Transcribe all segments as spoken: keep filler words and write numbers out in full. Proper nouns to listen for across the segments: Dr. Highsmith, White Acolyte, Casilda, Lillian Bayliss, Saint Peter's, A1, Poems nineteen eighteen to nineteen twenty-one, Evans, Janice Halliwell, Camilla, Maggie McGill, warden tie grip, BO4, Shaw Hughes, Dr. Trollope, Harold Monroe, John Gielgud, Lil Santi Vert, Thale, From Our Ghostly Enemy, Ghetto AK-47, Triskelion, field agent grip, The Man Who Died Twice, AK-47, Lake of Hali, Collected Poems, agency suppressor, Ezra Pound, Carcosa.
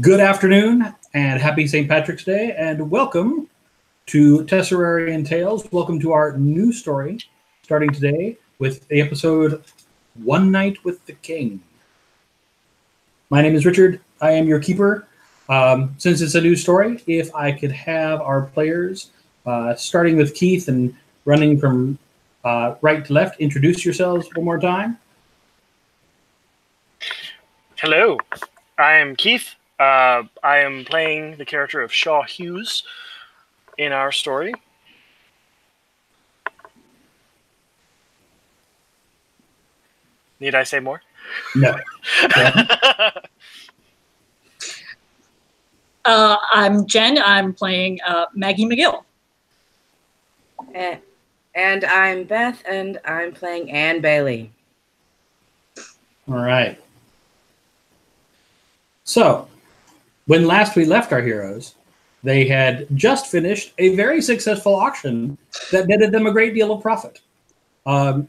Good afternoon and happy Saint Patrick's Day, and welcome to Tesserarian Tales. Welcome to our new story, starting today with the episode One Night with the King. My name is Richard. I am your keeper. Um, since it's a new story, if I could have our players, uh, starting with Keith and running from uh, right to left, introduce yourselves one more time. Hello, I am Keith. Uh, I am playing the character of Shaw Hughes in our story. Need I say more? No. uh, I'm Jen. I'm playing uh, Maggie McGill. And, and I'm Beth, and I'm playing Anne Bailey. All right. So, when last we left our heroes, they had just finished a very successful auction that netted them a great deal of profit. Um,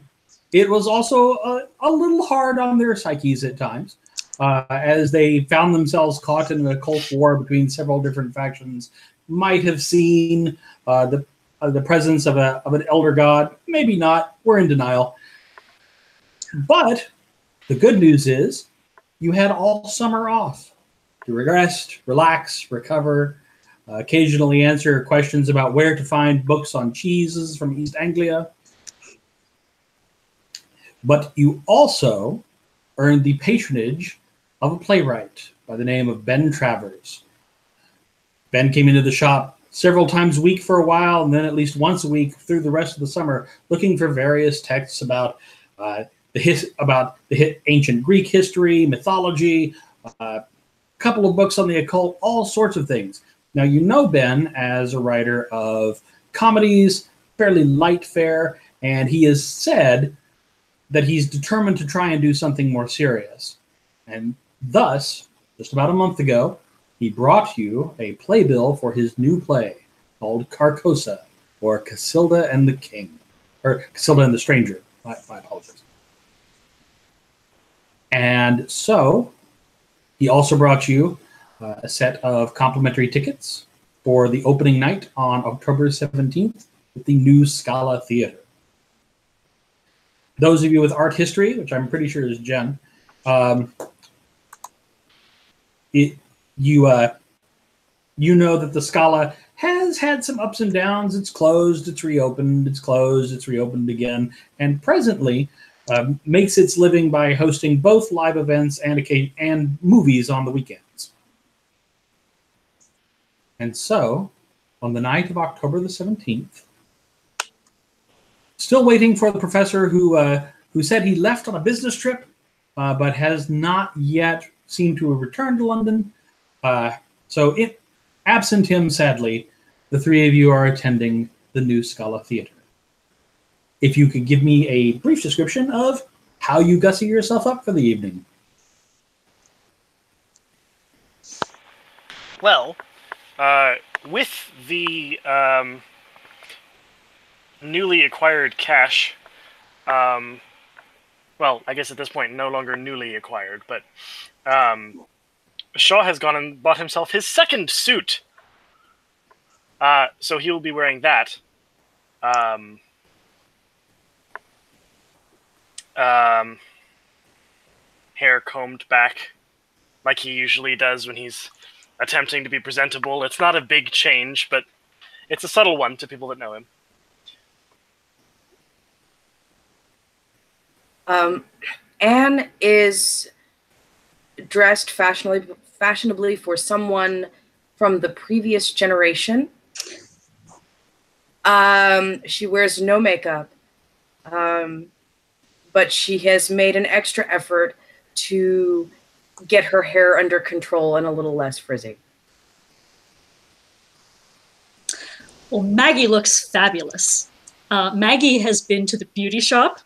it was also a, a little hard on their psyches at times, uh, as they found themselves caught in a cult war between several different factions, might have seen uh, the, uh, the presence of, a, of an elder god, maybe not, we're in denial. But the good news is, you had all summer off to rest, relax, recover, uh, occasionally answer questions about where to find books on cheeses from East Anglia. But you also earned the patronage of a playwright by the name of Ben Travers. Ben came into the shop several times a week for a while, and then at least once a week through the rest of the summer, looking for various texts about uh, The his, about the hit ancient Greek history, mythology, uh, a couple of books on the occult, all sorts of things. Now, you know Ben as a writer of comedies, fairly light fare, and he has said that he's determined to try and do something more serious. And thus, just about a month ago, he brought you a playbill for his new play called Carcosa, or Casilda and the King, or Casilda and the Stranger. My, my apologies. And so he also brought you uh, a set of complimentary tickets for the opening night on October seventeenth at the new Scala Theater. Those of you with art history, which I'm pretty sure is Jen, um, it, you, uh, you know that the Scala has had some ups and downs. It's closed, it's reopened, it's closed, it's reopened again, and presently, Uh, makes its living by hosting both live events and and movies on the weekends. And so, on the night of October the seventeenth, still waiting for the professor who uh, who said he left on a business trip, uh, but has not yet seemed to have returned to London. Uh, so, it, absent him, sadly, the three of you are attending the new Scala Theater. If you could give me a brief description of how you gussy yourself up for the evening. Well, uh, with the um, newly acquired cash, um, well, I guess at this point no longer newly acquired, but um, Shaw has gone and bought himself his second suit. Uh, so he will be wearing that. Um... Um, hair combed back like he usually does when he's attempting to be presentable. It's not a big change, but it's a subtle one to people that know him. Um, Anne is dressed fashionably, fashionably for someone from the previous generation. Um, she wears no makeup. Um... But she has made an extra effort to get her hair under control and a little less frizzy. Well, Maggie looks fabulous. Uh, Maggie has been to the beauty shop.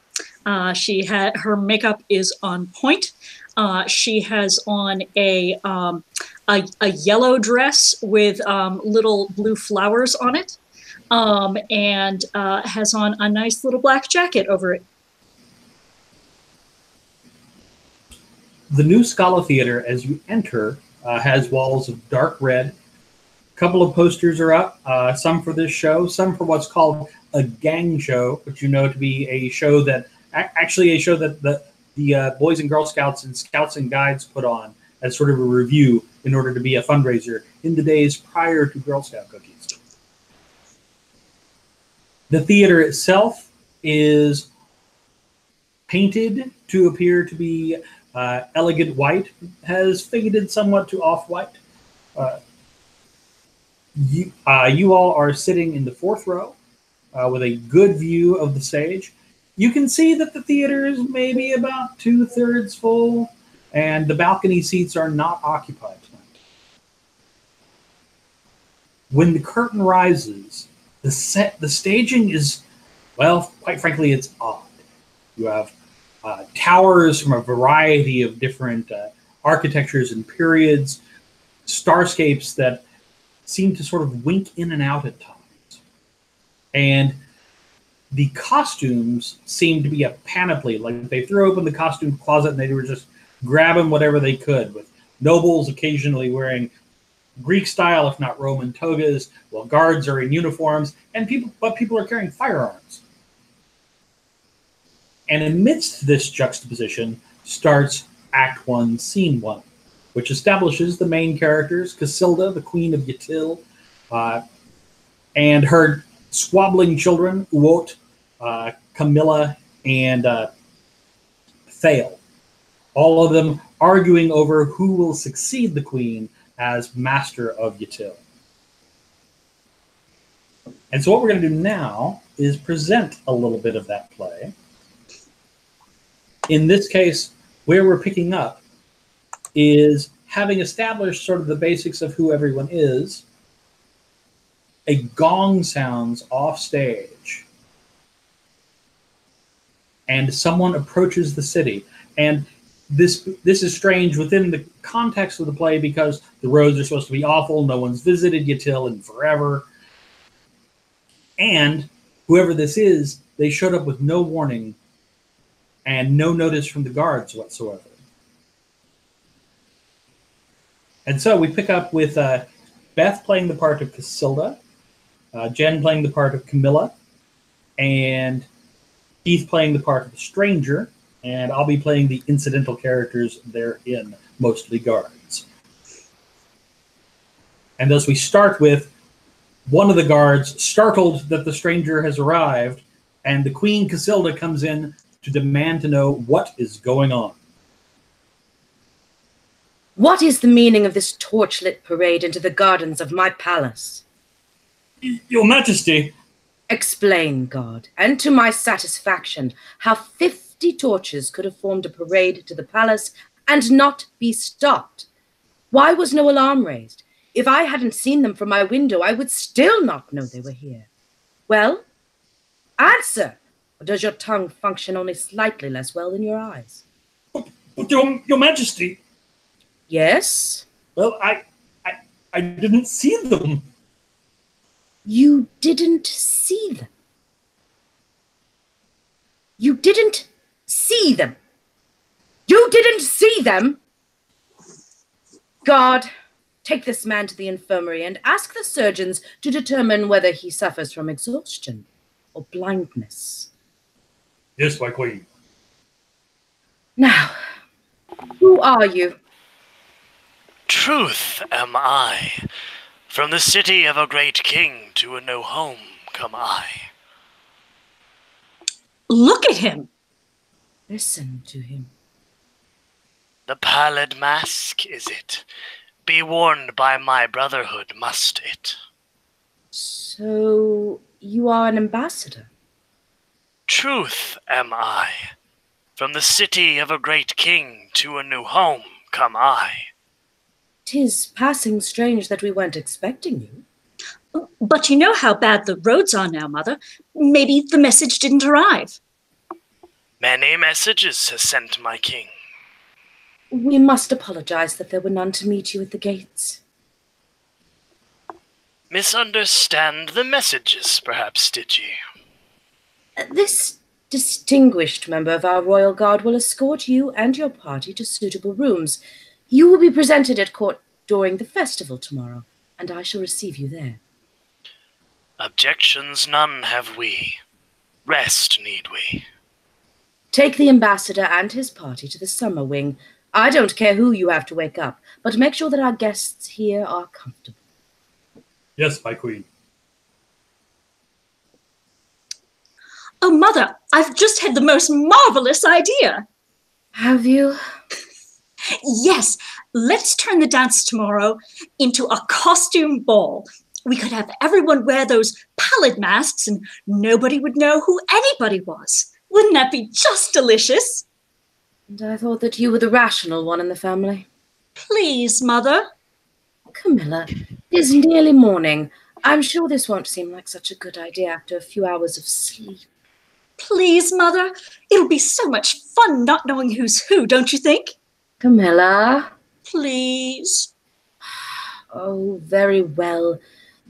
Uh, she had her makeup is on point. Uh, she has on a, um, a a yellow dress with um, little blue flowers on it, um, and uh, has on a nice little black jacket over it. The new Scala Theater, as you enter, uh, has walls of dark red. A couple of posters are up, uh, some for this show, some for what's called a gang show, which you know to be a show that, actually a show that the, the uh, Boys and Girl Scouts and Scouts and Guides put on as sort of a review in order to be a fundraiser in the days prior to Girl Scout cookies. The theater itself is painted to appear to be uh, elegant white, has faded somewhat to off-white. Uh, you, uh, you all are sitting in the fourth row uh, with a good view of the stage. You can see that the theater is maybe about two-thirds full, and the balcony seats are not occupied tonight. When the curtain rises, the set, the staging is, well, quite frankly, it's odd. You have uh, towers from a variety of different uh, architectures and periods, starscapes that seem to sort of wink in and out at times. And the costumes seem to be a panoply. Like they threw open the costume closet and they were just grabbing whatever they could, with nobles occasionally wearing Greek style, if not Roman togas, while guards are in uniforms, and people, but people are carrying firearms. And amidst this juxtaposition starts Act One, Scene One, which establishes the main characters, Casilda, the Queen of Yatil, uh, and her squabbling children, Uot, uh, Camilla, and uh, Thale. All of them arguing over who will succeed the Queen as master of Yatil. And so what we're going to do now is present a little bit of that play. In this case, where we're picking up is having established sort of the basics of who everyone is. A gong sounds off stage, and someone approaches the city. And this this is strange within the context of the play, because the roads are supposed to be awful. No one's visited Yatil in forever. And whoever this is, they showed up with no warning and no notice from the guards whatsoever. And so we pick up with uh, Beth playing the part of Casilda, uh, Jen playing the part of Camilla, and Keith playing the part of the stranger, and I'll be playing the incidental characters therein, mostly guards. And thus we start with one of the guards startled that the stranger has arrived, and the Queen Casilda comes in to demand to know what is going on. What is the meaning of this torchlit parade into the gardens of my palace? Your Majesty. Explain, God, and to my satisfaction, how fifty torches could have formed a parade to the palace and not be stopped. Why was no alarm raised? If I hadn't seen them from my window, I would still not know they were here. Well, answer. Or does your tongue function only slightly less well than your eyes? But, but your, your Majesty. Yes? Well, I, I, I didn't see them. You didn't see them? You didn't see them? You didn't see them? God, take this man to the infirmary and ask the surgeons to determine whether he suffers from exhaustion or blindness. Yes, my Queen. Now, who are you? Truth am I. From the city of a great king to a no home come I. Look at him. Listen to him. The pallid mask is it. Be warned by my brotherhood must it. So you are an ambassador? Truth am I. From the city of a great king to a new home come I. 'Tis passing strange that we weren't expecting you. But you know how bad the roads are now, Mother. Maybe the message didn't arrive. Many messages has sent my king. We must apologize that there were none to meet you at the gates. Misunderstand the messages, perhaps, did ye? This distinguished member of our royal guard will escort you and your party to suitable rooms. You will be presented at court during the festival tomorrow, and I shall receive you there. Objections none have we. Rest need we. Take the ambassador and his party to the summer wing. I don't care who you have to wake up, but make sure that our guests here are comfortable. Yes, my queen. Oh, mother, I've just had the most marvelous idea. Have you? Yes, let's turn the dance tomorrow into a costume ball. We could have everyone wear those pallid masks and nobody would know who anybody was. Wouldn't that be just delicious? And I thought that you were the rational one in the family. Please, mother. Camilla, it is nearly morning. I'm sure this won't seem like such a good idea after a few hours of sleep. Please, mother. It'll be so much fun not knowing who's who, don't you think? Camilla. Please. Oh, very well.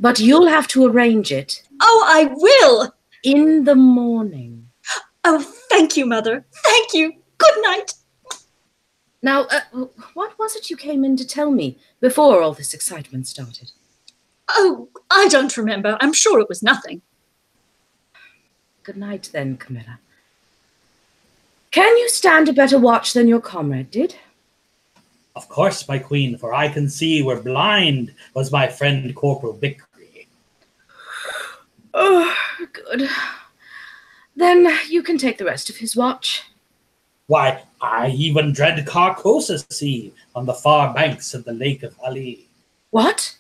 But you'll have to arrange it. Oh, I will. In the morning. Oh, thank you, mother. Thank you. Good night. Now, uh, what was it you came in to tell me before all this excitement started? Oh, I don't remember. I'm sure it was nothing. Good night, then, Camilla. Can you stand a better watch than your comrade did? Of course, my queen, for I can see we're blind, was my friend Corporal Bickery. Oh, good. Then you can take the rest of his watch. Why, I even dread Carcosa sea on the far banks of the Lake of Hali. What?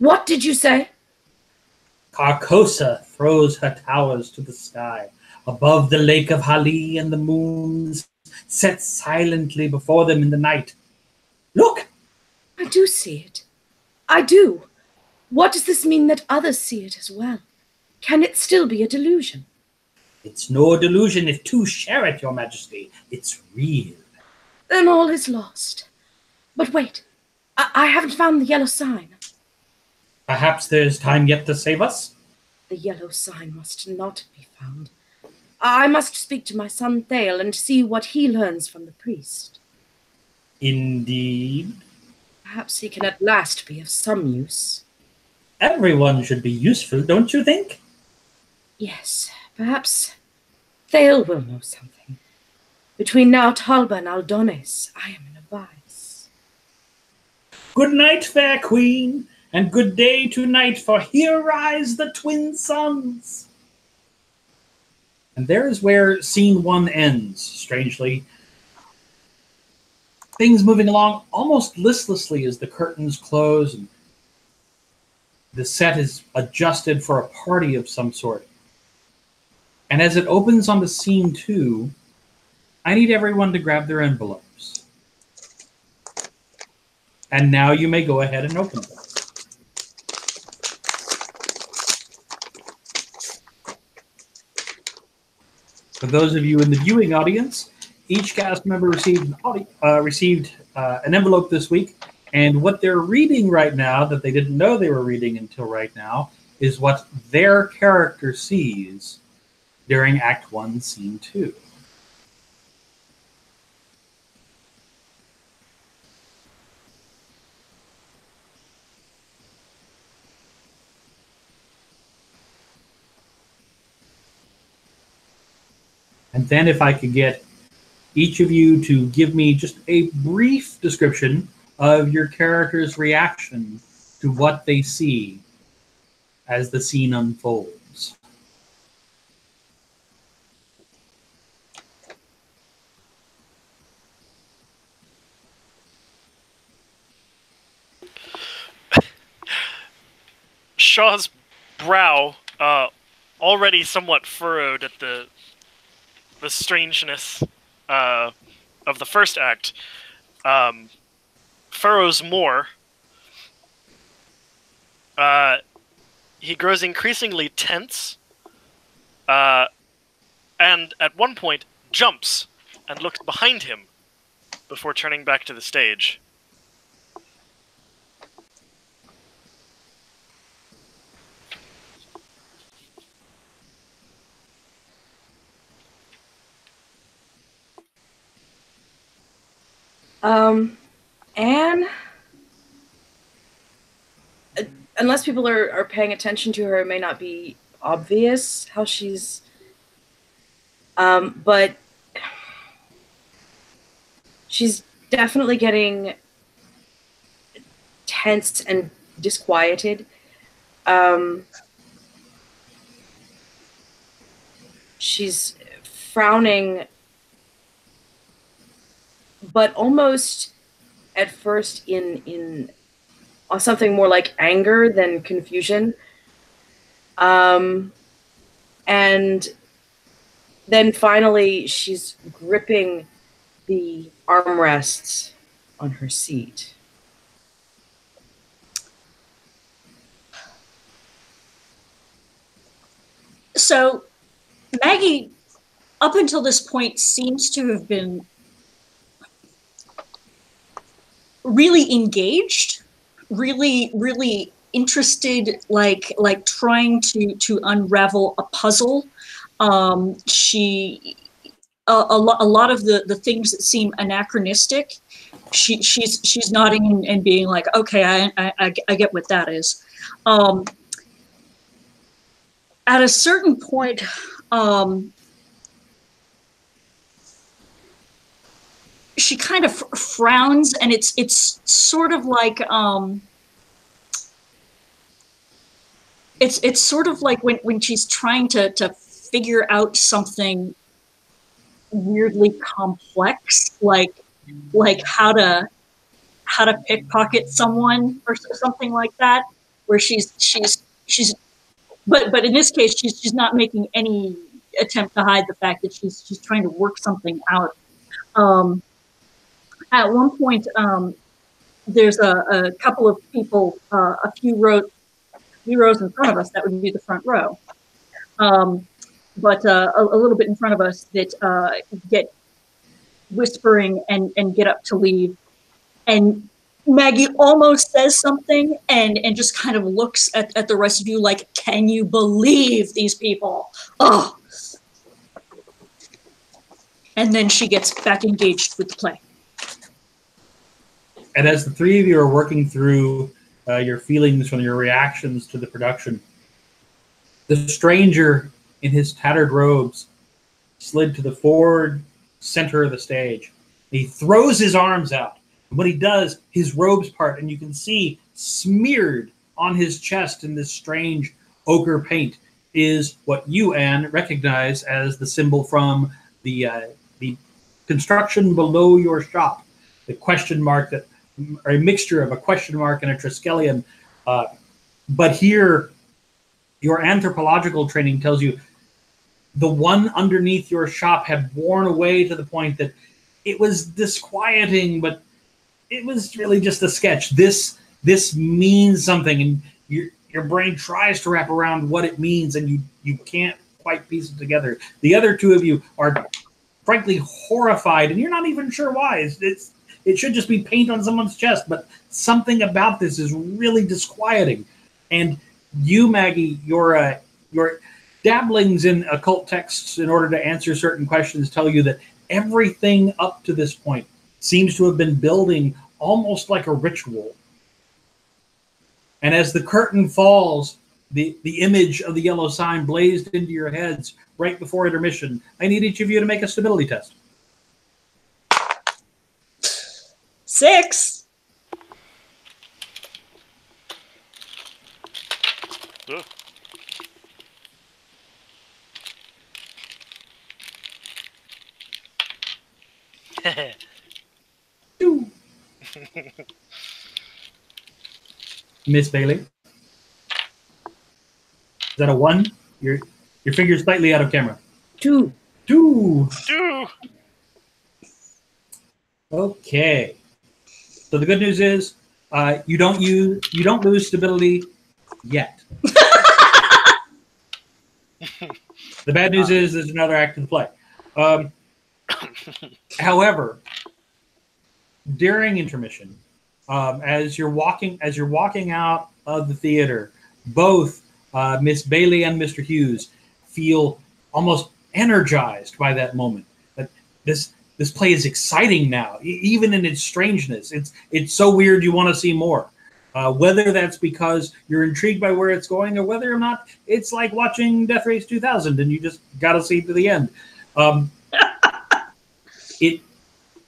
What did you say? Carcosa throws her towers to the sky. Above the Lake of Hali, and the moons set silently before them in the night. Look! I do see it. I do. What does this mean that others see it as well? Can it still be a delusion? It's no delusion if two share it, your majesty. It's real. Then all is lost. But wait, I, I haven't found the yellow sign. Perhaps there's time yet to save us? The yellow sign must not be found. I must speak to my son Thale and see what he learns from the priest. Indeed. Perhaps he can at last be of some use. Everyone should be useful, don't you think? Yes. Perhaps Thale will know something. Between Nautalba and Aldones, I am in a vice. Good night, fair queen, and good day tonight, for here rise the twin suns. And there is where scene one ends, strangely. Things moving along almost listlessly as the curtains close, and the set is adjusted for a party of some sort. And as it opens on the scene two, I need everyone to grab their envelopes. And now you may go ahead and open them. For those of you in the viewing audience, each cast member received an, audio, uh, received, uh, an envelope this week. And what they're reading right now that they didn't know they were reading until right now is what their character sees during Act One, Scene Two. And then if I could get each of you to give me just a brief description of your character's reaction to what they see as the scene unfolds. Shaw's brow, uh, already somewhat furrowed at the the strangeness uh, of the first act, um, furrows more. Uh, he grows increasingly tense, uh, and at one point jumps and looks behind him before turning back to the stage. Um, Anne, unless people are, are paying attention to her, it may not be obvious how she's, um, but she's definitely getting tense and disquieted. Um, she's frowning, but almost at first in, in something more like anger than confusion. Um, and then finally she's gripping the armrests on her seat. So Maggie, up until this point, seems to have been really engaged, really, really interested, like like trying to to unravel a puzzle. Um, she a, a, lo a lot of the the things that seem anachronistic, she she's she's nodding and being like, okay, I I, I get what that is. Um, at a certain point, um, she kind of frowns, and it's it's sort of like um, it's it's sort of like when when she's trying to to figure out something weirdly complex, like like how to how to pickpocket someone or something like that, where she's she's she's but but in this case she's she's not making any attempt to hide the fact that she's she's trying to work something out. Um, At one point, um, there's a, a couple of people, uh, a few rows, few rows in front of us. That would be the front row, um, but uh, a, a little bit in front of us that uh, get whispering and and get up to leave. And Maggie almost says something and and just kind of looks at at the rest of you like, "Can you believe these people?" Oh, and then she gets back engaged with the play. And as the three of you are working through uh, your feelings from your reactions to the production, the stranger in his tattered robes slid to the forward center of the stage. He throws his arms out. And when he does, his robes part, and you can see smeared on his chest in this strange ochre paint is what you, Anne, recognize as the symbol from the, uh, the construction below your shop, the question mark that... or a mixture of a question mark and a Triskelion. Uh, but here, your anthropological training tells you the one underneath your shop had worn away to the point that it was disquieting, but it was really just a sketch. This this means something, and your your brain tries to wrap around what it means, and you, you can't quite piece it together. The other two of you are frankly horrified, and you're not even sure why. It's... it's It should just be paint on someone's chest, but something about this is really disquieting. And you, Maggie, your uh, your dabblings in occult texts in order to answer certain questions tell you that everything up to this point seems to have been building almost like a ritual. And as the curtain falls, the, the image of the yellow sign blazed into your heads right before intermission. I need each of you to make a stability test. Six. Ugh. Miss Bailey, is that a one? Your your finger's slightly out of camera. Two. Two. Two. Okay. So the good news is uh, you don't use you don't lose stability yet. The bad news is there's another act in play. Um, however, during intermission, um, as you're walking as you're walking out of the theater, both uh, Miss Bailey and Mister Hughes feel almost energized by that moment. That this. This play is exciting now, even in its strangeness. It's it's so weird you want to see more. Uh, whether that's because you're intrigued by where it's going or whether or not it's like watching Death Race two thousand and you just got to see to the end. Um, it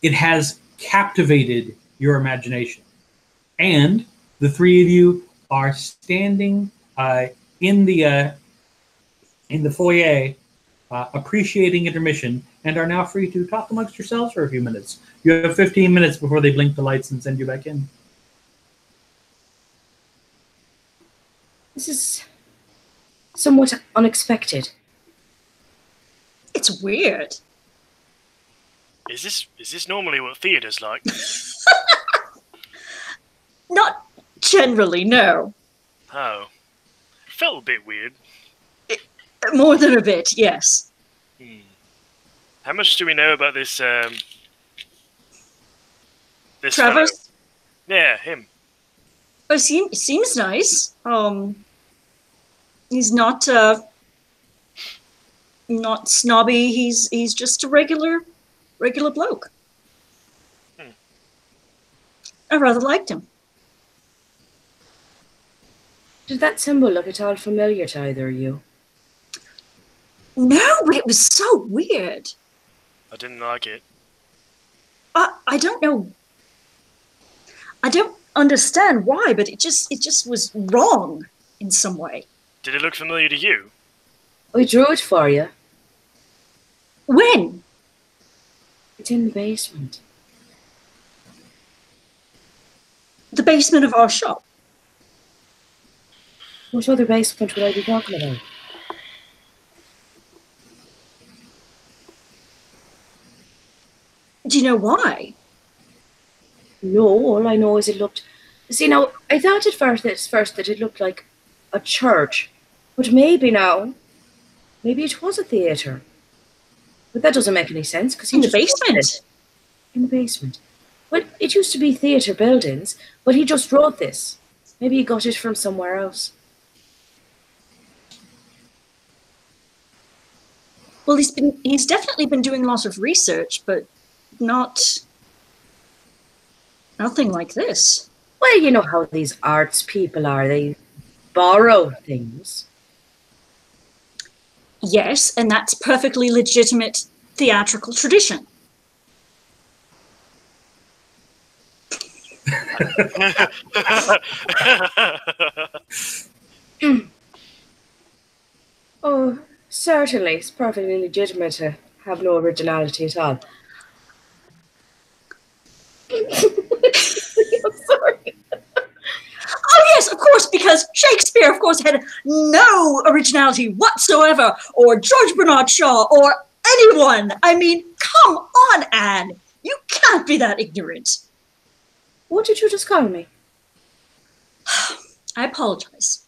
it has captivated your imagination. And the three of you are standing uh, in the uh, in the foyer uh, appreciating intermission and are now free to talk amongst yourselves for a few minutes. You have fifteen minutes before they blink the lights and send you back in. This is somewhat unexpected. It's weird. Is this is this normally what theatre's like? Not generally, no. Oh. It felt a bit weird. It, more than a bit, yes. Hmm. How much do we know about this um this Travers? Fellow? Yeah, him. Well, it seem, seems nice. Um, he's not uh, not snobby. He's he's just a regular regular bloke. Hmm. I rather liked him. Did that symbol look at all familiar to either of you? No, but it was so weird. I didn't like it. I I don't know. I don't. understand why, but it just it just was wrong in some way. Did it look familiar to you? We drew it for you. When? It's in the basement. The basement of our shop? What other basement would I be talking about? Do you know why? No, all I know is it looked... See, now, I thought at first, at first that it looked like a church, but maybe now, maybe it was a theatre. But that doesn't make any sense, because... In the basement? In the basement. Well, it used to be theatre buildings, but he just wrote this. Maybe he got it from somewhere else. Well, he's been, he's definitely been doing a lot of research, but not... Nothing like this. Well, you know how these arts people are. They borrow things. Yes, and that's perfectly legitimate theatrical tradition. Oh, certainly. It's perfectly legitimate to have no originality at all. I'm sorry. Oh yes, of course, because Shakespeare, of course, had no originality whatsoever, or George Bernard Shaw, or anyone. I mean, come on, Anne. You can't be that ignorant. What did you just call me? I apologize.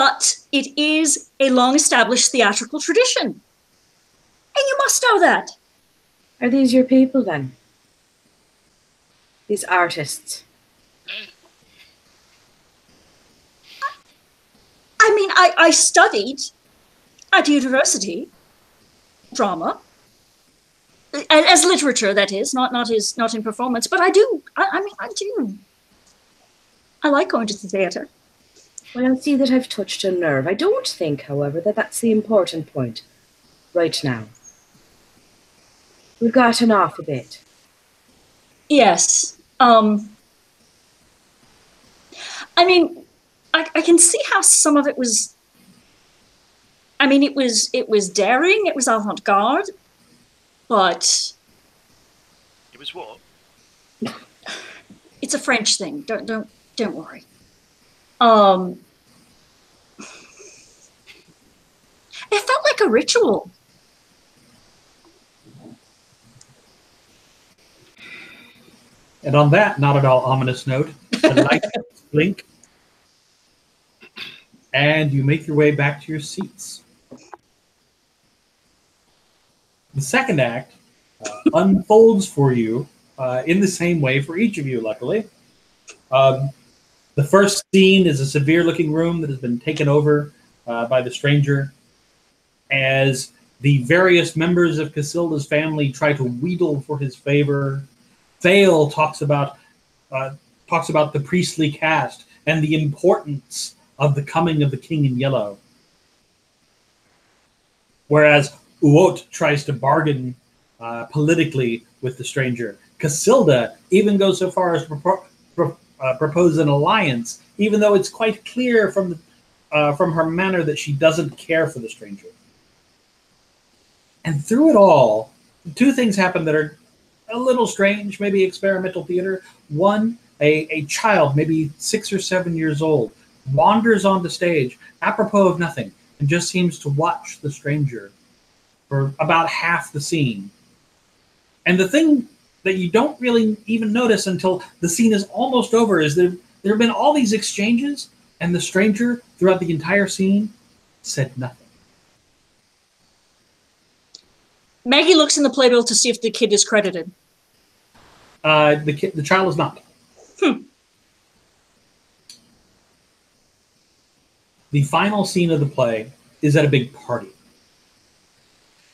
But it is a long-established theatrical tradition. And you must know that. Are these your people, then? These artists? I mean, I, I studied at university drama, as literature, that is, not not is not in performance. But I do. I, I mean, I do. I like going to the theatre. Well, I see that I've touched a nerve. I don't think, however, that that's the important point right now. We've gotten off a bit. Yes. Um, I mean, I, I can see how some of it was. I mean, it was it was daring. It was avant-garde, but it was what? It's a French thing. Don't don't don't worry. Um, it felt like a ritual. And on that not at all ominous note, the lights blink, and you make your way back to your seats. The second act uh, unfolds for you uh, in the same way for each of you, luckily. Um, the first scene is a severe-looking room that has been taken over uh, by the stranger as the various members of Casilda's family try to wheedle for his favor. Thale talks about uh, talks about the priestly caste and the importance of the coming of the King in Yellow. Whereas Uot tries to bargain uh, politically with the stranger. Casilda even goes so far as to pro pro uh, propose an alliance, even though it's quite clear from the, uh, from her manner that she doesn't care for the stranger. And through it all, two things happen that are a little strange, maybe experimental theater. One, a, a child, maybe six or seven years old, wanders on the stage apropos of nothing and just seems to watch the stranger for about half the scene. And the thing that you don't really even notice until the scene is almost over is there, there have been all these exchanges, and the stranger throughout the entire scene said nothing. Maggie looks in the playbill to see if the kid is credited. Uh, the kid, the child is not. Hmm. The final scene of the play is at a big party.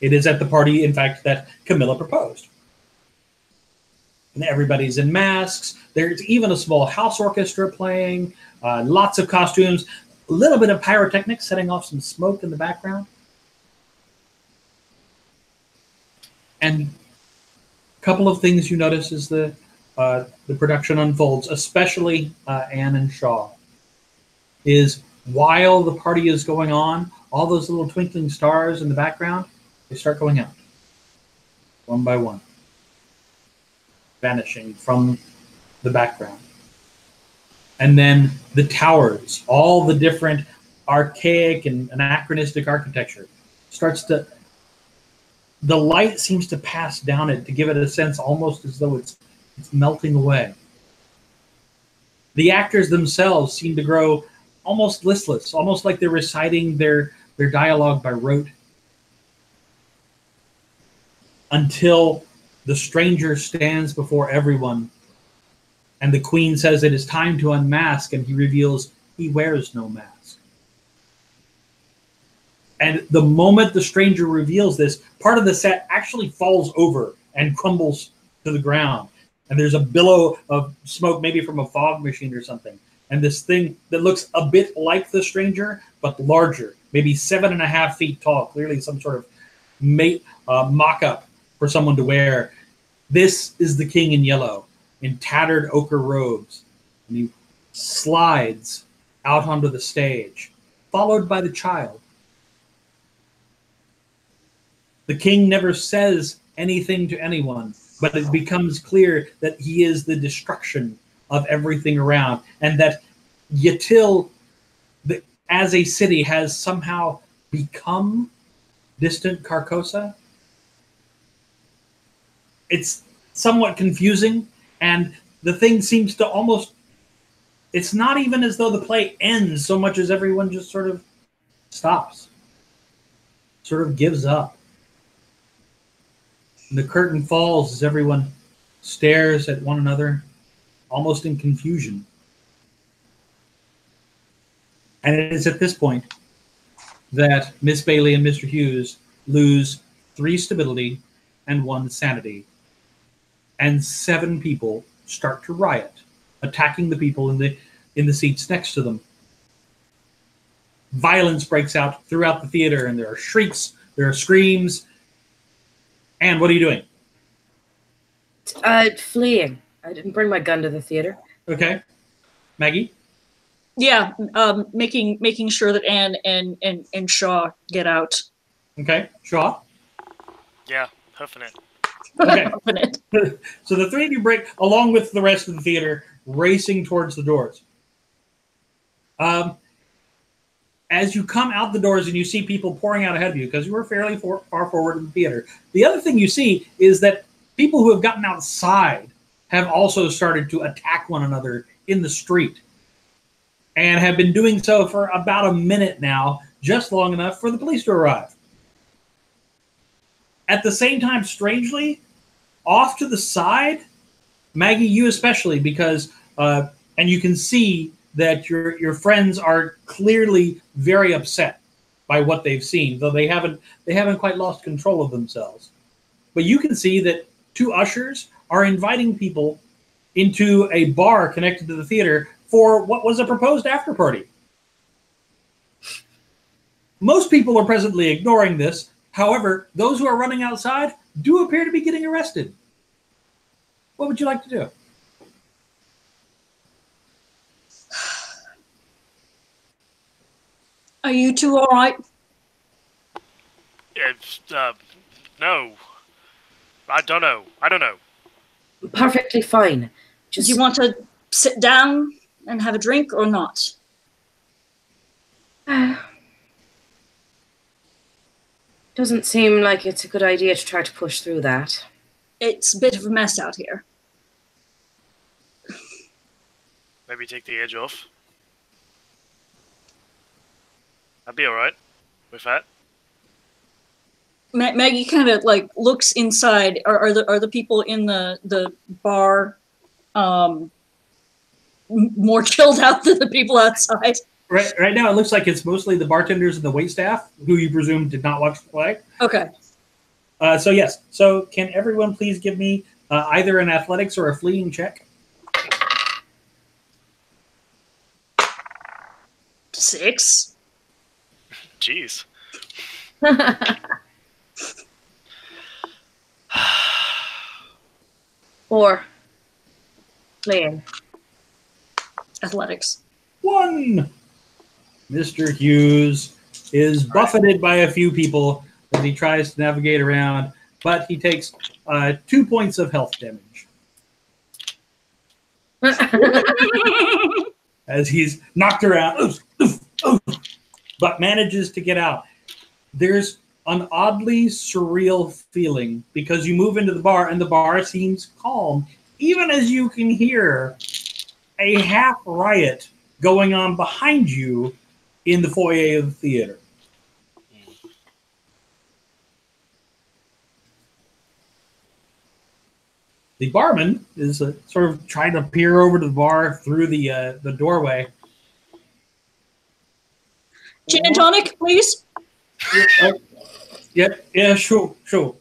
It is at the party, in fact, that Camilla proposed. And everybody's in masks. There's even a small house orchestra playing, uh, lots of costumes, a little bit of pyrotechnics setting off some smoke in the background. And a couple of things you notice as the, uh, the production unfolds, especially uh, Anne and Shaw, is while the party is going on, all those little twinkling stars in the background, they start going out, one by one, vanishing from the background. And then the towers, all the different archaic and anachronistic architecture starts to, the light seems to pass down it to give it a sense almost as though it's, it's melting away. The actors themselves seem to grow almost listless, almost like they're reciting their, their dialogue by rote, until the stranger stands before everyone and the queen says it is time to unmask, and he reveals he wears no mask. And the moment the stranger reveals this, part of the set actually falls over and crumbles to the ground. And there's a billow of smoke, maybe from a fog machine or something. And this thing that looks a bit like the stranger, but larger, maybe seven and a half feet tall, clearly some sort of mate, uh, mock-up for someone to wear. This is the King in Yellow, in tattered ochre robes. And he slides out onto the stage, followed by the child. The king never says anything to anyone, but it becomes clear that he is the destruction of everything around, and that Yatil, the, as a city, has somehow become distant Carcosa. It's somewhat confusing, and the thing seems to almost, it's not even as though the play ends so much as everyone just sort of stops, sort of gives up. And the curtain falls as everyone stares at one another, almost in confusion. And it is at this point that Miss Bailey and Mister Hughes lose three stability and one sanity. And seven people start to riot, attacking the people in the, in the seats next to them. Violence breaks out throughout the theater, and there are shrieks, there are screams. Anne, what are you doing? Uh, fleeing. I didn't bring my gun to the theater. Okay. Maggie? Yeah, um, making making sure that Anne and, and, and Shaw get out. Okay, Shaw? Yeah, hoofing it. Okay. Hoofing it. So the three of you break, along with the rest of the theater, racing towards the doors. Um, as you come out the doors and you see people pouring out ahead of you, because you were fairly for, far forward in the theater, the other thing you see is that people who have gotten outside have also started to attack one another in the street, and have been doing so for about a minute now, just long enough for the police to arrive. At the same time, strangely, off to the side, Maggie, you especially, because, uh, and you can see that your, your friends are clearly very upset by what they've seen, though they haven't, they haven't quite lost control of themselves. But you can see that two ushers are inviting people into a bar connected to the theater for what was a proposed after-party. Most people are presently ignoring this. However, those who are running outside do appear to be getting arrested. What would you like to do? Are you two all right? It's, uh, no. I don't know. I don't know. Perfectly fine. Just... Do you want to sit down and have a drink or not? Uh, doesn't seem like it's a good idea to try to push through that. It's a bit of a mess out here. Maybe take the edge off. I'd be all right with that. Ma Maggie kind of like looks inside. Are, are the are the people in the the bar um, more chilled out than the people outside? Right, right now, it looks like it's mostly the bartenders and the waitstaff, who you presume did not watch the play. Okay. Uh, so yes. So can everyone please give me uh, either an athletics or a fleeing check? Six. Jeez. Four. Playing. Athletics. One. Mister Hughes is buffeted by a few people as he tries to navigate around, but he takes uh, two points of health damage. As he's knocked around, oof, oof, oof, but manages to get out. There's an oddly surreal feeling because you move into the bar and the bar seems calm, even as you can hear a half riot going on behind you in the foyer of the theater. The barman is uh, sort of trying to peer over to the bar through the uh, the doorway. Gin and tonic, please. Yeah, uh, yeah, yeah, sure, sure.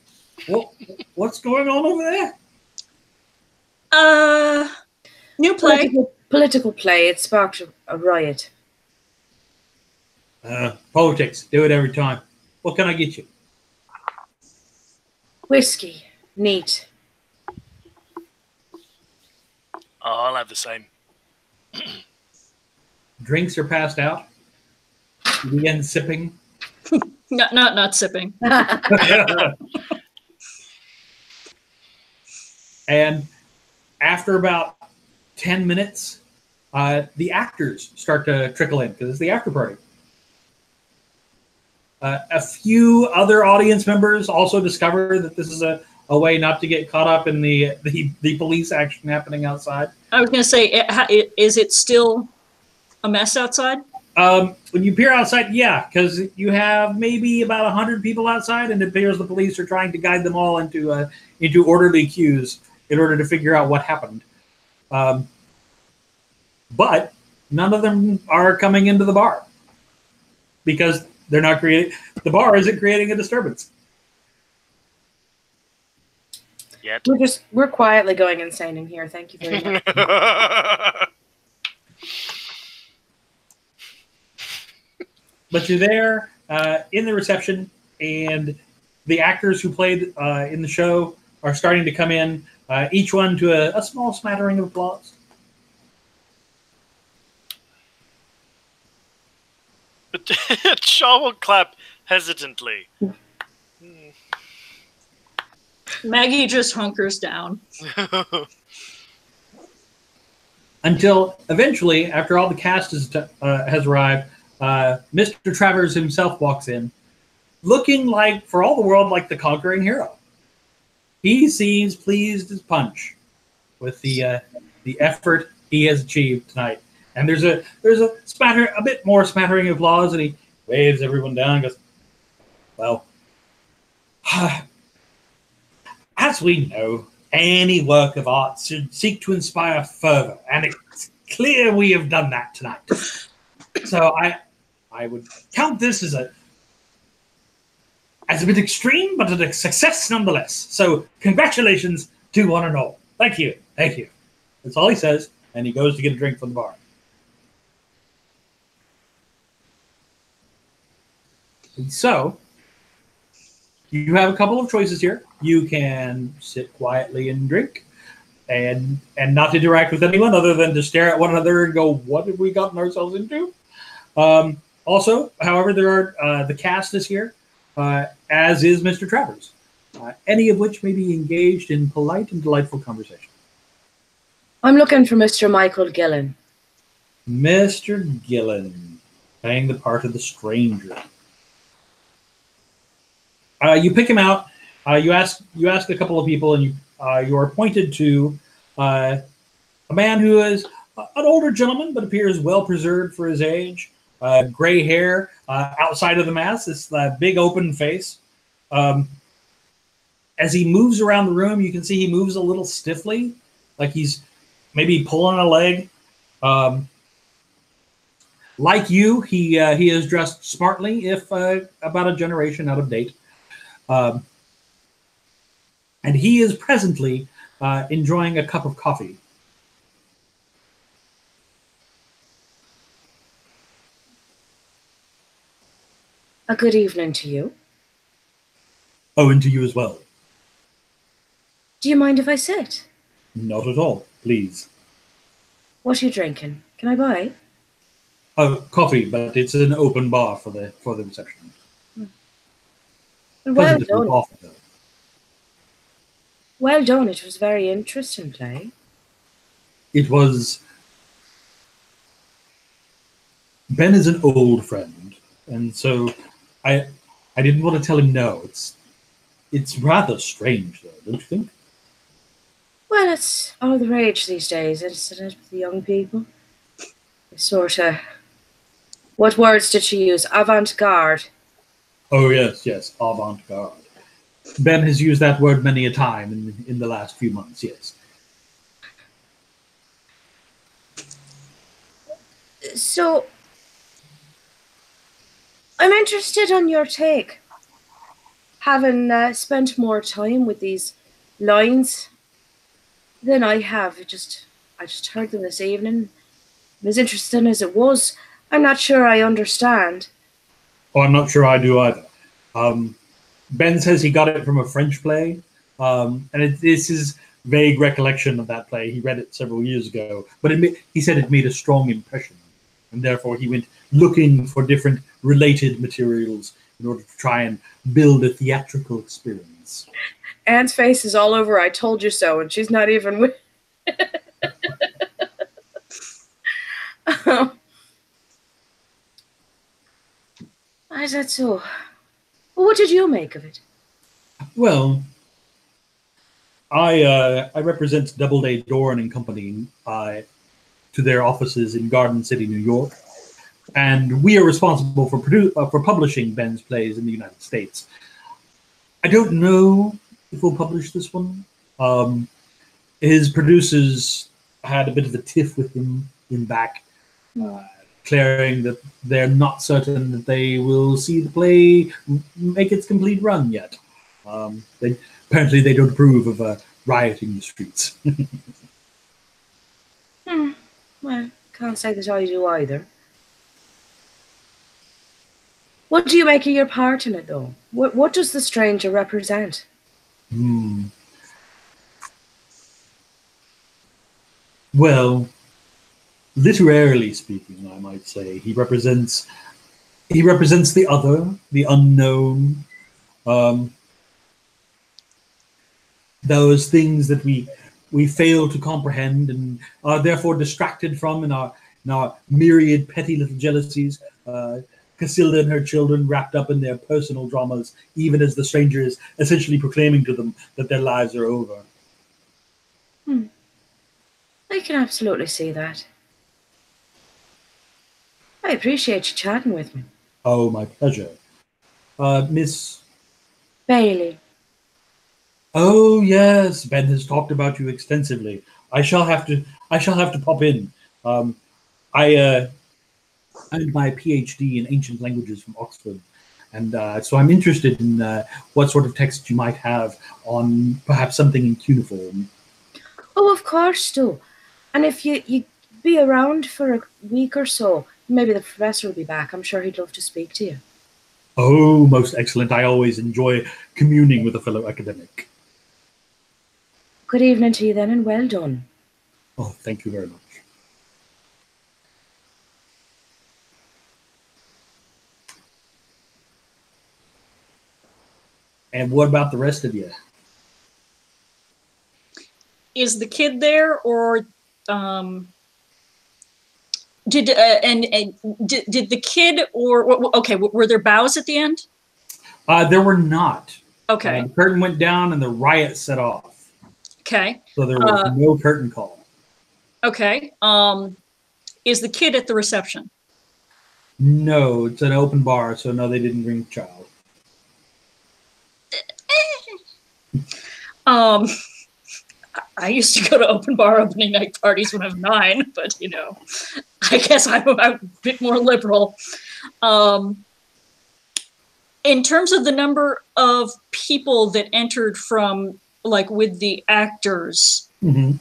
What, what's going on over there? Uh, new play. Political, political play. It sparked a, a riot. Uh, politics. Do it every time. What can I get you? Whiskey. Neat. Oh, I'll have the same. Drinks are passed out. You begin sipping. Not, not, not sipping. And after about ten minutes, uh, the actors start to trickle in because it's the after party. Uh, a few other audience members also discover that this is a, a way not to get caught up in the the, the police action happening outside. I was going to say, it, it, is it still a mess outside? Um, when you peer outside, yeah, because you have maybe about a hundred people outside, and it appears the police are trying to guide them all into uh, into orderly queues in order to figure out what happened. Um, but none of them are coming into the bar because they're not creating. The bar isn't creating a disturbance. Yet. We're just we're quietly going insane in here. Thank you very much. But you're there uh, in the reception, and the actors who played uh, in the show are starting to come in, uh, each one to a, a small smattering of applause. But Shaw will clap hesitantly. Maggie just hunkers down. Until eventually, after all the cast is, uh, has arrived, Uh, Mister Travers himself walks in, looking like, for all the world, like the conquering hero. He seems pleased as punch with the uh, the effort he has achieved tonight. And there's a there's a spatter, a bit more smattering of applause, and he waves everyone down. And goes, well, as we know, any work of art should seek to inspire fervor, and it's clear we have done that tonight. So I, I would count this as a as a bit extreme, but a success nonetheless. So congratulations to one and all. Thank you, thank you. That's all he says, and he goes to get a drink from the bar. And so you have a couple of choices here. You can sit quietly and drink and and not interact with anyone other than to stare at one another and go, what have we gotten ourselves into? Um, also, however, there are uh, the cast is here, uh, as is Mister Travers, uh, any of which may be engaged in polite and delightful conversation. I'm looking for Mister Michael Gillen. Mister Gillen, playing the part of the stranger. Uh, you pick him out. Uh, you ask you ask a couple of people, and you uh, you are pointed to uh, a man who is an older gentleman, but appears well preserved for his age. Uh, gray hair uh, outside of the mask. It's that big open face. Um, as he moves around the room, you can see he moves a little stiffly, like he's maybe pulling a leg. Um, like you, he uh, he is dressed smartly, if uh, about a generation out of date. Um, and he is presently uh, enjoying a cup of coffee. A good evening to you. Oh, and to you as well. Do you mind if I sit? Not at all, please. What are you drinking? Can I buy? Oh, coffee, but it's an open bar for the for the reception. Well done. Often. Well done. It was a very interesting play. It was. Ben is an old friend, and so I, I didn't want to tell him no. It's, it's rather strange, though, don't you think? Well, it's all the rage these days, isn't it, with the young people? It's sort of. What words did she use? Avant-garde. Oh, yes, yes, avant-garde. Ben has used that word many a time in, in the last few months, yes. So, I'm interested on your take. Having uh, spent more time with these lines than I have, it just I just heard them this evening. As interesting as it was, I'm not sure I understand. Oh, I'm not sure I do either. Um, Ben says he got it from a French play, um, and it, it's his vague recollection of that play. He read it several years ago, but it, he said it made a strong impression, and therefore he went looking for different related materials in order to try and build a theatrical experience. Anne's face is all over, I told you so, and she's not even with um. Is that so? Well, what did you make of it? Well, I uh, I represent Doubleday, Doran and Company uh, to their offices in Garden City, New York, and we are responsible for produ uh, for publishing Ben's plays in the United States. I don't know if we'll publish this one. Um, his producers had a bit of a tiff with him in back. Uh, Declaring that they're not certain that they will see the play make its complete run yet. Um, they, apparently, they don't approve of uh, rioting the streets. hmm. Well, can't say that I do either. What do you make of your part in it, though? What What does the stranger represent? Hmm. Well. Literarily speaking, I might say he represents he represents the other, the unknown, um, those things that we we fail to comprehend and are therefore distracted from in our in our myriad petty little jealousies. Uh, Casilda and her children wrapped up in their personal dramas, even as the stranger is essentially proclaiming to them that their lives are over. Hmm. I can absolutely see that. I appreciate you chatting with me. Oh, my pleasure. Uh, Miss... Bailey. Oh, yes. Ben has talked about you extensively. I shall have to I shall have to pop in. Um, I uh, earned my PhD in ancient languages from Oxford, and uh, so I'm interested in uh, what sort of text you might have on perhaps something in cuneiform. Oh, of course, too. And if you, you be around for a week or so, maybe the professor will be back. I'm sure he'd love to speak to you. Oh, most excellent. I always enjoy communing with a fellow academic. Good evening to you then, and well done. Oh, thank you very much. And what about the rest of you? Is the kid there, or um, did uh, and, and did, did the kid or okay? Were there bows at the end? Uh, there were not. Okay. Uh, the curtain went down and the riot set off. Okay. So there was uh, no curtain call. Okay. Um, is the kid at the reception? No, it's an open bar, so no, they didn't bring the child. um. I used to go to open bar opening night parties when I was nine, but you know, I guess I'm a bit more liberal. Um, in terms of the number of people that entered from, like, with the actors, mm-hmm.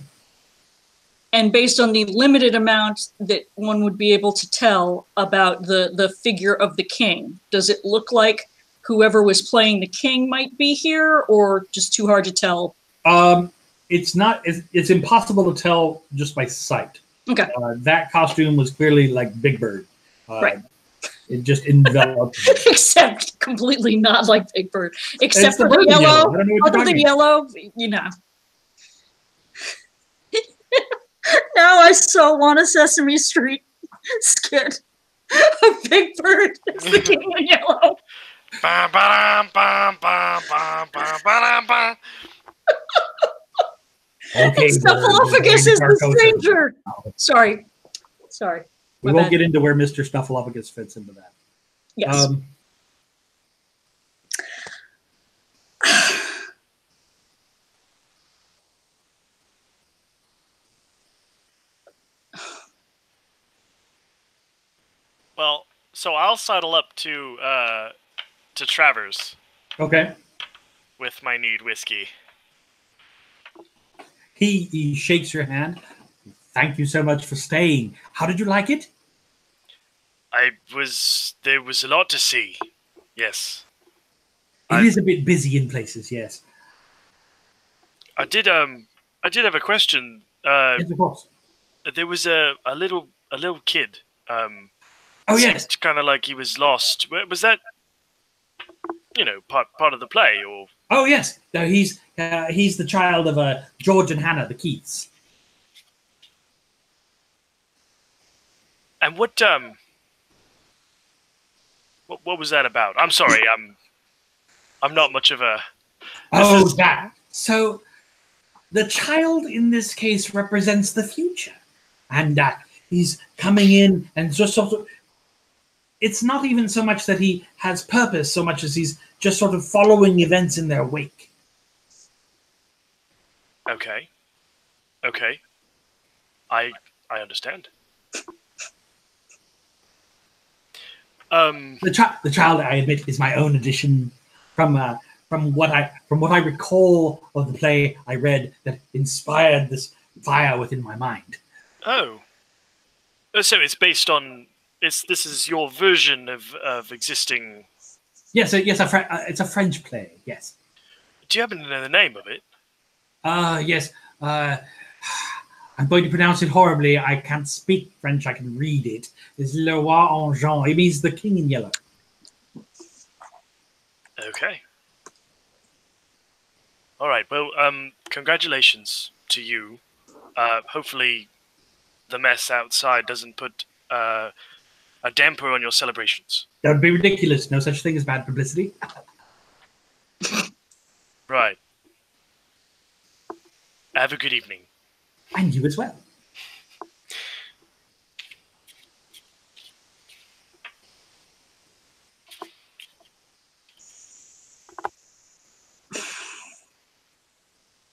and based on the limited amount that one would be able to tell about the, the figure of the king, does it look like whoever was playing the king might be here, or just too hard to tell? Um. It's not. It's, it's impossible to tell just by sight. Okay. Uh, that costume was clearly like Big Bird. Uh, right. It just enveloped. Except completely not like Big Bird. Except for the, the yellow. yellow. I don't know what Other than yellow, you know. Now I so want a Sesame Street skit. A Big Bird is the king in yellow. Ba ba ba ba ba ba ba ba. Okay, Snuffleupagus is the stranger. Sorry. Sorry. We won't get into where Mister Snuffleupagus fits into that. Yes. Um, well, so I'll sidle up to uh, to Travers. Okay. With my need whiskey. He, he shakes your hand. Thank you so much for staying. How did you like it? I was, there was a lot to see. Yes. It I've, is a bit busy in places, yes. I did um I did have a question. Uh yes, of course. There was a, a little a little kid. Um Oh yes. Kind of like he was lost. Was that, you know, part part of the play, or? Oh yes, no, he's uh, he's the child of uh, George and Hannah, the Keats. And what um, what what was that about? I'm sorry, I'm I'm not much of a. Oh, is... that so. The child in this case represents the future, and uh, he's coming in, and just sort of. It's not even so much that he has purpose so much as he's just sort of following events in their wake. Okay. Okay. I I understand. Um, the, chi the child, I admit, is my own addition. From uh, from what I from what I recall of the play I read, that inspired this fire within my mind. Oh. So it's based on. It's, this is your version of, of existing. Yes, yes, a Fra uh, it's a French play. Yes. Do you happen to know the name of it? Ah, uh, yes. Uh, I'm going to pronounce it horribly. I can't speak French. I can read it. It's Le Roi en Jaune. It means the King in Yellow. Okay. All right. Well, um, congratulations to you. Uh, hopefully, the mess outside doesn't put. Uh, A damper on your celebrations. That would be ridiculous. No such thing as bad publicity. Right. Have a good evening. And you as well.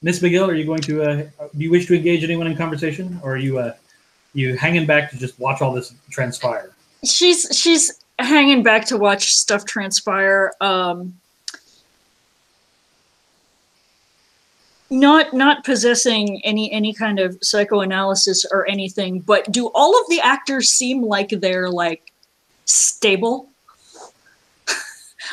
Miss McGill, are you going to? Uh, do you wish to engage anyone in conversation, or are you uh, you hanging back to just watch all this transpire? She's she's hanging back to watch stuff transpire. Um, Not not possessing any any kind of psychoanalysis or anything, but do all of the actors seem like they're like stable?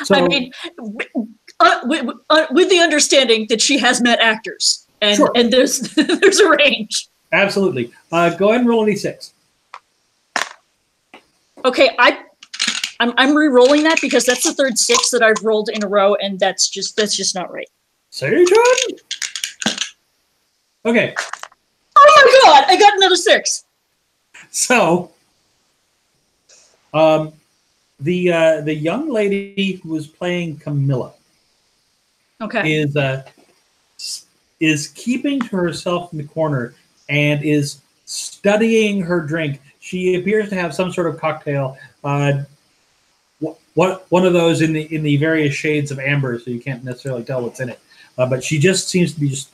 So, I mean, uh, with, uh, with the understanding that she has met actors, and sure. and there's there's a range. Absolutely. Uh, go ahead and roll an e six. Okay, I I'm I'm re-rolling that because that's the third six that I've rolled in a row, and that's just that's just not right. Satan. Okay. Oh my god! I got another six. So, um, the uh, the young lady who was playing Camilla, okay, is uh, is keeping to herself in the corner and is studying her drink. She appears to have some sort of cocktail. Uh, what one of those in the in the various shades of amber, so you can't necessarily tell what's in it. Uh, but she just seems to be just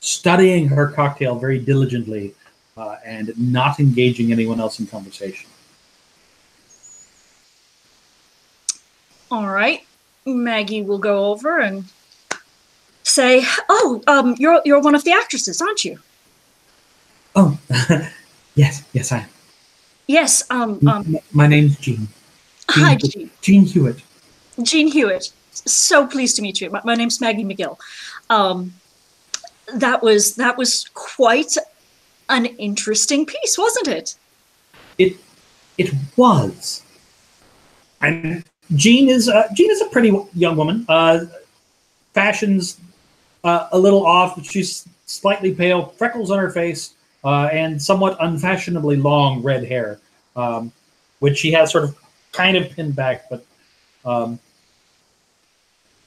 studying her cocktail very diligently uh, and not engaging anyone else in conversation. All right. Maggie will go over and say, oh, um, you're, you're one of the actresses, aren't you? Oh, yes. Yes, I am. Yes. Um, um, my, my name's Jean. Jean hi, Hewitt. Jean. Jean Hewitt. Jean Hewitt. So pleased to meet you. My, my name's Maggie McGill. Um, that was that was quite an interesting piece, wasn't it? It it was. And Jean is uh, Jean is a pretty young woman. Uh, fashion's uh, a little off. She's slightly pale, freckles on her face, uh, and somewhat unfashionably long red hair, um, which she has sort of kind of pinned back, but. Um,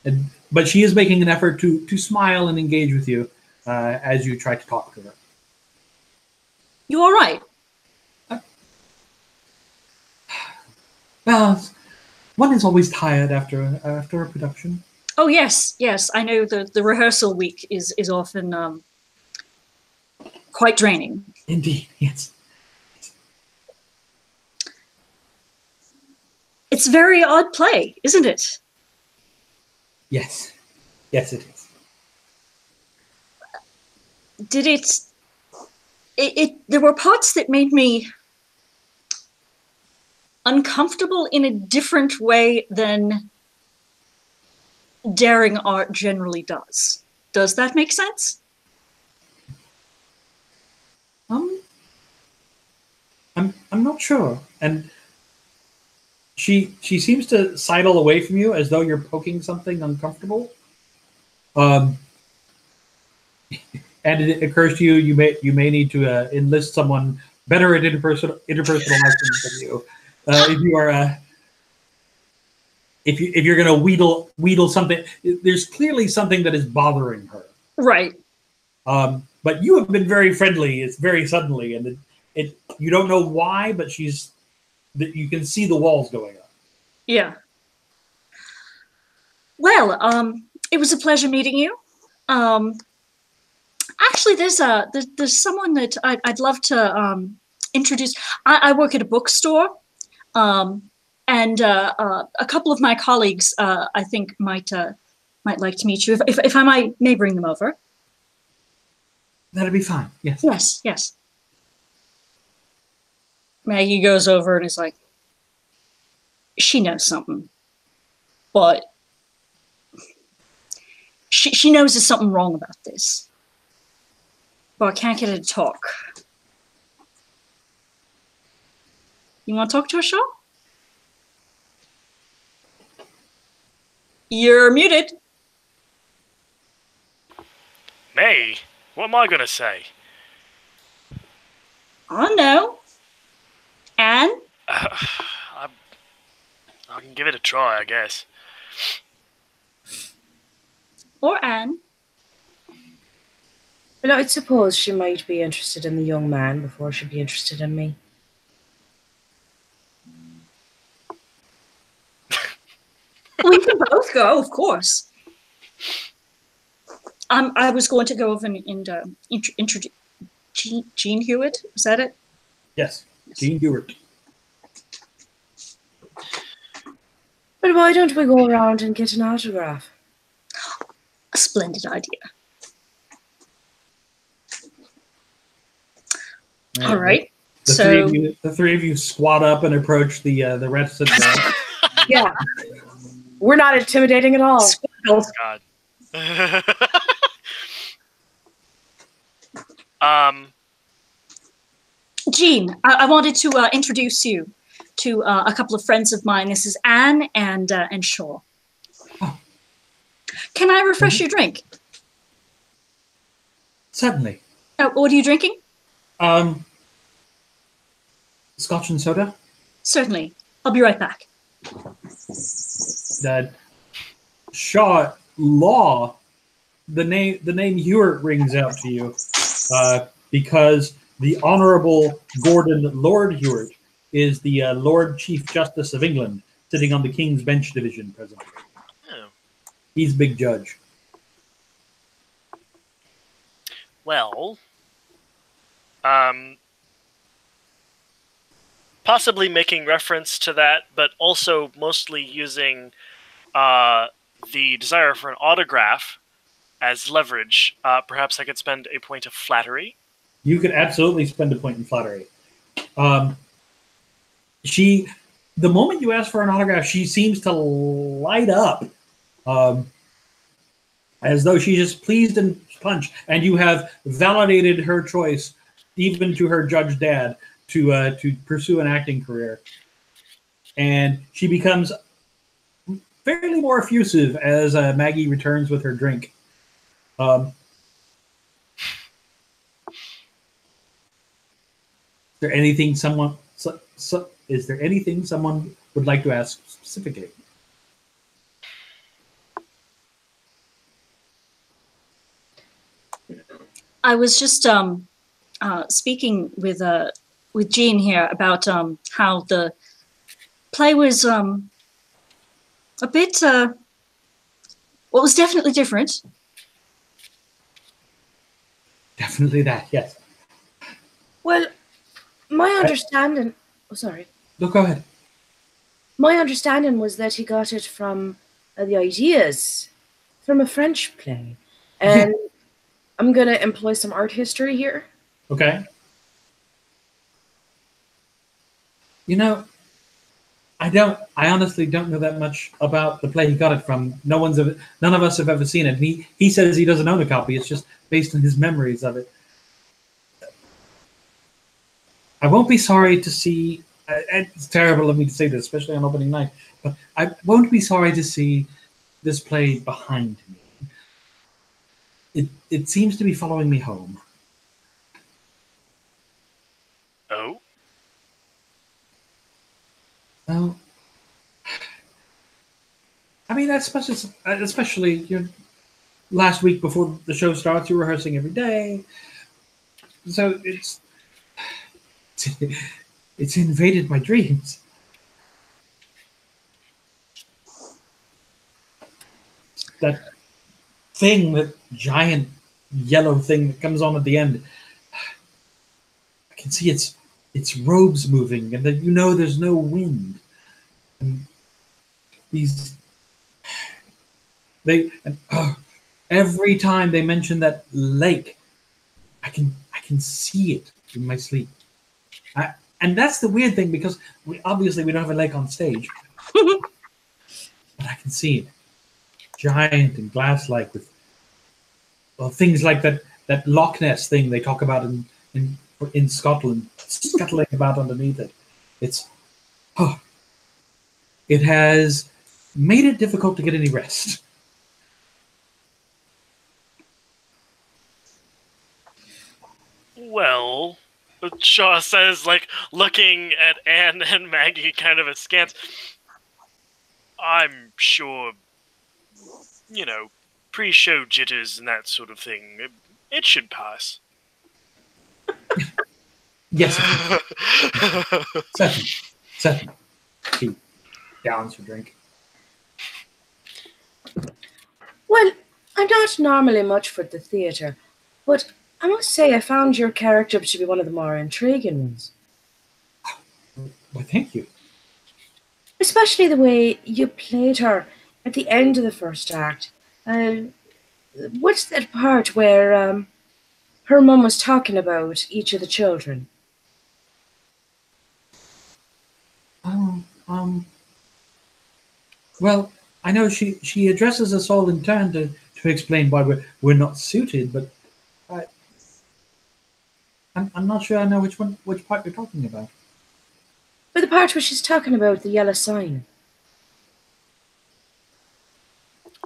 And, but she is making an effort to to smile and engage with you uh, as you try to talk to her. You all right? Uh, well, one is always tired after after a production. Oh yes, yes. I know the the rehearsal week is is often um, quite draining. Indeed, yes. It's a very odd play, isn't it? Yes. Yes, it is. Did it, it... It there were parts that made me uncomfortable in a different way than daring art generally does. Does that make sense? Um, I'm, I'm not sure. And... She she seems to sidle away from you as though you're poking something uncomfortable, um, and it occurs to you you may you may need to uh, enlist someone better at interpersonal interpersonal actions than you uh, if you are uh, if you if you're gonna wheedle wheedle something. There's clearly something that is bothering her, right? Um, but you have been very friendly. It's very suddenly, and it, it you don't know why, but she's. That you can see the walls going up. Yeah. Well, um, it was a pleasure meeting you. Um, actually, there's a there's, there's someone that I, I'd love to um, introduce. I, I work at a bookstore, um, and uh, uh, a couple of my colleagues, uh, I think, might uh, might like to meet you. If, if, if I might, may bring them over. That'd be fine. Yes. Yes. Yes. Maggie goes over and is like, she knows something, but she, she knows there's something wrong about this, but I can't get her to talk. You want to talk to her, Shaw? You're muted. Me? What am I going to say? I don't know. Anne? Uh, I, I can give it a try, I guess. Or Anne. But I suppose she might be interested in the young man before she'd be interested in me. We can both go, of course. Um, I was going to go over and, and uh, introduce Jean, Jean Hewitt. Was that it? Yes. Jean Hewitt. But why don't we go around and get an autograph? A splendid idea. All right. The, so, three of you, the three of you squat up and approach the uh, the reticent guy. Yeah. We're not intimidating at all. Oh, God. um, Jean, I, I wanted to uh, introduce you to uh, a couple of friends of mine. This is Anne and uh, and Shaw. Oh. Can I refresh mm-hmm. your drink? Certainly. Oh, what are you drinking? Um, Scotch and soda. Certainly. I'll be right back. That Shaw Law, the name the name Hewitt rings out to you uh, because the Honorable Gordon Lord Hewitt is the uh, Lord Chief Justice of England, sitting on the King's Bench Division presently. Oh. He's big judge. Well, um, possibly making reference to that, but also mostly using uh, the desire for an autograph as leverage. Uh, perhaps I could spend a point of flattery. You could absolutely spend a point in flattery. Um, she, the moment you ask for an autograph, she seems to light up. Um, as though she's just pleased and punched, and you have validated her choice, even to her judge dad, to uh, to pursue an acting career. And she becomes fairly more effusive as uh, Maggie returns with her drink. Um, is there anything someone? So, so, is there anything someone would like to ask specifically? I was just um, uh, speaking with uh, with Jean here about um, how the play was um, a bit. Uh, what was definitely different. Definitely that, yes. Well, my understanding. Oh, sorry. No, go ahead. My understanding was that he got it from uh, the ideas from a French play, and. I'm going to employ some art history here. Okay. You know, I don't, I honestly don't know that much about the play he got it from. No one's, none of us have ever seen it. And he, he says he doesn't own a copy. It's just based on his memories of it. I won't be sorry to see, it's terrible of me to say this, especially on opening night, but I won't be sorry to see this play behind me. It, it seems to be following me home. Oh? Oh. I mean, that's much as, especially your last week before the show starts, you're rehearsing every day. So it's, it's, it's invaded my dreams. That thing, that giant yellow thing that comes on at the end, I can see its its robes moving, and then you know there's no wind. And these they and oh, every time they mention that lake, I can I can see it in my sleep. I, and that's the weird thing, because we obviously we don't have a lake on stage, but I can see it. Giant and glass-like, with well, things like that that Loch Ness thing they talk about in in, in Scotland, scuttling about underneath it. It's oh, it has made it difficult to get any rest. Well, Shaw says, like looking at Anne and Maggie kind of askance. I'm sure. You know, pre-show jitters and that sort of thing. It, it should pass. Yes. Certainly. Certainly. He downs your drink. Well, I'm not normally much for the theatre, but I must say I found your character to be one of the more intriguing ones. Well, thank you. Especially the way you played her at the end of the first act. Uh, what's that part where um, her mum was talking about each of the children? Um, well, I know she, she addresses us all in turn to, to explain why we're, we're not suited, but I, I'm, I'm not sure I know which one, which part you're talking about. But the part where she's talking about the yellow sign.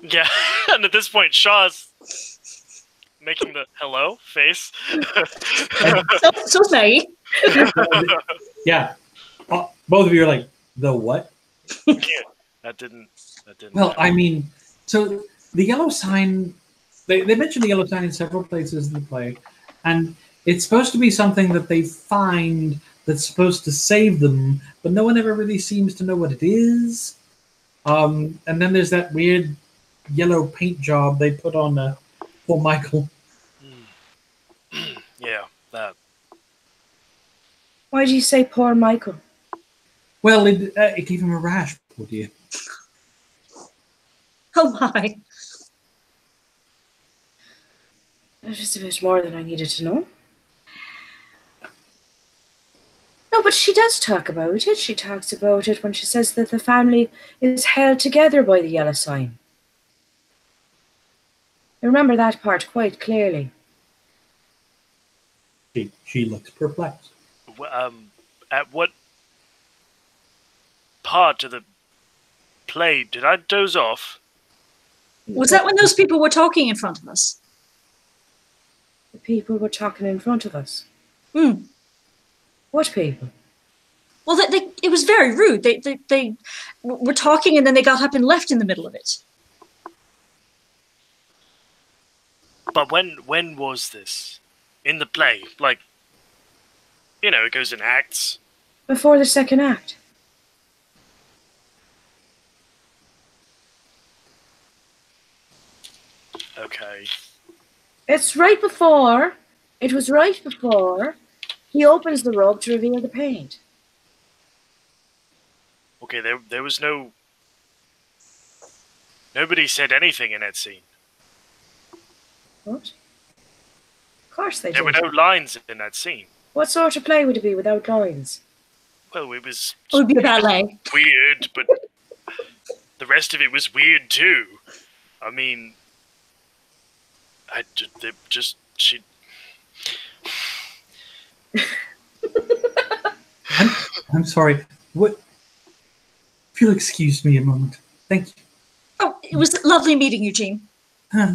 Yeah, and at this point, Shaw's making the hello face. so, so sorry. Yeah. Uh, both of you are like, the what? Yeah, that didn't, that didn't. Well, happen. I mean, so the yellow sign, they, they mention the yellow sign in several places in the play, and it's supposed to be something that they find that's supposed to save them, but no one ever really seems to know what it is. Um, and then there's that weird yellow paint job they put on uh, poor Michael. Mm. Yeah, that. Why do you say poor Michael? Well, it, uh, it gave him a rash, poor dear. Oh my! That's just a bit more than I needed to know. No, but she does talk about it. She talks about it when she says that the family is held together by the yellow sign. I remember that part quite clearly. She, she looks perplexed. Um, at what part of the play did I doze off? Was that when those people were talking in front of us? The people were talking in front of us? Hmm. What people? Well, they, they, it was very rude. They, they, they were talking and then they got up and left in the middle of it. But when, when was this? In the play? Like, you know, it goes in acts. Before the second act. Okay. It's right before. It was right before. He opens the robe to reveal the paint. Okay, there there was no... Nobody said anything in that scene. What? Of course they did. There were no lines in that scene. What sort of play would it be without lines? Well, it was... It would be a ballet. Weird, but the rest of it was weird too. I mean... I just... She... I'm, I'm sorry. What? If you'll excuse me a moment, thank you. Oh, it was lovely meeting you, Jean. Huh.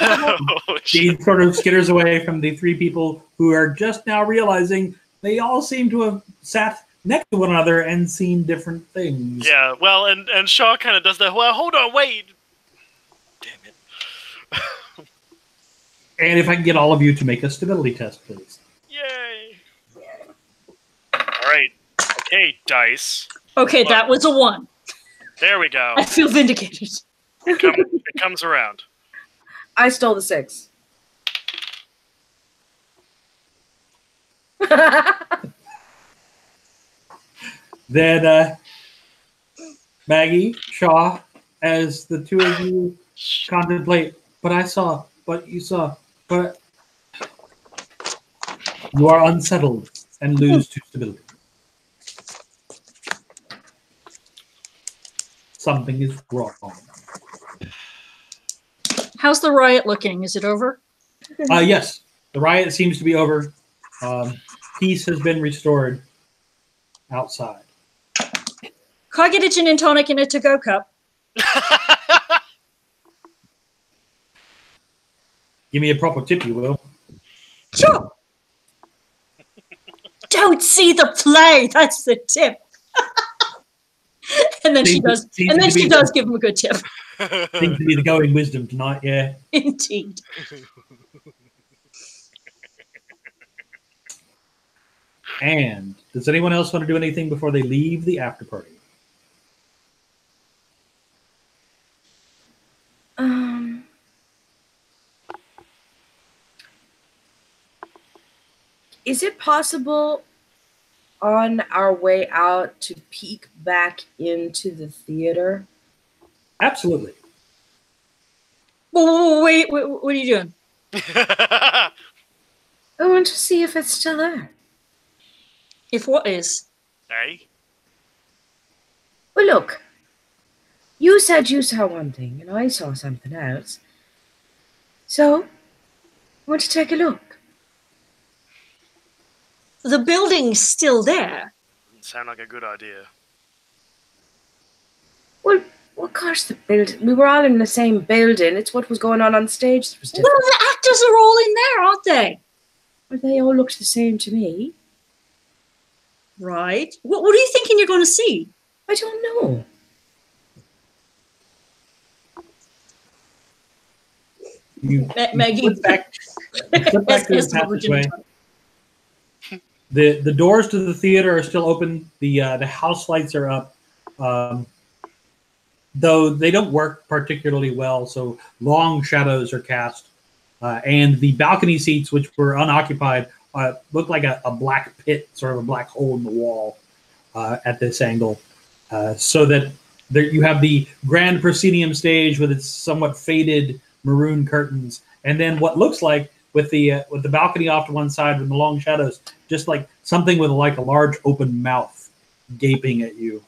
Oh, Jean sort of skitters away from the three people who are just now realizing they all seem to have sat next to one another and seen different things. Yeah. Well, and and Shaw kind of does that. Well, hold on, wait. Damn it. And if I can get all of you to make a stability test, please. Yay! All right. Okay, dice. Okay, that was a one. There we go. I feel vindicated. It, come, it comes around. I stole the six. Then, uh, Maggie, Shaw, as the two of you contemplate, but I saw, but you saw, but... You are unsettled and lose to stability. Something is wrong. How's the riot looking? Is it over? Uh, yes, the riot seems to be over. Um, peace has been restored outside. Can I get a gin and tonic in a to-go cup? Give me a proper tip, you will. Sure. Don't see the play. That's the tip. And then seems she does. To, and then she does the, give him a good tip. Seems to be the going wisdom tonight. Yeah. Indeed. And does anyone else want to do anything before they leave the after party? Um. Is it possible on our way out to peek back into the theater? Absolutely. Whoa, wait, wait, wait, what are you doing? I want to see if it's still there. If what is? Eh? Well, look, you said you saw one thing, and I saw something else. So, I want to take a look. The building's still there. Doesn't sound like a good idea. Well, well, of course the building. We were all in the same building. It's what was going on on stage that was different. Well, the actors are all in there, aren't they? Well, they all looked the same to me. Right. What, what are you thinking you're going to see? I don't know. You, Ma Maggie, you back, back to the, the the doors to the theater are still open. The uh, the house lights are up, um, though they don't work particularly well. So long shadows are cast, uh, and the balcony seats, which were unoccupied, uh, look like a, a black pit, sort of a black hole in the wall uh, at this angle, uh, so that there you have the grand proscenium stage with its somewhat faded maroon curtains, and then what looks like with the uh, with the balcony off to one side with the long shadows, just like something with like a large open mouth gaping at you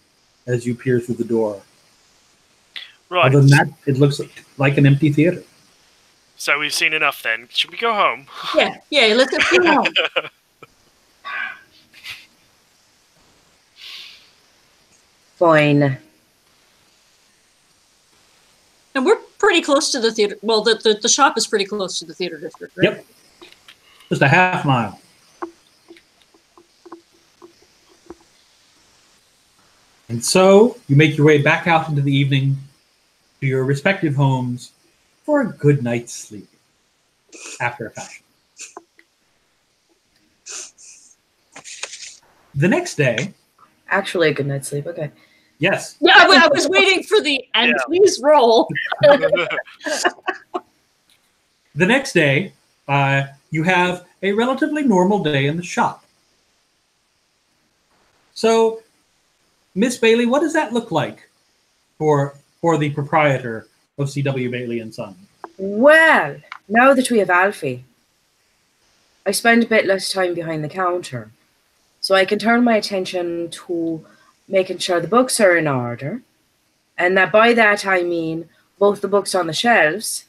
as you peer through the door. Right. Other than that, it looks like, like an empty theater. So we've seen enough. Then should we go home? Yeah, yeah. Let's go home. Fine. And we're pretty close to the theater. Well, the, the, the shop is pretty close to the theater district, right? Yep. Just a half mile. And so you make your way back out into the evening to your respective homes for a good night's sleep after a fashion. The next day. Actually, a good night's sleep. Okay. Yes. Yeah, I, I was waiting for the and yeah. Please roll. The next day, uh, you have a relatively normal day in the shop. So, Miss Bailey, what does that look like for for the proprietor of C W Bailey and Son? Well, now that we have Alfie, I spend a bit less time behind the counter, so I can turn my attention to making sure the books are in order, and that by that I mean both the books on the shelves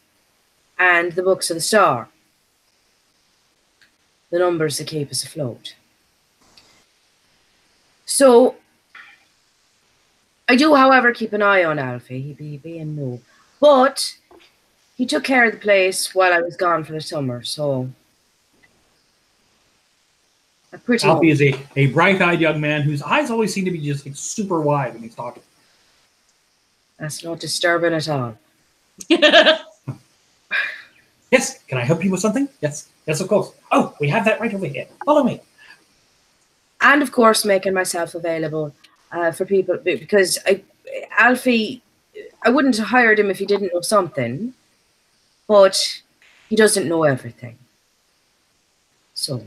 and the books of the store, the numbers that keep us afloat. So I do, however, keep an eye on Alfie. He be being new, but he took care of the place while I was gone for the summer, so Pretty Alfie old. is a, a bright-eyed young man whose eyes always seem to be just like super wide when he's talking. That's not disturbing at all. Yes, can I help you with something? Yes, yes, of course. Oh, we have that right over here. Follow me. And of course, making myself available uh, for people, because I, Alfie, I wouldn't have hired him if he didn't know something, but he doesn't know everything. So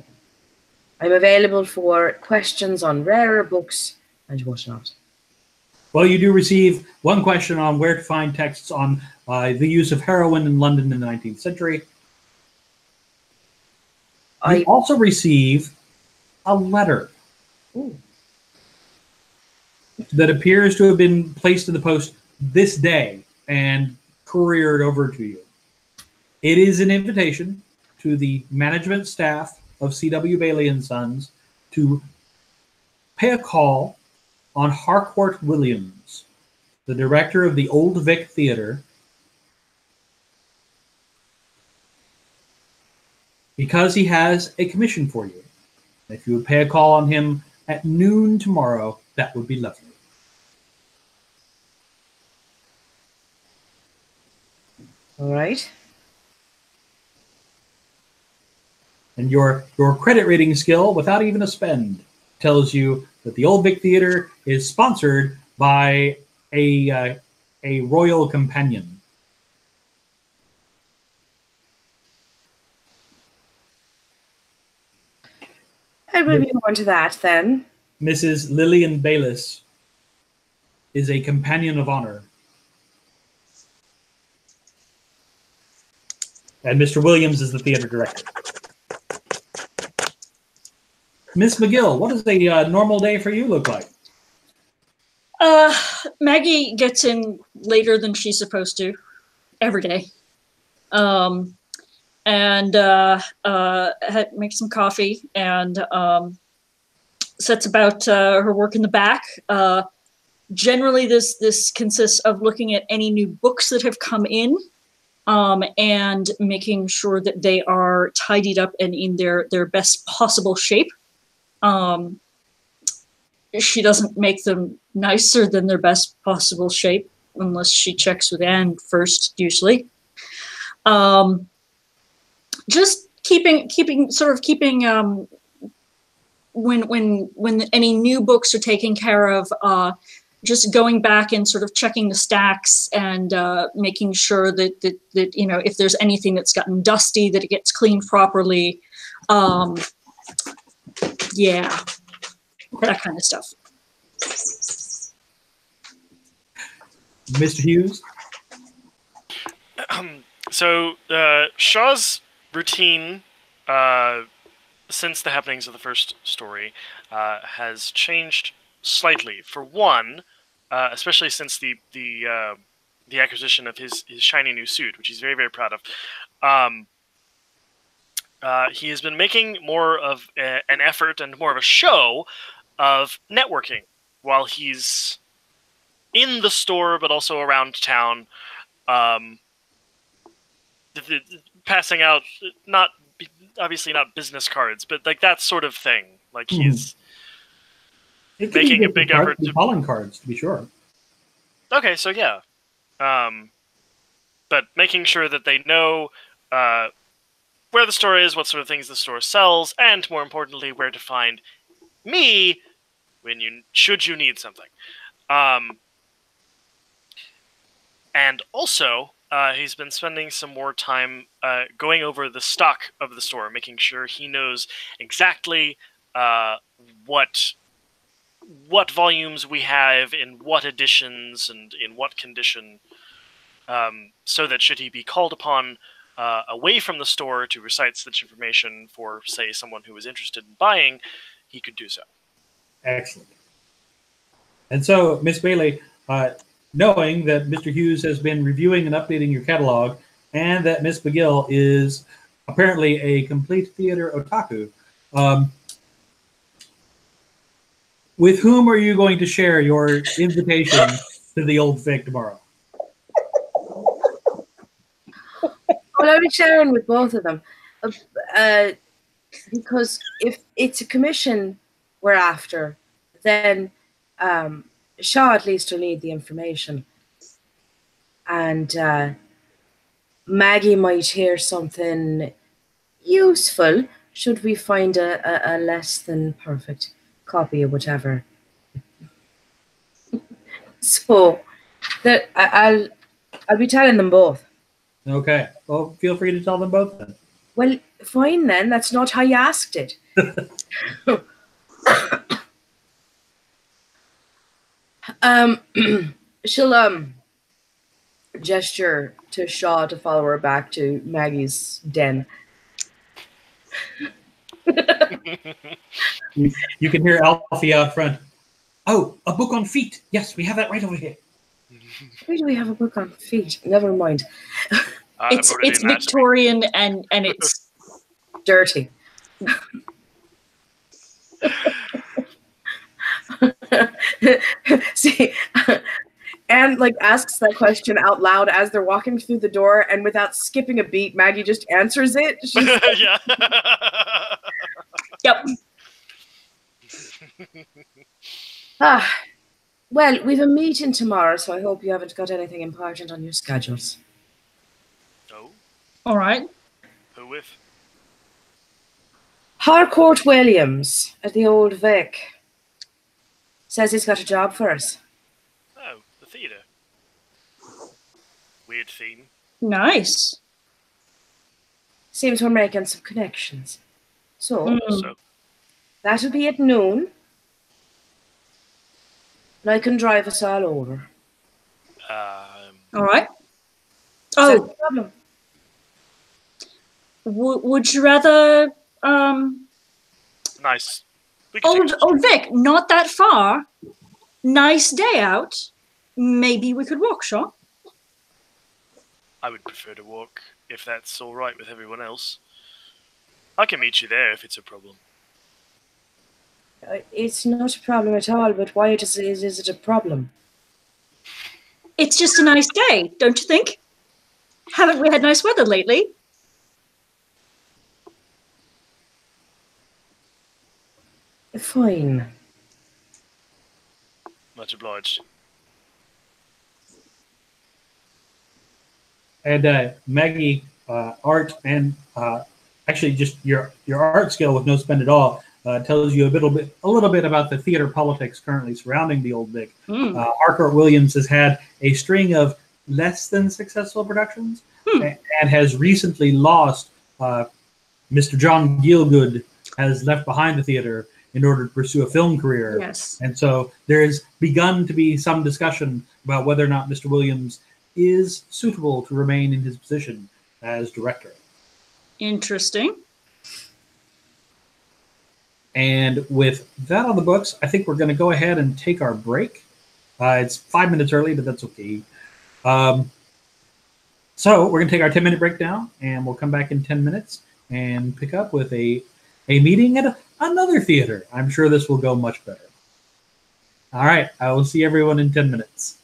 I'm available for questions on rarer books and whatnot. Well, you do receive one question on where to find texts on uh, the use of heroin in London in the nineteenth century. I you also receive a letter Ooh. that appears to have been placed in the post this day and couriered over to you. It is an invitation to the management staff of C W Bailey and Sons to pay a call on Harcourt Williams, the director of the Old Vic Theatre, because he has a commission for you. If you would pay a call on him at noon tomorrow, that would be lovely. All right. And your, your credit rating skill, without even a spend, tells you that the Old Vic Theatre is sponsored by a, uh, a royal companion. I will move on to that then. Missus Lillian Bayliss is a companion of honor. And Mister Williams is the theatre director. Miss McGill, what does a uh, normal day for you look like? Uh, Maggie gets in later than she's supposed to every day. Um, and uh, uh, makes some coffee and um, sets about uh, her work in the back. Uh, generally, this, this consists of looking at any new books that have come in um, and making sure that they are tidied up and in their, their best possible shape. Um, she doesn't make them nicer than their best possible shape unless she checks with Anne first, usually. Um, just keeping, keeping, sort of keeping, um, when, when, when any new books are taken care of, uh, just going back and sort of checking the stacks and, uh, making sure that, that, that, you know, if there's anything that's gotten dusty, that it gets cleaned properly. Um, yeah. Okay. That kind of stuff. Mister Hughes? Um, so, uh, Shaw's routine, uh, since the happenings of the first story, uh, has changed slightly. For one, uh, especially since the the uh, the acquisition of his, his shiny new suit, which he's very, very proud of, um, uh, he has been making more of a, an effort and more of a show of networking while he's in the store, but also around town, um, the, the, passing out, not obviously not business cards, but like that sort of thing. Like he's mm. making a big effort to calling cards, to be sure. Okay. So yeah. Um, but making sure that they know, uh, where the store is, what sort of things the store sells, and more importantly, where to find me when you, should you need something. Um, and also, uh, he's been spending some more time uh, going over the stock of the store, making sure he knows exactly uh, what what volumes we have, in what editions, and in what condition, um, so that should he be called upon uh, away from the store to recite such information for, say, someone who is interested in buying, he could do so. Excellent. And so, Miss Bailey, uh, knowing that Mister Hughes has been reviewing and updating your catalog, and that Miss McGill is apparently a complete theater otaku, um, with whom are you going to share your invitation to the Old Vic tomorrow? Well, I'll be sharing with both of them, uh, because if it's a commission we're after, then Um, Shaw at least will need the information, and uh, Maggie might hear something useful should we find a, a, a less than perfect copy or whatever. So that I'll I'll be telling them both. Okay. Well, feel free to tell them both then. Well, fine then. That's not how you asked it. Um, she'll um gesture to Shaw to follow her back to Maggie's den. you, you can hear Alfie out front. Oh, a book on feet. Yes, we have that right over here. Where do we have a book on feet? Never mind. Uh, it's it's Victorian and and it's dirty. See, Anne like asks that question out loud as they're walking through the door, and without skipping a beat, Maggie just answers it. She's like, yep. Ah, well, we've a meeting tomorrow, so I hope you haven't got anything important on your schedules. Oh. All right. Who with? Harcourt Williams at the Old Vic. Says he's got a job for us. Oh, the theater. Weird theme. Nice. Seems we're making some connections. So, mm. that'll be at noon. And I can drive us all over. Um, all right. Oh, no problem. W would you rather... Um, nice. Old, Old Vic, not that far. Nice day out. Maybe we could walk, Shaw. I would prefer to walk, if that's all right with everyone else. I can meet you there if it's a problem. Uh, it's not a problem at all, but why it is, is, is it a problem? It's just a nice day, don't you think? Haven't we had nice weather lately? Fine. Much obliged. And uh, Maggie, uh, art and uh, actually just your your art skill with no spend at all uh, tells you a little bit a little bit about the theater politics currently surrounding the Old Vic. Mm. Uh, Harcourt Williams has had a string of less than successful productions hmm. and, and has recently lost. Uh, Mister John Gielgud has left behind the theater in order to pursue a film career. Yes. And so there has begun to be some discussion about whether or not Mister Williams is suitable to remain in his position as director. Interesting. And with that on the books, I think we're going to go ahead and take our break. Uh, it's five minutes early, but that's okay. Um, so we're going to take our ten minute break now, and we'll come back in ten minutes and pick up with a, a meeting at another theater. I'm sure this will go much better. All right, I will see everyone in ten minutes.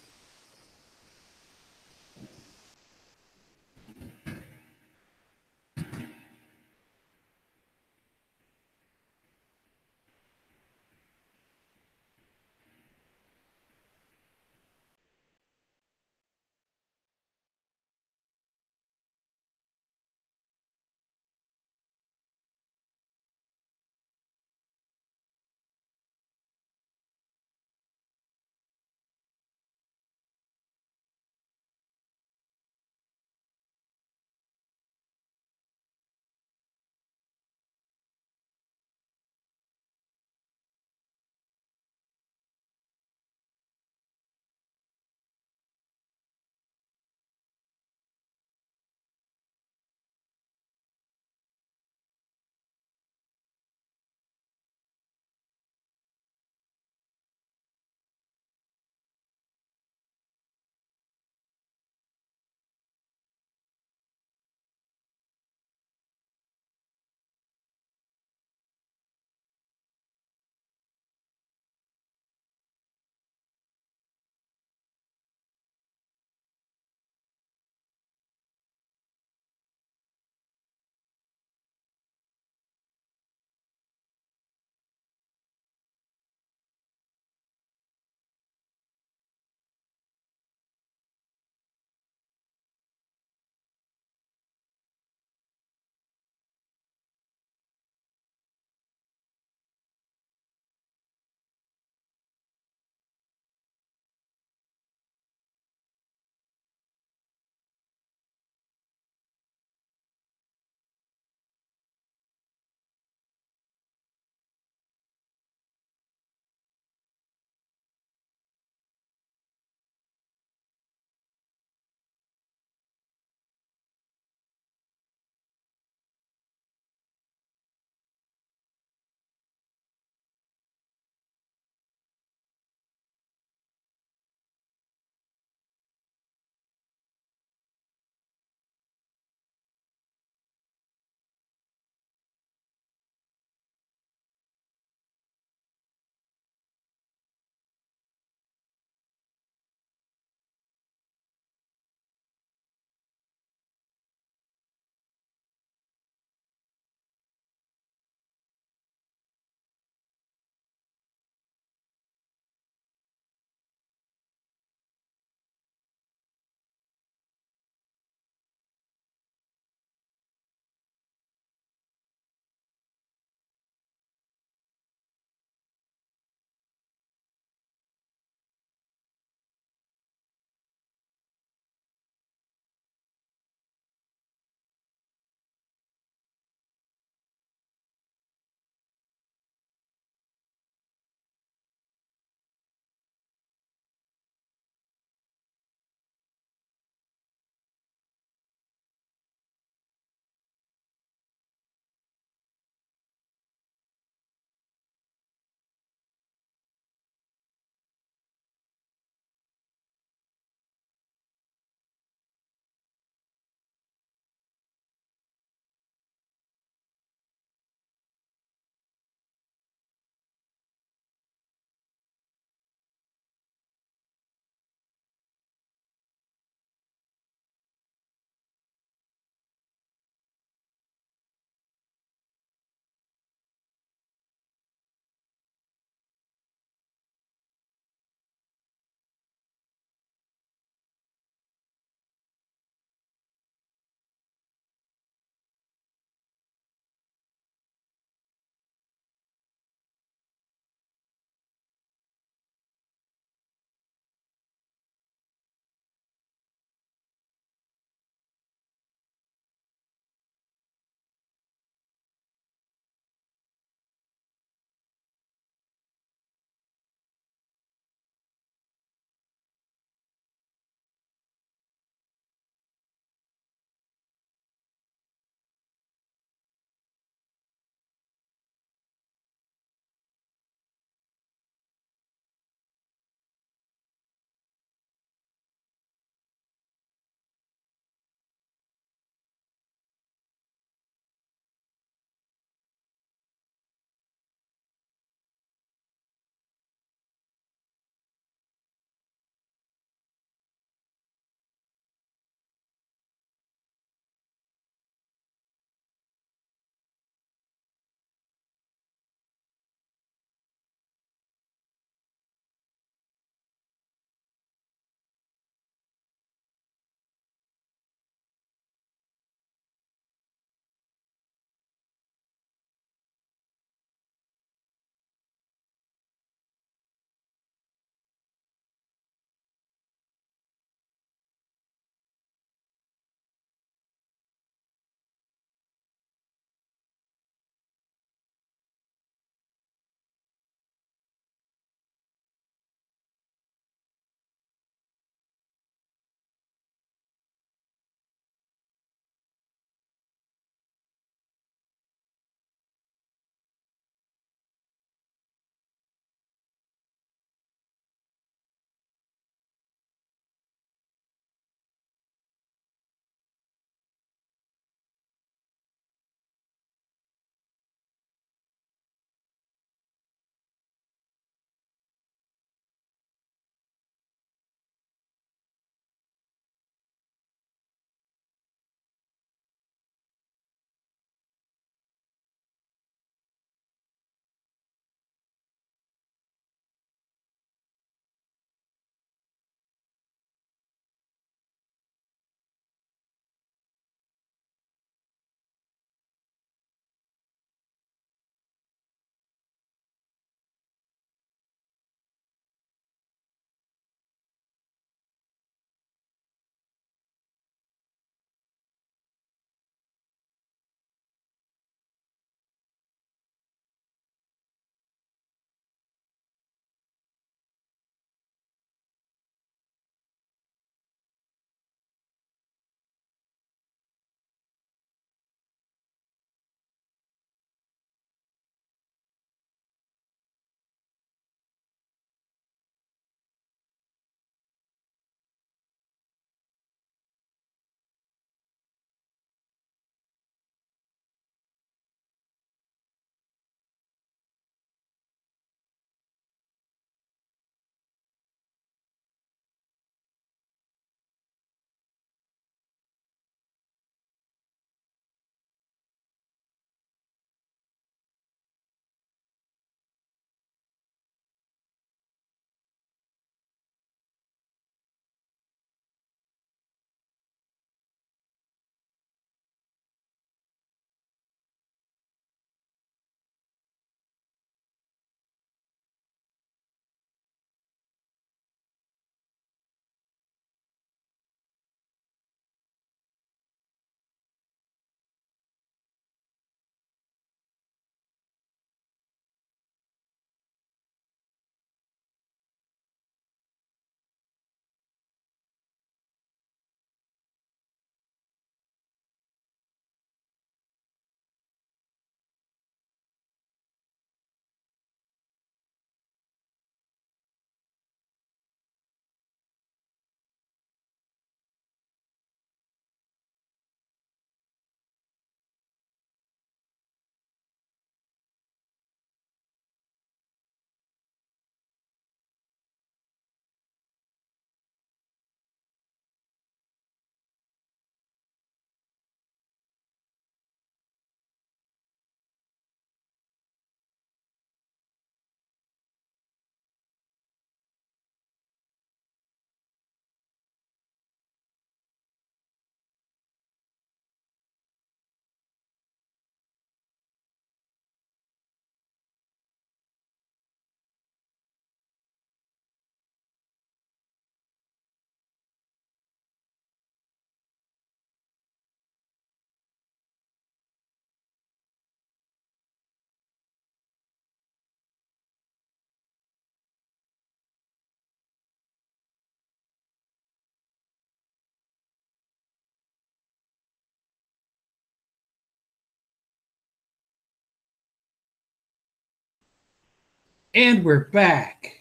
And we're back.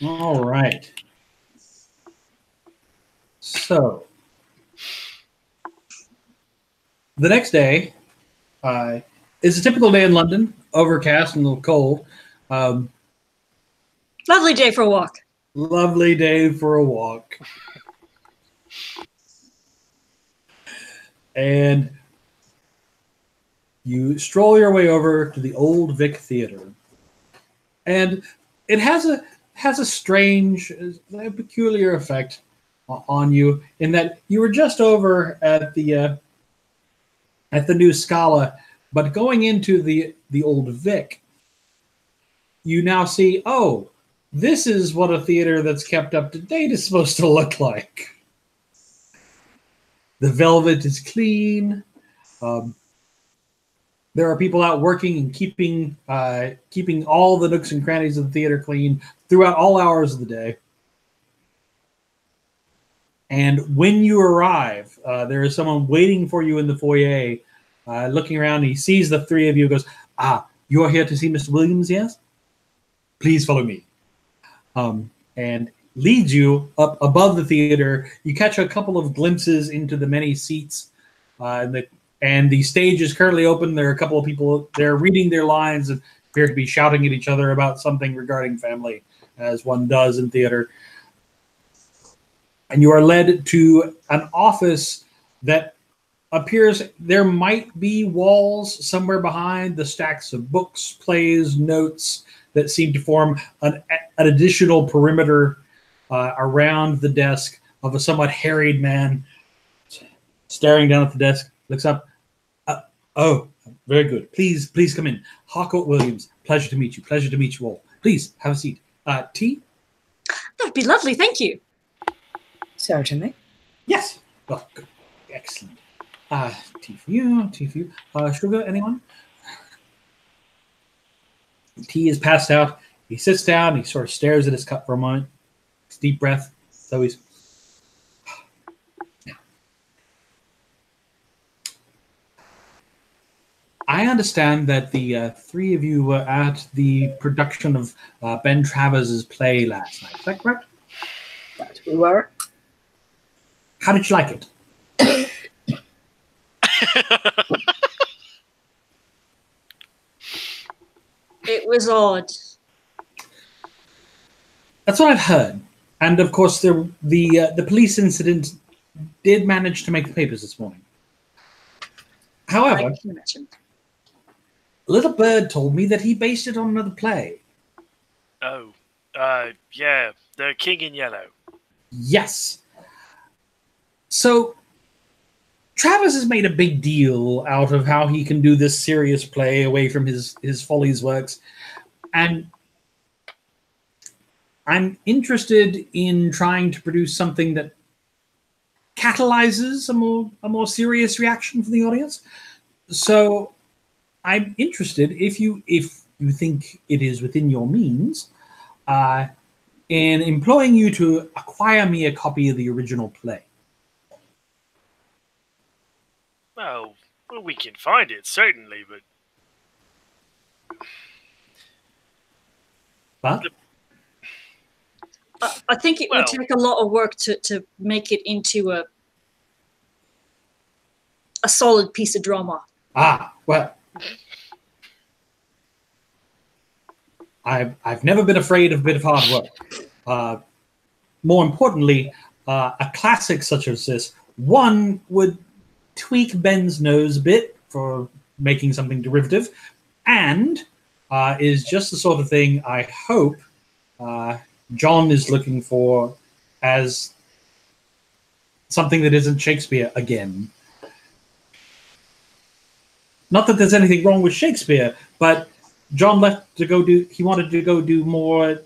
All right. So the next day uh, is a typical day in London, overcast and a little cold. Um, lovely day for a walk. Lovely day for a walk. And you stroll your way over to the Old Vic Theatre. And it has a has a strange, a peculiar effect on you, in that you were just over at the uh, at the new Scala, but going into the the Old Vic, you now see, oh, this is what a theater that's kept up to date is supposed to look like. The velvet is clean. Um, There are people out working and keeping uh, keeping all the nooks and crannies of the theater clean throughout all hours of the day. And when you arrive, uh, there is someone waiting for you in the foyer, uh, looking around. And he sees the three of you and goes, ah, you are here to see Mister Williams, yes? Please follow me. Um, and leads you up above the theater. You catch a couple of glimpses into the many seats uh, in the And the stage is currently open. There are a couple of people there reading their lines and appear to be shouting at each other about something regarding family, as one does in theater. And you are led to an office that appears there might be walls somewhere behind the stacks of books, plays, notes that seem to form an, an additional perimeter uh, around the desk of a somewhat harried man staring down at the desk. Looks up. Uh, oh, very good. Please, please come in. Harcourt Williams, pleasure to meet you. Pleasure to meet you all. Please, have a seat. Uh, tea? That'd be lovely, thank you. Certainly. Yes. Oh, good. Excellent. Uh, tea for you, tea for you. Uh, sugar, anyone? The tea is passed out. He sits down. He sort of stares at his cup for a moment. It's deep breath. So he's... I understand that the uh, three of you were at the production of uh, Ben Travers' play last night. Is that correct? That we were. How did you like it? It was odd. That's what I've heard. And of course, the the uh, the police incident did manage to make the papers this morning. However, I can imagine. Little Bird told me that he based it on another play. Oh, uh, yeah, The King in Yellow. Yes. So, Travers has made a big deal out of how he can do this serious play away from his, his Follies works. And I'm interested in trying to produce something that catalyzes a more, a more serious reaction from the audience. So... I'm interested if you if you think it is within your means, uh, in employing you to acquire me a copy of the original play. Well, well, we can find it certainly, but but I, I think it well, would take a lot of work to to make it into a a solid piece of drama. Ah, well. I've, I've never been afraid of a bit of hard work. Uh, more importantly, uh, a classic such as this, one would tweak Ben's nose a bit for making something derivative, and uh, is just the sort of thing I hope uh, John is looking for as something that isn't Shakespeare again. Not that there's anything wrong with Shakespeare, but John left to go do, he wanted to go do more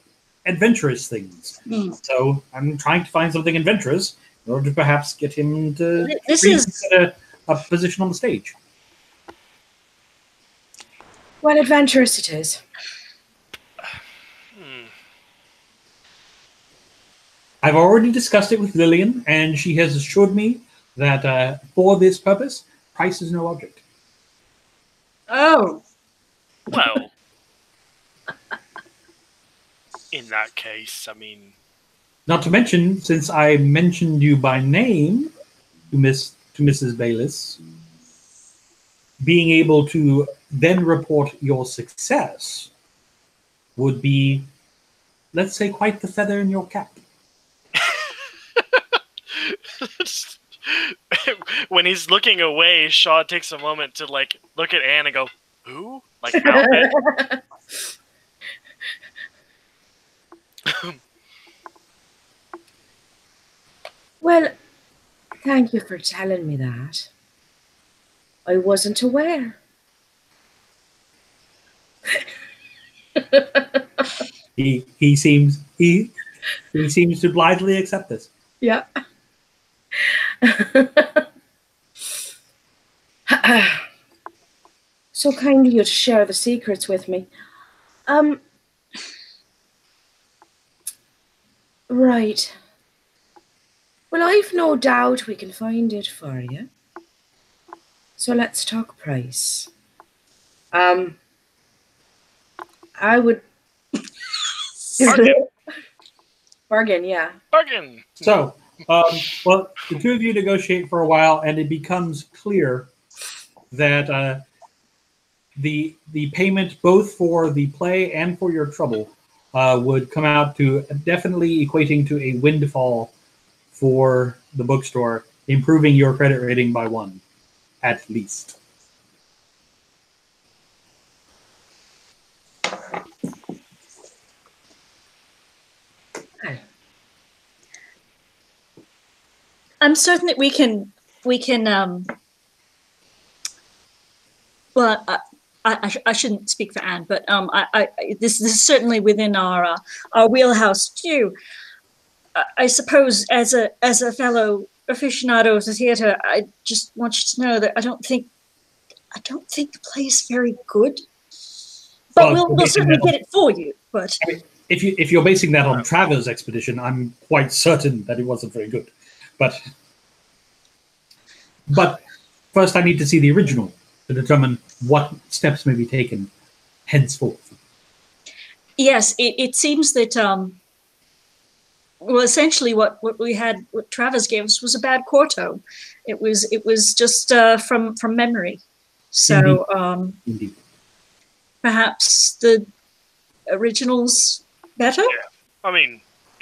adventurous things. Mm. So I'm trying to find something adventurous in order to perhaps get him to this is a, a position on the stage. Well, adventurous it is. Hmm. I've already discussed it with Lillian, and she has assured me that uh, for this purpose, price is no object. Oh. Well, in that case, I mean... Not to mention, since I mentioned you by name to Miss to Missus Bayliss, being able to then report your success would be, let's say, quite the feather in your cap. When he's looking away, Shaw takes a moment to like look at Anne and go, "Who?" Like outfit. Well, thank you for telling me that. I wasn't aware. he he seems he he seems to blithely accept this. Yeah. So kind of you to share the secrets with me. Um. Right. Well, I've no doubt we can find it for you. So let's talk price. Um, I would... Bargain. Bargain, yeah. Bargain. So, um, well, the two of you negotiate for a while, and it becomes clear that uh, the, the payment, both for the play and for your trouble, uh, would come out to definitely equating to a windfall for the bookstore, improving your credit rating by one, at least. I'm certain that we can, we can, um, well, I, I, I shouldn't speak for Anne, but um, I, I, this, this is certainly within our, uh, our wheelhouse too. I suppose as a as a fellow aficionado to theater, I just want you to know that I don't think I don't think the play is very good. But well, we'll, we'll certainly get it for you. But I mean, if you if you're basing that on Travers' expedition, I'm quite certain that it wasn't very good. But but first, I need to see the original to determine what steps may be taken henceforth. Yes, it it seems that. Um, Well, essentially, what, what we had, what Travers gave us, was a bad quarto. It was it was just uh, from from memory. So Indeed. Um, Indeed. Perhaps the original's better. Yeah. I mean,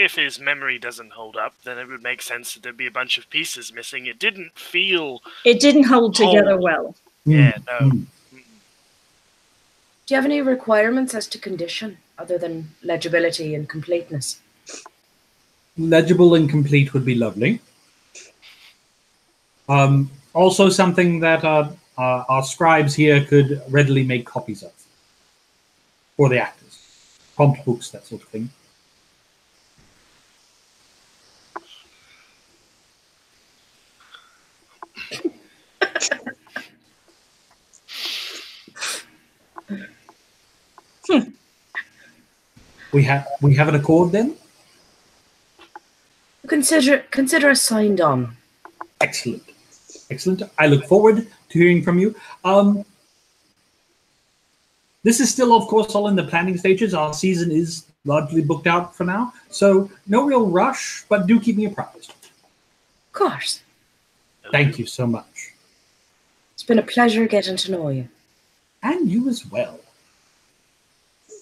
if his memory doesn't hold up, then it would make sense that there'd be a bunch of pieces missing. It didn't feel. It didn't hold whole. together well. Yeah. No. Mm. Do you have any requirements as to condition other than legibility and completeness? Legible and complete would be lovely. Um, also something that our, uh, our scribes here could readily make copies of for the actors. Prompt books, that sort of thing. hmm. We have we have an accord then? Consider consider us signed on. Excellent, excellent. I look forward to hearing from you. Um, this is still, of course, all in the planning stages. Our season is largely booked out for now, so no real rush. But do keep me apprised. Of course. Thank you so much. It's been a pleasure getting to know you, and you as well. If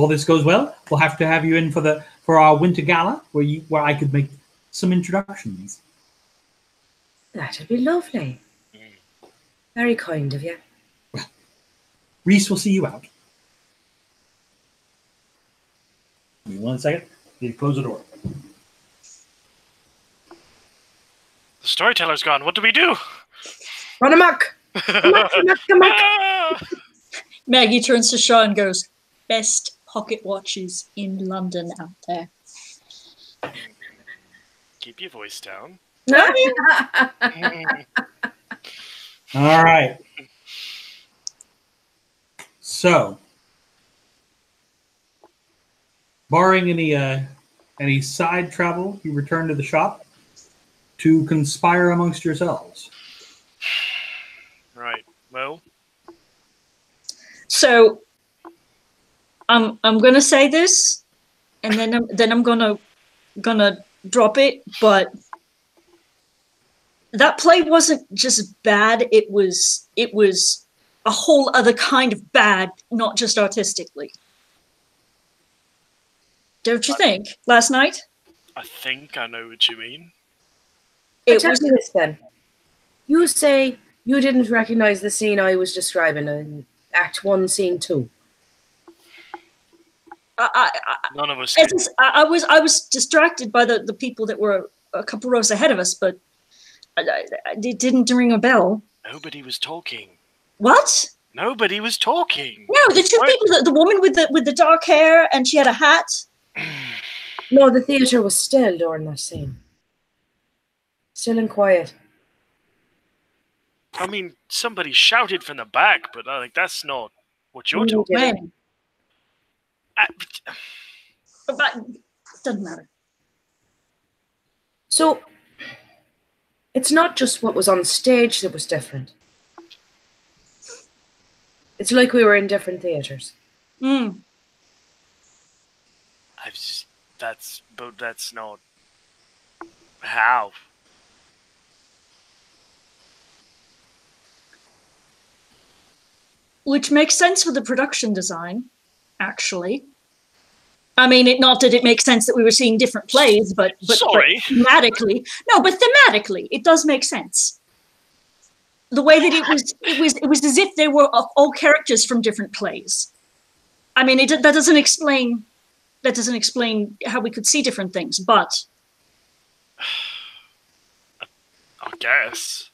all this goes well, we'll have to have you in for the. For our winter gala, where you, where I could make some introductions. That'd be lovely. Mm. Very kind of you. Well, Reese will see you out. Give me one second. You close the door. The storyteller's gone. What do we do? Run amok! amok, amok, amok. Maggie turns to Shaw and goes, "Best pocket watches in London out there. Keep your voice down." All right. So, barring any uh, any side travel, you return to the shop to conspire amongst yourselves. Right. Well. So, I'm I'm gonna say this, and then I'm, then I'm gonna gonna drop it. But that play wasn't just bad; it was it was a whole other kind of bad, not just artistically. Don't you I, think? Last night? I think I know what you mean. It was this then. You say you didn't recognize the scene I was describing in Act One, Scene Two. I, I, None of us. Just, I, I was I was distracted by the, the people that were a, a couple rows ahead of us, but I, I, it didn't ring a bell. Nobody was talking. What? Nobody was talking. No, the two Why? people, the, the woman with the with the dark hair, and she had a hat. No, the theatre was still during that scene. Still and quiet. I mean, somebody shouted from the back, but I think that's not what you're no talking about. I... But it doesn't matter. So, it's not just what was on stage that was different. It's like we were in different theatres. Mm. I was just, that's, but that's not how. Which makes sense for the production design, actually. I mean, it, not that it makes sense that we were seeing different plays, but, but, Sorry. but thematically, no, but thematically, it does make sense. The way that it was, it was, it was as if they were all characters from different plays. I mean, it, that doesn't explain. That doesn't explain how we could see different things, but I guess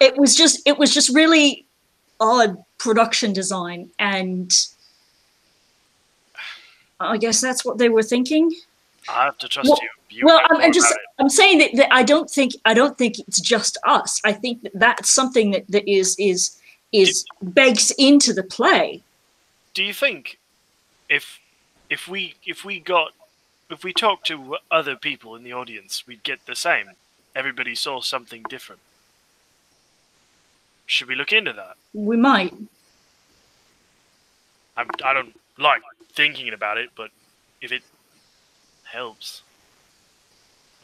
it was just it was just really odd production design, and I guess that's what they were thinking. I have to trust well, you. you. Well, I'm, I'm just I'm saying that, that I don't think I don't think it's just us. I think that that's something that, that is is is Did, bakes into the play. Do you think if if we if we got if we talked to other people in the audience, we'd get the same? Everybody saw something different. Should we look into that? We might. I, I don't like thinking about it, but if it helps.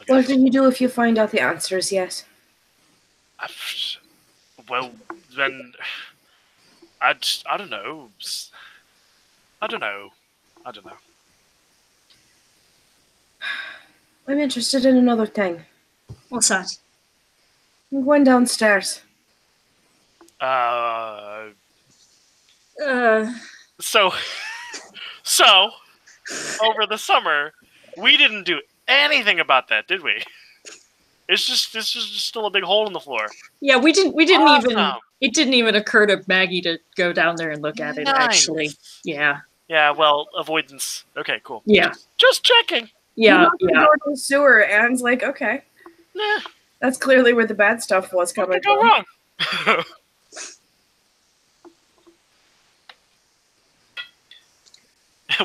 Okay. What do you do if you find out the answer is yes? Well, then I'd I don't know. I don't know. I don't know. I'm interested in another thing. What's that? I'm going downstairs. Uh. Uh. So, so over the summer. We didn't do anything about that, did we? It's just this is just still a big hole in the floor. Yeah, we didn't we didn't awesome. even it didn't even occur to Maggie to go down there and look at it nice. actually. Yeah. Yeah, well, avoidance. Okay, cool. Yeah. Just checking. Yeah. You yeah. Door to the sewer, and like, okay. Nah. That's clearly where the bad stuff was coming from. What could go wrong?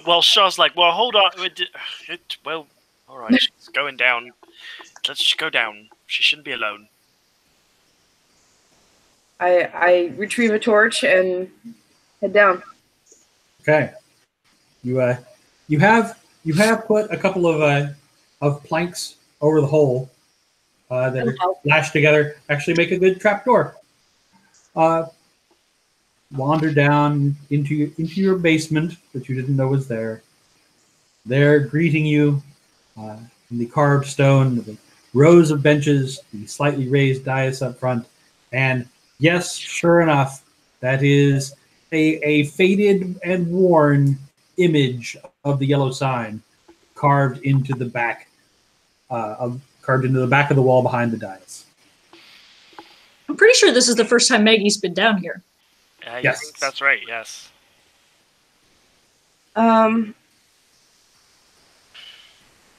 Well, Shaw's like, well, hold on. It, it, well, all right, she's going down. Let's just go down. She shouldn't be alone. I I retrieve a torch and head down. Okay, you uh, you have you have put a couple of uh, of planks over the hole uh, that are lashed together. Actually, make a good trapdoor. Uh. Wander down into into your basement that you didn't know was there. There, greeting you uh, in the carved stone, the rows of benches, the slightly raised dais up front, and yes, sure enough, that is a a faded and worn image of the yellow sign carved into the back, uh, of, carved into the back of the wall behind the dais. I'm pretty sure this is the first time Maggie's been down here. I yes. think that's right, yes. Um,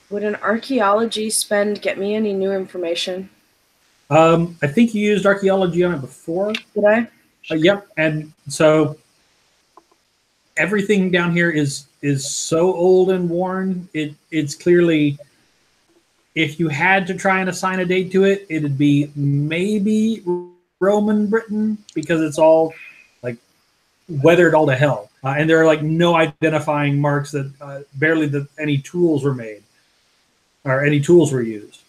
would an archaeology spend get me any new information? Um, I think you used archaeology on it before. Did I? Uh, yep, and so everything down here is is so old and worn. It it's clearly, if you had to try and assign a date to it, it'd be maybe Roman Britain, because it's all like weathered all to hell, uh, and there are like no identifying marks that uh, barely that any tools were made or any tools were used.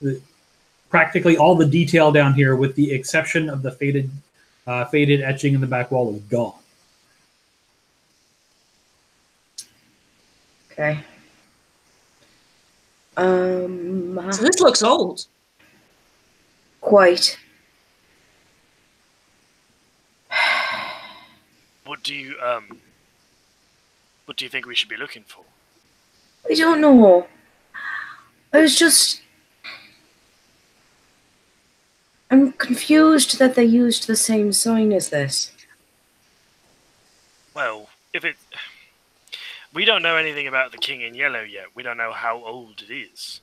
The, practically all the detail down here, with the exception of the faded uh, faded etching in the back wall, is gone. Okay. Um, so this looks old. Quite. What do you um? What do you think we should be looking for? I don't know. I was just. I'm confused that they used the same sign as this. Well, if it... We don't know anything about The King in Yellow yet. We don't know how old it is.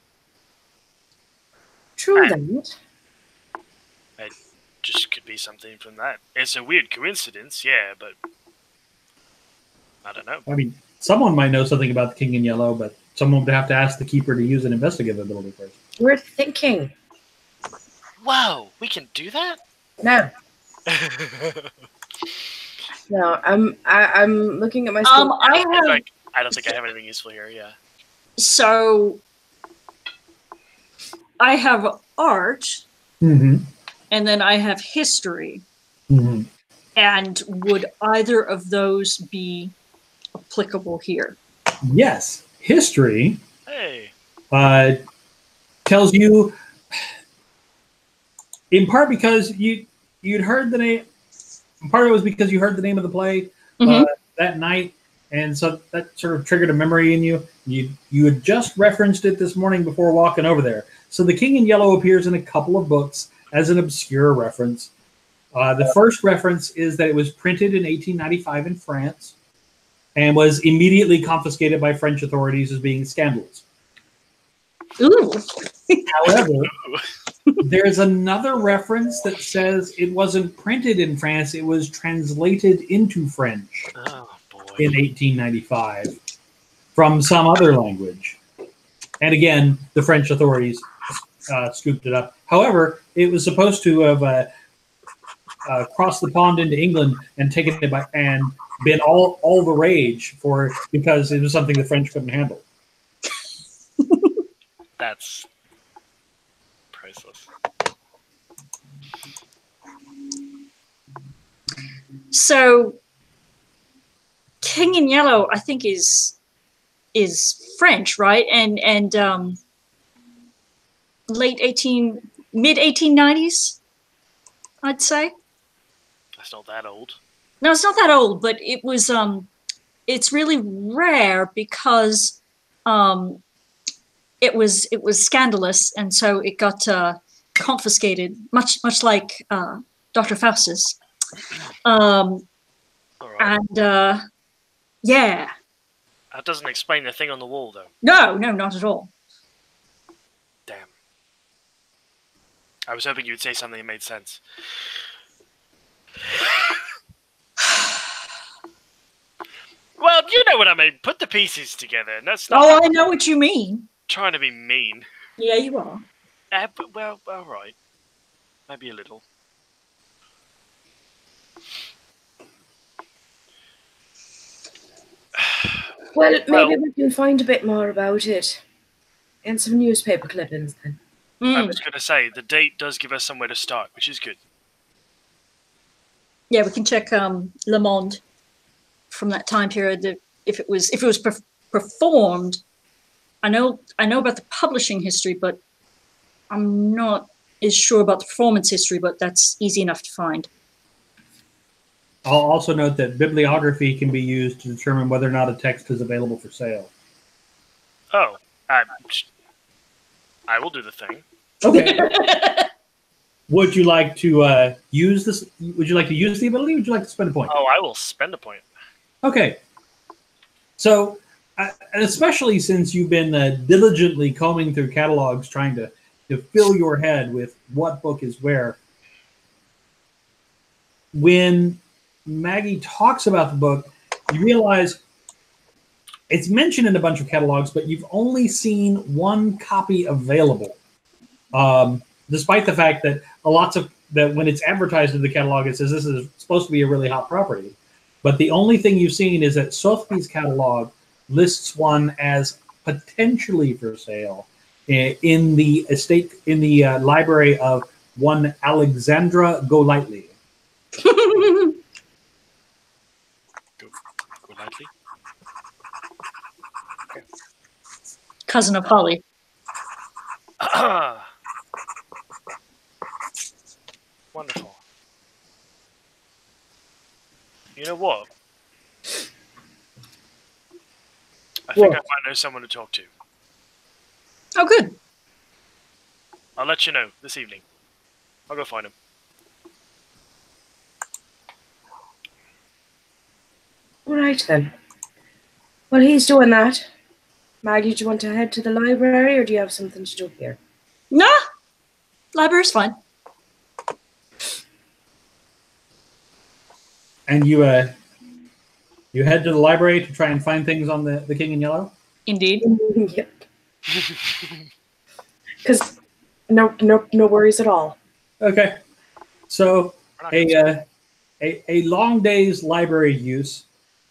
True that. It just could be something from that. It's a weird coincidence, yeah, but... I don't know. I mean, someone might know something about The King in Yellow, but someone would have to ask the Keeper to use an investigative ability first. We're thinking... Wow, we can do that? No. No, I'm I, I'm looking at my school. Um, I, have... like, I don't think I have anything useful here, yeah. So, I have art, mm-hmm. and then I have history. Mm-hmm. And would either of those be applicable here? Yes. History hey. uh, tells you... In part because you you'd heard the name, part of it was because you heard the name of the play mm-hmm. uh, that night, and so that sort of triggered a memory in you. You you had just referenced it this morning before walking over there. So The King in Yellow appears in a couple of books as an obscure reference. Uh, the first reference is that it was printed in eighteen ninety-five in France, and was immediately confiscated by French authorities as being scandalous. Ooh. However. There's another reference that says it wasn't printed in France, it was translated into French oh, boy. in eighteen ninety-five from some other language. And again, the French authorities uh, scooped it up. However, it was supposed to have uh, uh, crossed the pond into England and taken it by and been all, all the rage for because it was something the French couldn't handle. That's... So, King in Yellow, I think, is is French, right? And and um, late eighteen, mid eighteen nineties, I'd say. That's not that old. No, it's not that old, but it was. Um, it's really rare because um, it was it was scandalous, and so it got uh, confiscated, much much like uh, Doctor Faustus. Um, right. And, uh, yeah. That doesn't explain the thing on the wall, though. No, no, not at all. Damn. I was hoping you'd say something that made sense. Well, you know what I mean. Put the pieces together. And that's not oh, I know what you mean. Trying to be mean. Yeah, you are. Uh, but, well, all right. Maybe a little. Well, maybe well, we can find a bit more about it. And some newspaper clippings, then. Mm. I was going to say, the date does give us somewhere to start, which is good. Yeah, we can check um, Le Monde from that time period. If it was if it was pre performed, I know I know about the publishing history, but I'm not as sure about the performance history. But that's easy enough to find. I'll also note that bibliography can be used to determine whether or not a text is available for sale. Oh, I, I will do the thing. Okay. Would you like to uh, use this? Would you like to use the ability? Or would you like to spend a point? Oh, I will spend a point. Okay. So, uh, especially since you've been uh, diligently combing through catalogs, trying to to fill your head with what book is where. when Maggie talks about the book, you realize it's mentioned in a bunch of catalogs, but you've only seen one copy available. Um, despite the fact that a lots of that when it's advertised in the catalog, it says this is supposed to be a really hot property. But the only thing you've seen is that Sotheby's catalog lists one as potentially for sale in the estate in the uh, library of one Alexandra Golightly. Go, Golightly. Cousin of Holly. Wonderful. You know what? I think what? I might know someone to talk to. Oh, good. I'll let you know this evening. I'll go find him. All right, then. Well, he's doing that. Maggie, do you want to head to the library, or do you have something to do here? No. Library's fine. And you uh, you head to the library to try and find things on the, the King in Yellow? Indeed. Yep. Because no, no, no worries at all. Okay. So a, uh, a, a long day's library use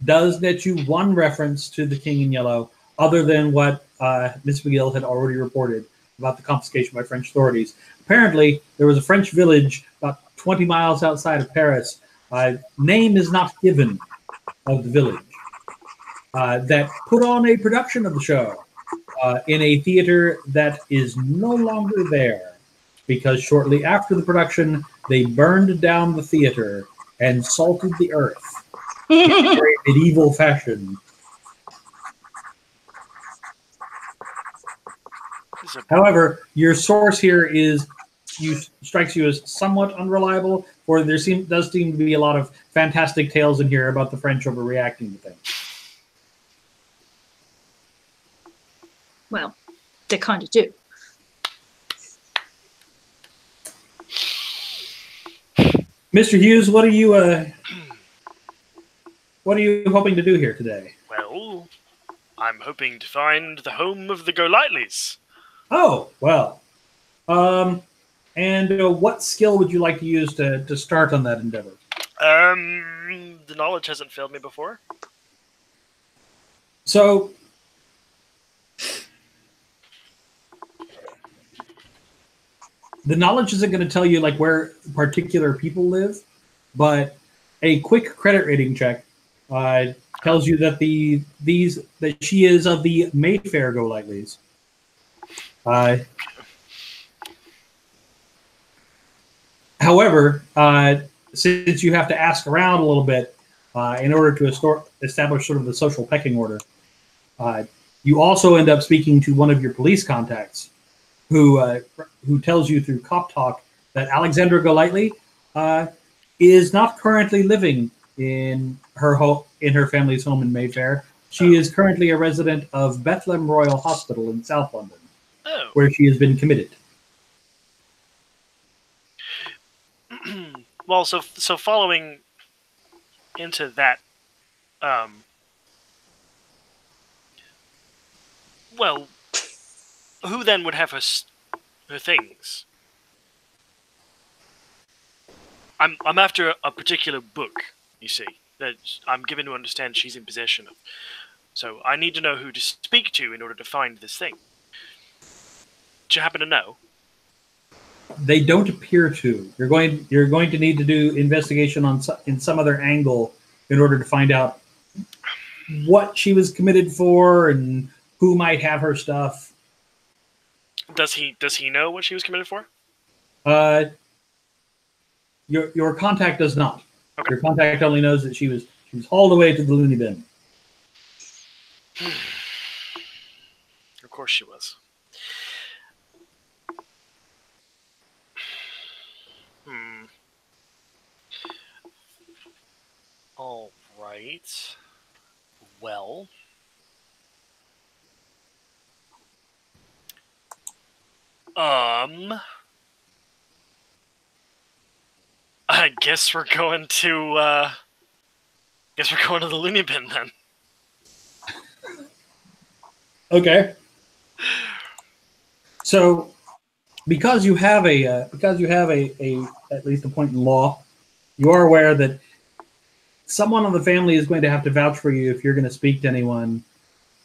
does net you one reference to the King in Yellow other than what uh, Miss McGill had already reported about the confiscation by French authorities. Apparently, there was a French village about twenty miles outside of Paris. Uh, name is not given of the village uh, that put on a production of the show uh, in a theater that is no longer there because shortly after the production, they burned down the theater and salted the earth in a very medieval fashion. However, your source here is you, strikes you as somewhat unreliable. Or there seem, does seem to be a lot of fantastic tales in here about the French overreacting to things. Well, they kind of do. Mister Hughes, what are you, uh, what are you hoping to do here today? Well, I'm hoping to find the home of the Golightleys. Oh, well. Um... And uh, what skill would you like to use to, to start on that endeavor? Um, the knowledge hasn't failed me before. So, the knowledge isn't going to tell you like where particular people live, but a quick credit rating check uh, tells you that the these that she is of the Mayfair Golightleys. Uh, However, uh, since you have to ask around a little bit uh, in order to establish sort of the social pecking order, uh, you also end up speaking to one of your police contacts who uh, who tells you through cop talk that Alexandra Golightly uh, is not currently living in her, ho in her family's home in Mayfair. She oh. is currently a resident of Bethlehem Royal Hospital in South London, oh. where she has been committed. Well, so so following into that, um, well, who then would have her her things? I'm I'm after a, a particular book, you see, that I'm given to understand she's in possession of. So I need to know who to speak to in order to find this thing. Do you happen to know? They don't appear to. You're going. You're going to need to do investigation on in some other angle in order to find out what she was committed for and who might have her stuff. Does he? Does he know what she was committed for? Uh, your your contact does not. Okay. Your contact only knows that she was she was hauled away to the loony bin. Of course, she was. Hmm. All right. Well. Um. I I guess we're going to, uh, guess we're going to the loony bin then. Okay. So, because you have a, uh, because you have a, a, at least a point in law, you are aware that someone in the family is going to have to vouch for you if you're going to speak to anyone,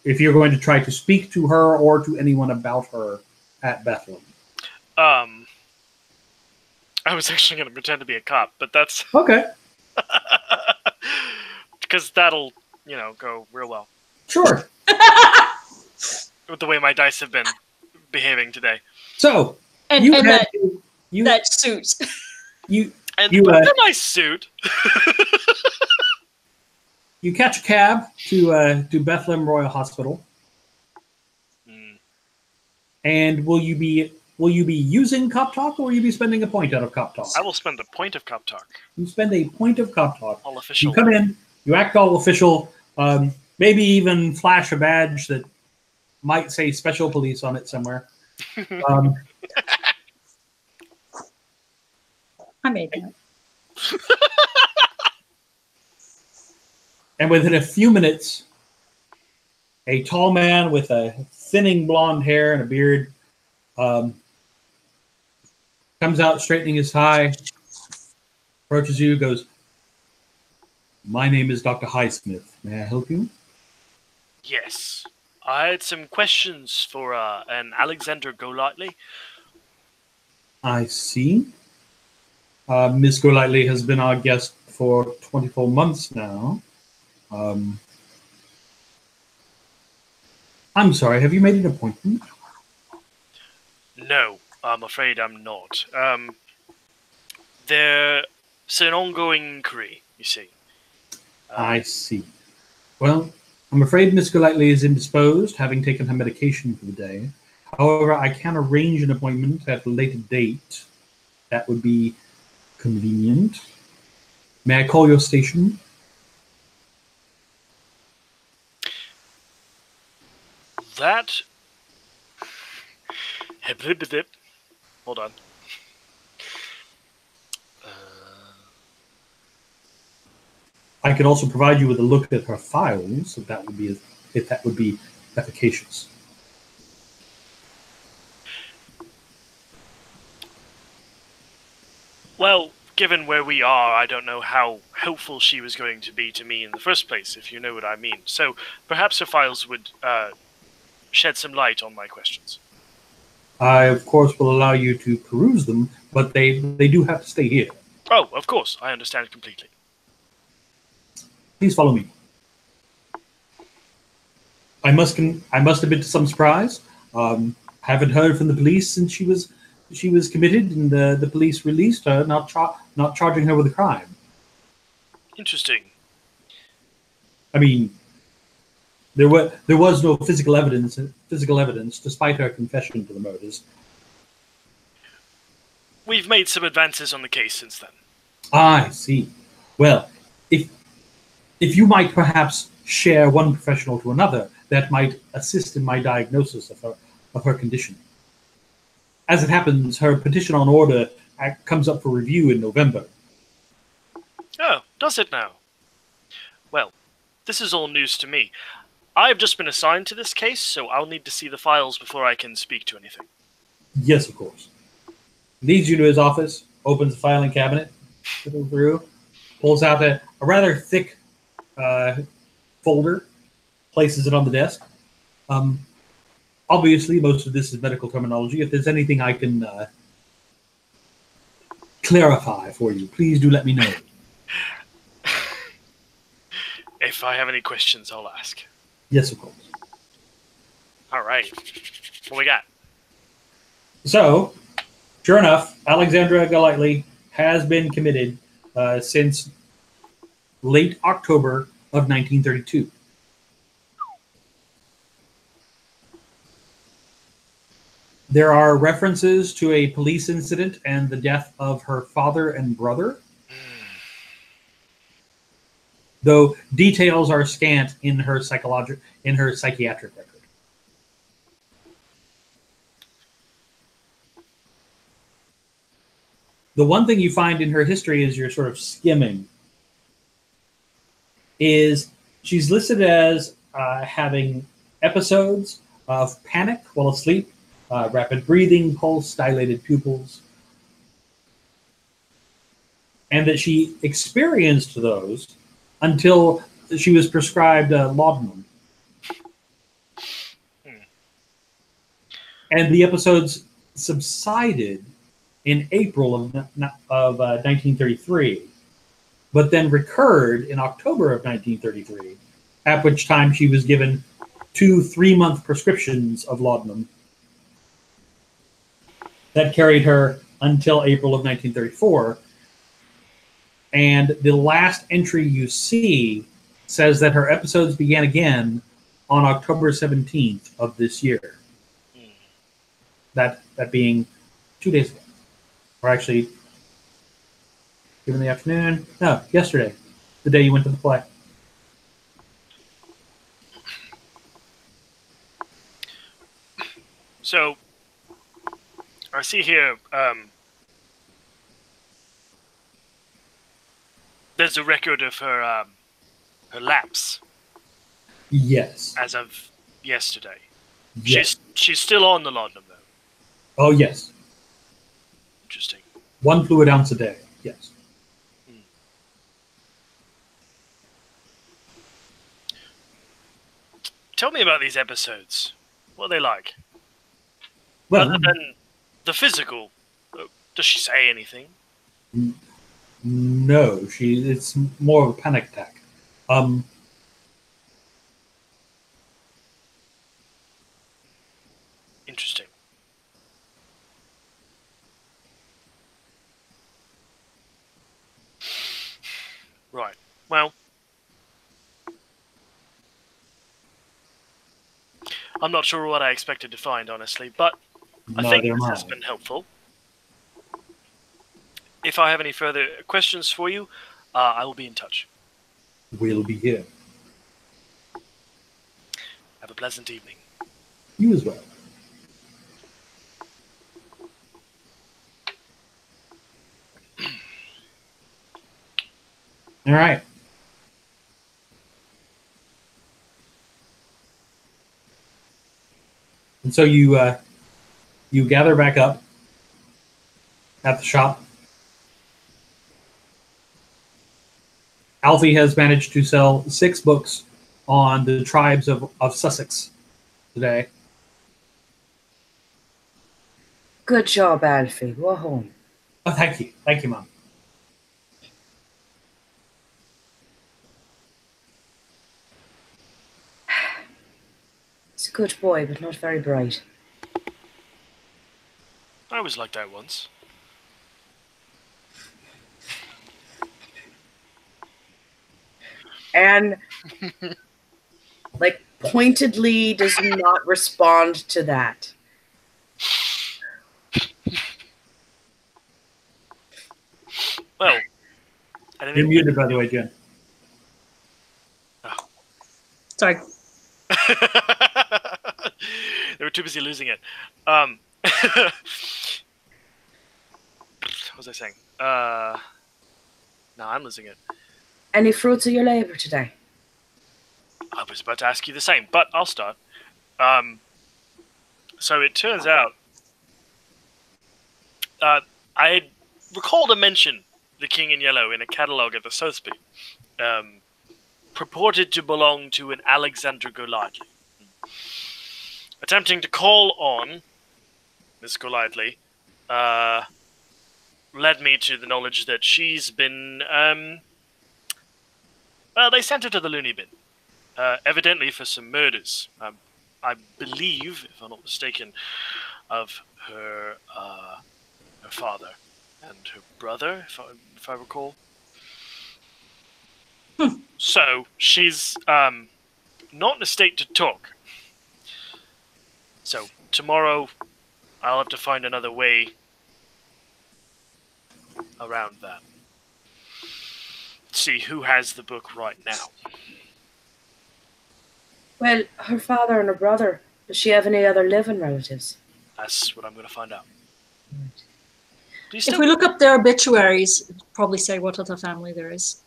if you're going to try to speak to her or to anyone about her at Bethlehem. Um, I was actually going to pretend to be a cop, but that's... Okay. Because that'll, you know, go real well. Sure. With the way my dice have been behaving today. So, and, you and had, that, you, that suit. You, and you, uh, my suit. You catch a cab to uh, to Bethlehem Royal Hospital. Mm. And will you be will you be using Cop Talk, or will you be spending a point out of Cop Talk? I will spend a point of Cop Talk. You spend a point of Cop Talk. All official. You come in. You act all official. Um, maybe even flash a badge that might say special police on it somewhere. Um, I made that. And within a few minutes, a tall man with a thinning blonde hair and a beard um, comes out, straightening his tie, approaches you, goes, "My name is Doctor Highsmith. May I help you?" "Yes. I had some questions for uh, an Alexandra Golightly." "I see. Uh, Miss Golightly has been our guest for twenty-four months now. Um, I'm sorry, have you made an appointment?" "No, I'm afraid I'm not. Um, there's an ongoing inquiry, you see." Um, "I see. Well, I'm afraid Miss Golightly is indisposed, having taken her medication for the day. However, I can arrange an appointment at a later date. That would be convenient. May I call your station?" "That... Hold on. Uh... I could also provide you with a look at her files, if that would be if that would be efficacious." "Well, given where we are, I don't know how helpful she was going to be to me in the first place, if you know what I mean. So perhaps her files would... Uh, shed some light on my questions." "I, of course, will allow you to peruse them, but they, they do have to stay here." "Oh, of course. I understand completely." "Please follow me. I must con I must admit to some surprise. Um, haven't heard from the police since she was she was committed, and the, the police released her, not char not charging her with a crime." "Interesting. I mean... There was there was no physical evidence physical evidence despite her confession to the murders." "We've made some advances on the case since then." "I see. Well, if if you might perhaps share one professional to another, that might assist in my diagnosis of her of her condition. As it happens, her petition on order comes up for review in November." "Oh, does it now? Well, this is all news to me. I've just been assigned to this case, so I'll need to see the files before I can speak to anything." "Yes, of course." Leads you to his office, opens the filing cabinet, through, pulls out a, a rather thick uh, folder, places it on the desk. Um, obviously, most of this is medical terminology. "If there's anything I can uh, clarify for you, please do let me know." "If I have any questions, I'll ask." "Yes, of course." "All right. What we got?" So, sure enough, Alexandra Golightly has been committed uh, since late October of nineteen thirty-two. There are references to a police incident and the death of her father and brother, though details are scant in her psychological, in her psychiatric record. The one thing you find in her history is you're sort of skimming. Is she's listed as uh, having episodes of panic while asleep, uh, rapid breathing, pulse, dilated pupils, and that she experienced those until she was prescribed uh, laudanum. Hmm. And the episodes subsided in April of, of uh, nineteen thirty-three, but then recurred in October of nineteen thirty-three, at which time she was given two three-month prescriptions of laudanum. That carried her until April of nineteen thirty-four, and the last entry you see says that her episodes began again on October seventeenth of this year. Mm. That that being two days ago. Or actually, given the afternoon, no, yesterday, the day you went to the play. So, I see here, um, there's a record of her um, her lapse. Yes. As of yesterday. Yes. She's she's still on the laudanum though. Oh yes. Interesting. One fluid ounce a day. Yes. Mm. Tell me about these episodes. What are they like? Well, other than the physical, does she say anything? Mm. No, she. It's more of a panic attack. Um, Interesting. Right. Well, I'm not sure what I expected to find, honestly, but I think this has been helpful. If I have any further questions for you, uh, I will be in touch. We'll be here. Have a pleasant evening. You as well. All right. And so you uh, you gather back up at the shop. Alfie has managed to sell six books on the tribes of, of Sussex today. Good job, Alfie. We're home. Oh, thank you. Thank you, Mom. He's a good boy, but not very bright. I was like that once. And like pointedly does not respond to that. Well, I didn't. You're muted, by the way, Jen. Oh. Sorry. They were too busy losing it. Um, what was I saying? Uh, no, I'm losing it. Any fruits of your labor today? I was about to ask you the same, but I'll start. Um, so it turns out, uh, I had recalled a mention, The King in Yellow, in a catalogue at the Sotheby, um, purported to belong to an Alexandra Golightly. Attempting to call on Miss Golightly, uh, led me to the knowledge that she's been, um, well, they sent her to the loony bin, uh, evidently for some murders. Um, I believe, if I'm not mistaken, of her, uh, her father and her brother, if I, if I recall. Hmm. So she's um, not in a state to talk. So tomorrow, I'll have to find another way around that. See who has the book right now. Well, her father and her brother. Does she have any other living relatives? That's what I'm going to find out. Right. Do you still if we look up their obituaries, it'll probably say what other family there is.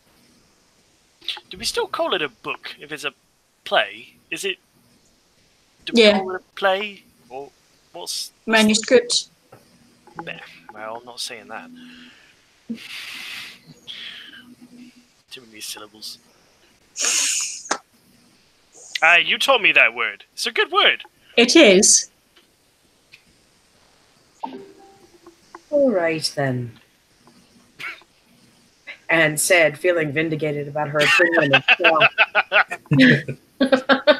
Do we still call it a book if it's a play? Is it? Do we yeah. call it a play or what's manuscript? Nah, well, I'm not saying that. Too many syllables. Ah, you told me that word. It's a good word. It is. All right, then. Anne said, feeling vindicated about her opinion of Shaw.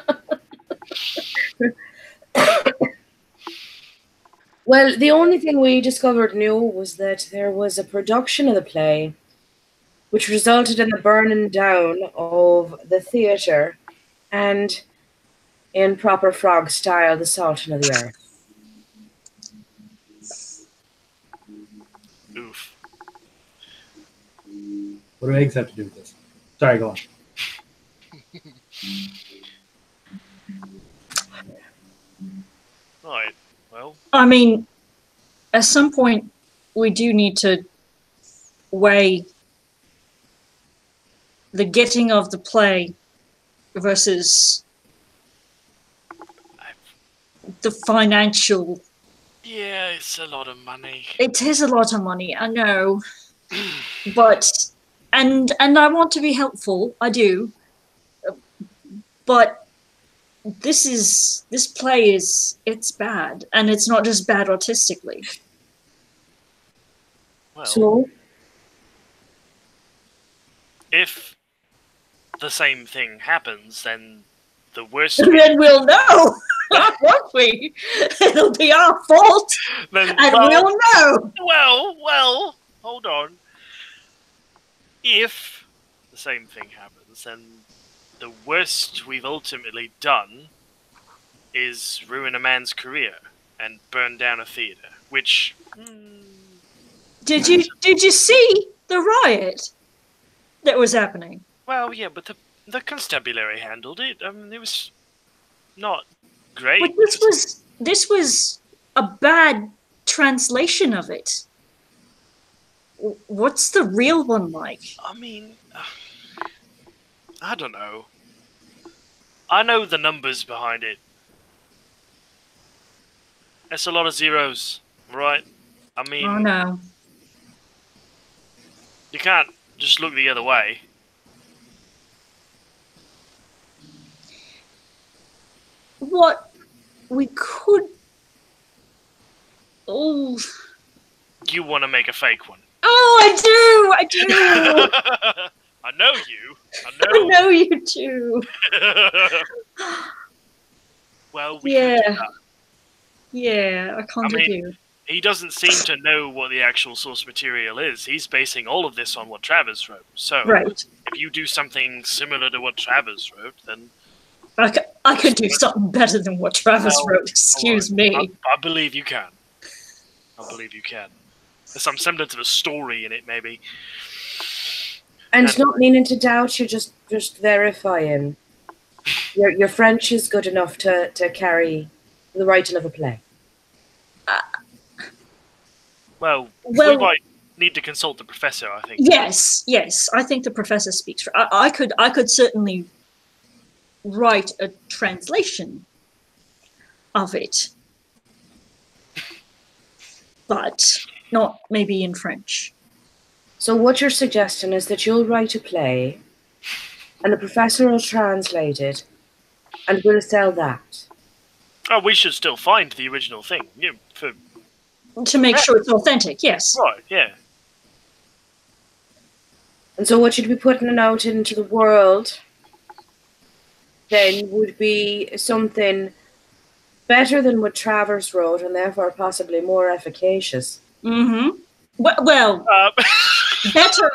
Well, the only thing we discovered new was that there was a production of the play which resulted in the burning down of the theatre and, in proper frog style, the Sultan of the Earth. Oof. What do eggs have to do with this? Sorry, go on. Right. Well. I mean, at some point, we do need to weigh the getting of the play versus the financial. Yeah, it's a lot of money. It is a lot of money, I know. But, and and I want to be helpful, I do. But this is, this play is, it's bad. And it's not just bad artistically. Well, so? If the same thing happens, then the worst... Then we'll know! Not won't we? It'll be our fault, then, and well, we'll know. Well, well, hold on. If the same thing happens, then the worst we've ultimately done is ruin a man's career and burn down a theatre. Which mm, did you did you see the riot that was happening? Well, yeah, but the the constabulary handled it. I mean, it was not. Great. But this was this was a bad translation of it. What's the real one like? I mean, I don't know. I know the numbers behind it. That's a lot of zeros, right? I mean, oh no, you can't just look the other way. What we could... Oh... You want to make a fake one. Oh, I do! I do! I know you. I know, I know you do. Well, we yeah. can do that. Yeah, I can't I mean, do. He doesn't seem to know what the actual source material is. He's basing all of this on what Travers wrote. So, right. If you do something similar to what Travers wrote, then... I could, I could do something better than what Travers well, wrote, excuse right. me. I, I believe you can. I believe you can. There's some semblance of a story in it, maybe. And, and not meaning to doubt, you're just, just verifying. Your, your French is good enough to, to carry the writing of a play. Uh, well, well, we might need to consult the professor, I think. Yes, yes. I think the professor speaks for... I, I could, I could certainly... write a translation of it, but not maybe in French. So what you're suggesting is that you'll write a play and the professor will translate it and we'll sell that. Oh, we should still find the original thing. Yeah, for... To make sure it's authentic, yes. Right, yeah. And so what you'd be putting it out into the world then would be something better than what Travers wrote and therefore possibly more efficacious. Mm-hmm. Well, well uh. better,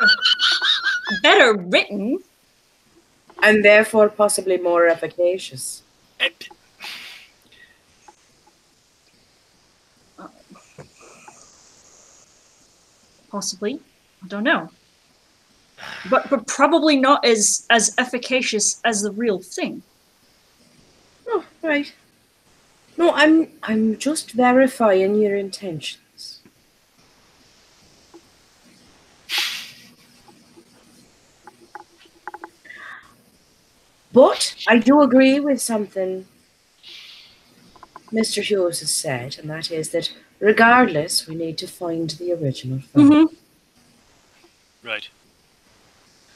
better written. And therefore possibly more efficacious. It... Possibly. I don't know. But, but probably not as, as efficacious as the real thing. Oh, right. No, I'm I'm just verifying your intentions. But I do agree with something Mister Hughes has said, and that is that regardless, we need to find the original film. Mm-hmm. Right.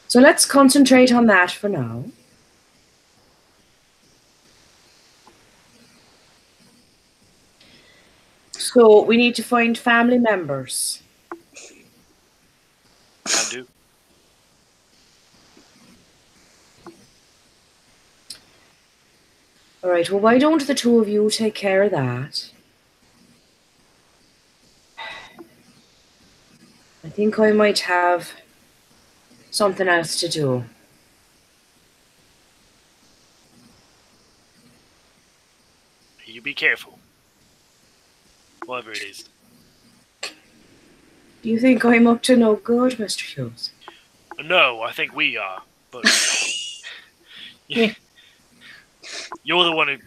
So let's concentrate on that for now. So we need to find family members. I do. All right, well, why don't the two of you take care of that? I think I might have something else to do. You be careful. Whatever it is. Do you think I'm up to no good, Mister Hughes? No, I think we are, but... yeah. You're the one who...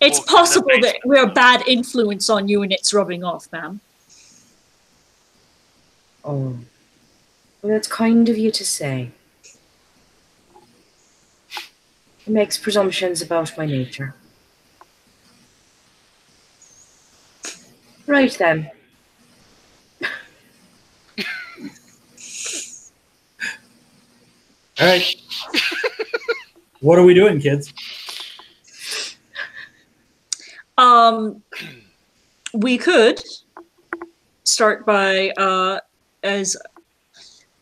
It's possible that we're a bad influence on you and it's rubbing off, ma'am. Oh. Well, that's kind of you to say. It makes presumptions about my nature. Right then. All right. What are we doing, kids? Um, we could start by, uh, as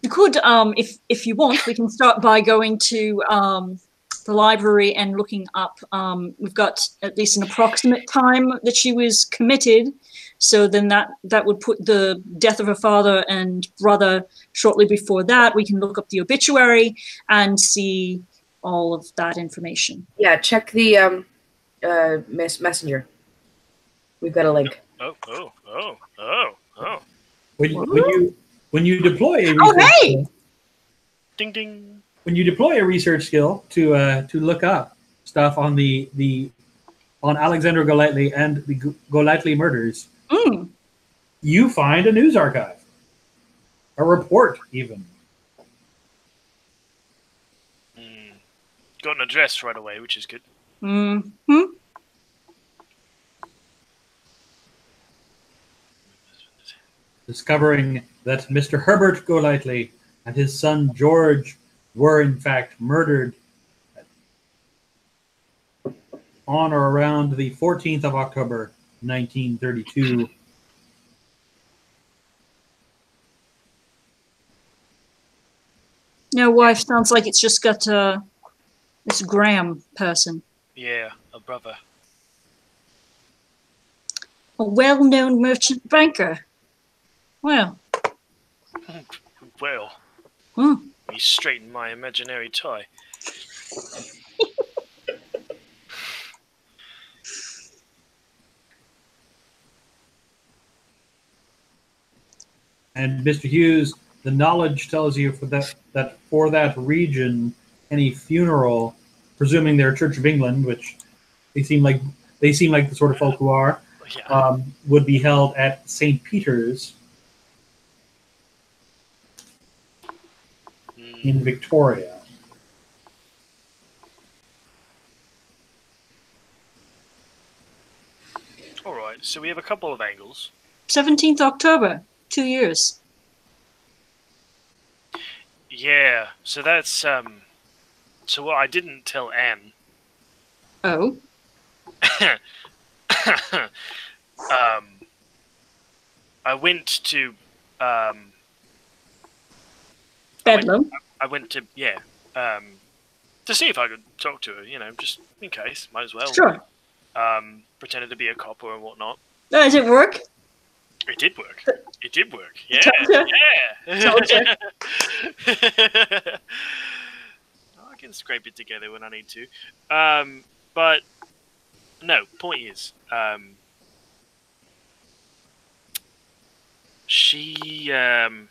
we could, um, if, if you want, we can start by going to, um, the library and looking up, um, we've got at least an approximate time that she was committed. So then that, that would put the death of her father and brother shortly before that. We can look up the obituary and see all of that information. Yeah. Check the, um, uh, mess messenger. We've got a link. Oh, oh, oh, oh, oh. When, when you when you deploy a oh, hey! skill, ding ding. When you deploy a research skill to uh, to look up stuff on the the on Alexandra Golightly and the Golightly murders, mm. you find a news archive, a report even. Mm. Got an address right away, which is good. Mm-hmm. Discovering that Mister Herbert Golightly and his son George were in fact murdered on or around the fourteenth of October, nineteen thirty-two. No wife sounds like it's just got uh, this Graham person. Yeah, a brother. A well-known merchant banker. Well. Well. Hmm. He straightened my imaginary tie. And Mister Hughes, the knowledge tells you for that, that for that region, any funeral, presuming they're Church of England, which they seem like they seem like the sort of folk who are, yeah. um, would be held at Saint Peter's mm. in Victoria. All right, so we have a couple of angles. seventeenth October, two years. Yeah, so that's um. So what I didn't tell Anne. Oh. um, I went to um, Bedlam. I, I went to yeah, um, to see if I could talk to her. You know, just in case, might as well. Sure. Um, pretended to be a copper and whatnot. No, did it work? It did work. It did work. Yeah. Yeah. Can scrape it together when I need to, um, but no. Point is, um, she um,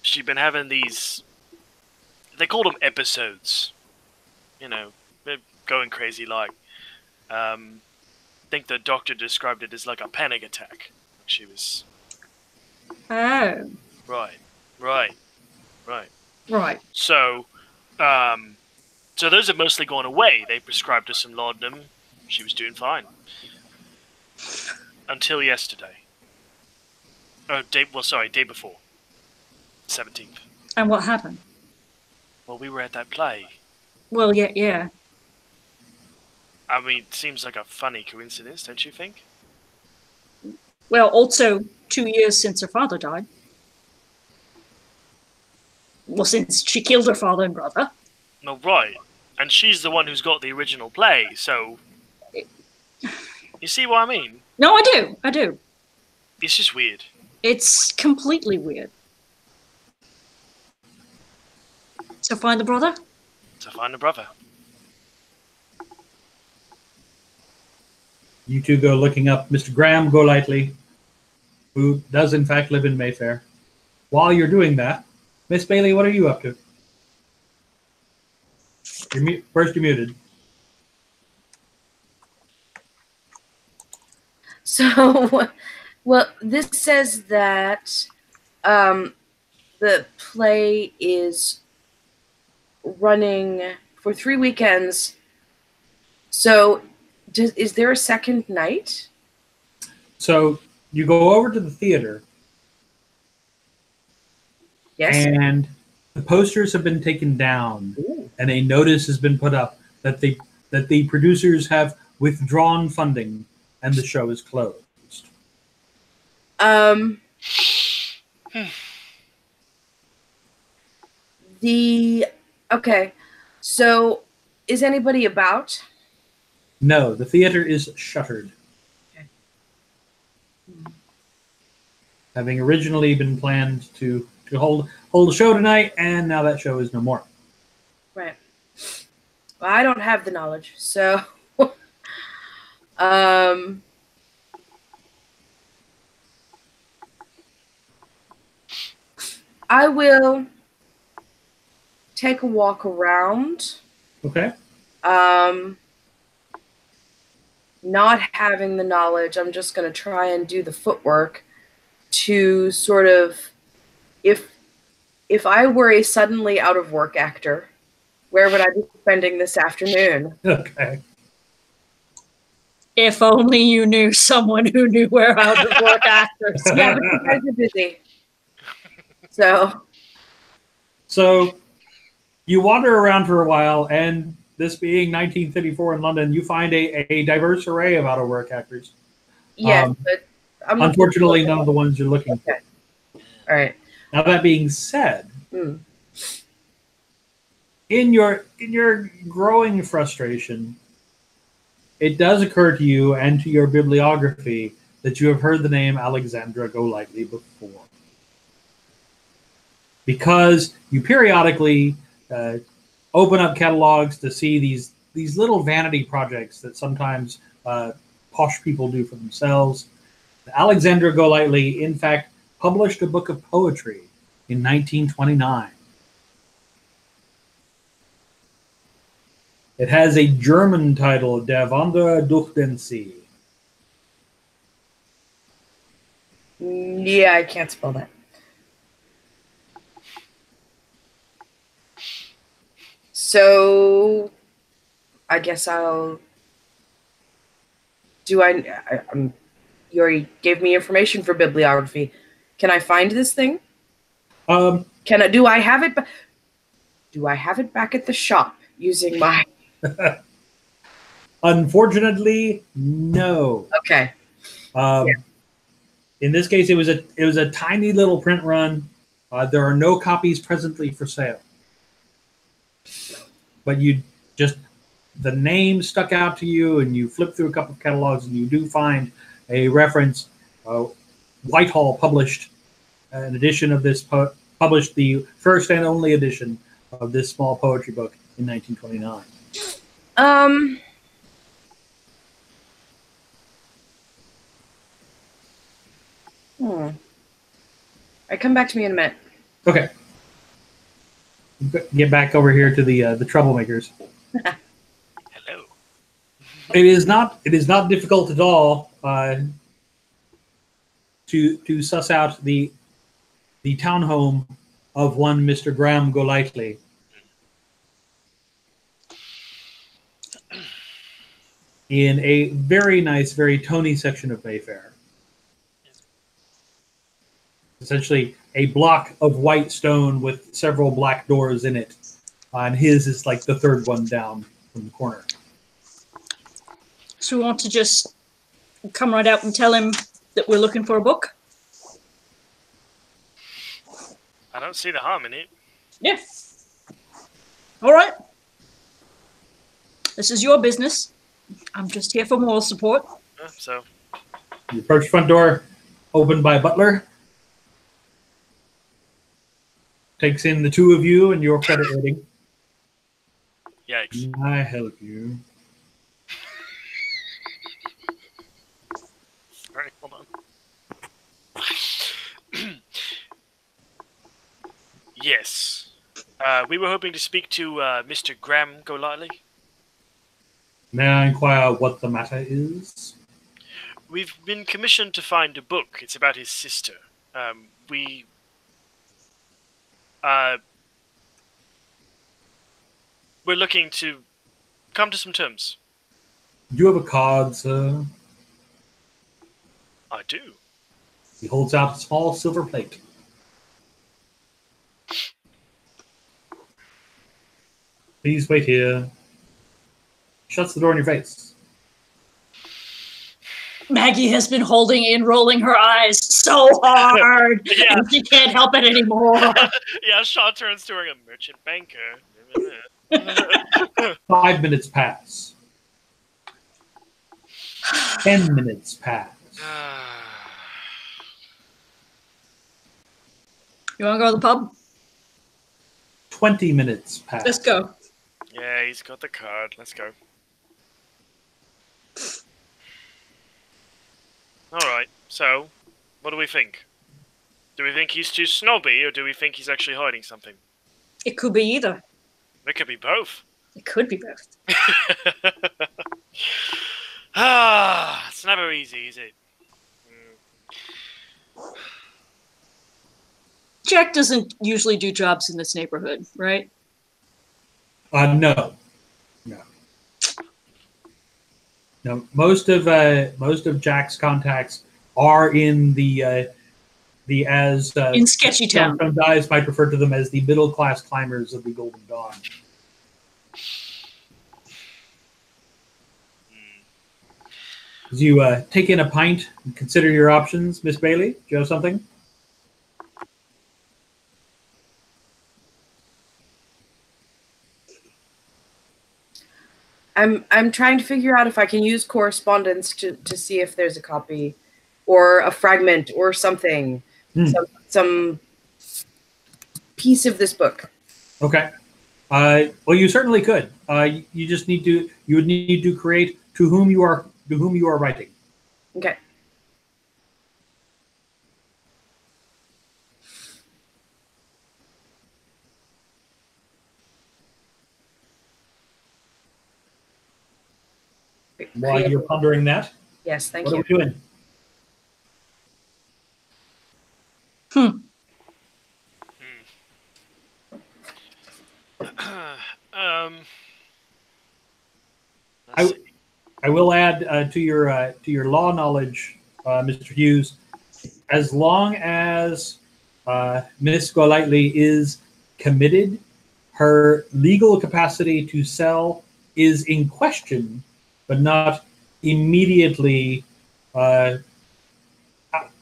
she'd been having these. They called them episodes, you know, they're going crazy. Like, um, I think the doctor described it as like a panic attack. She was. Oh. Right. Right. Right. Right. So. Um, So those have mostly gone away. They prescribed her some laudanum. She was doing fine. Until yesterday. Oh, day, well, sorry, day before. seventeenth. And what happened? Well, we were at that play. Well, yeah, yeah. I mean, it seems like a funny coincidence, don't you think? Well, also, two years since her father died. Well, since she killed her father and brother. No, right. And she's the one who's got the original play, so... You see what I mean? No, I do. I do. It's just weird. It's completely weird. So find the brother? So find the brother. You two go looking up Mister Graham Golightly, who does in fact live in Mayfair. While you're doing that, Miss Bailey, what are you up to? You're mute. First, you're muted. So, well, this says that um, the play is running for three weekends. So, does, is there a second night? So, you go over to the theater. Yes. And the posters have been taken down. Ooh. And a notice has been put up that the, that the producers have withdrawn funding. And the show is closed. Um, the okay. So, is anybody about? No, the theater is shuttered. Okay. Having originally been planned to to hold hold a show tonight, and now that show is no more. Right. Well, I don't have the knowledge, so. Um, I will take a walk around. Okay. Um, not having the knowledge, I'm just going to try and do the footwork to sort of, if, if I were a suddenly out of work actor, where would I be spending this afternoon? Okay. If only you knew someone who knew where out of work actors. Yeah, but you guys are busy. So. So you wander around for a while, and this being nineteen thirty-four in London, you find a, a diverse array of out of work actors. Yes, um, but I'm unfortunately none of the ones you're looking okay. for. All right. Now that being said, mm. in your in your growing frustration. It does occur to you and to your bibliography that you have heard the name Alexandra Golightly before. Because you periodically uh, open up catalogs to see these, these little vanity projects that sometimes uh, posh people do for themselves. Alexandra Golightly, in fact, published a book of poetry in nineteen twenty-nine. It has a German title, Der Wanderer durch den See. Yeah, I can't spell that. So, I guess I'll... Do I... I I'm, you already gave me information for bibliography. Can I find this thing? Um, Can I... Do I have it... Do I have it back at the shop using my... Unfortunately, no. Okay. Um, yeah. In this case, it was a it was a tiny little print run. Uh, there are no copies presently for sale. But you just the name stuck out to you, and you flip through a couple of catalogs, and you do find a reference. Uh, Whitehall published an edition of this po published the first and only edition of this small poetry book in nineteen twenty-nine. Um, hmm. All right, come back to me in a minute. Okay. Get back over here to the uh, the troublemakers. Hello. It is not. It is not difficult at all uh, to to suss out the the townhome of one Mister Graham Golightly. in a very nice, very Tony section of Mayfair. Essentially a block of white stone with several black doors in it. Uh, and his is like the third one down from the corner. So we want to just come right out and tell him that we're looking for a book? I don't see the harm in it. Yeah. All right. This is your business. I'm just here for moral support. Uh, so. You approach front door, opened by a butler. Takes in the two of you and your credit rating. Yikes. Can I help you? All right, hold on. Yes. Uh, we were hoping to speak to uh, Mister Graham Golightly. May I inquire what the matter is? We've been commissioned to find a book. It's about his sister. Um, we... Uh, we're looking to come to some terms. Do you have a card, sir? I do. He holds out a small silver plate. Please wait here. Shuts the door in your face. Maggie has been holding in, rolling her eyes so hard, yeah. And she can't help it anymore. Yeah, Shaw turns to her, a merchant banker. Five minutes pass. Ten minutes pass. You want to go to the pub? Twenty minutes pass. Let's go. Yeah, he's got the card. Let's go. All right, so what do we think? Do we think he's too snobby, or do we think he's actually hiding something? It could be either. It could be both. It could be both. Ah, it's never easy, is it? Mm. Jack doesn't usually do jobs in this neighborhood, right? Uh, no. Now, most of uh, most of Jack's contacts are in the uh, the as uh, in sketchy town. Some guys might refer to them as the middle class climbers of the Golden Dawn. As you uh, take in a pint and consider your options, Miss Bailey, do you have something? I'm I'm trying to figure out if I can use correspondence to, to see if there's a copy or a fragment or something, mm. some, some piece of this book. Okay. Uh, well, you certainly could. Uh, you just need to you would need to create to whom you are to whom you are writing. Okay. While you're pondering that, yes, thank you. What are we doing? Hmm. um, I, I will add uh, to your uh, to your law knowledge, uh, Mister Hughes. As long as uh, Miss Golightly is committed, her legal capacity to sell is in question, but not immediately uh,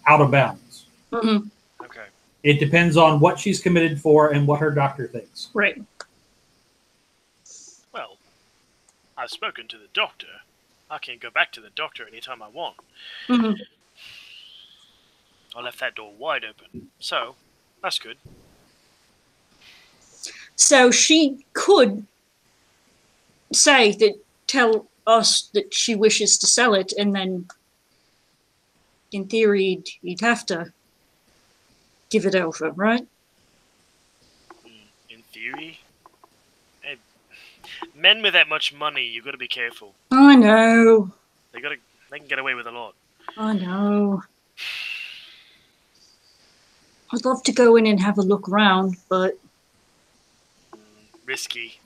out of bounds. Mm-hmm. Okay. It depends on what she's committed for and what her doctor thinks. Right. Well, I've spoken to the doctor. I can go back to the doctor anytime I want. Mm-hmm. I left that door wide open, so that's good. So she could say that, tell us that she wishes to sell it, and then in theory you'd have to give it over, right? In theory? Hey, men with that much money, you've got to be careful. I know. They got to, they can get away with a lot. I know. I'd love to go in and have a look round, but... Mm, risky.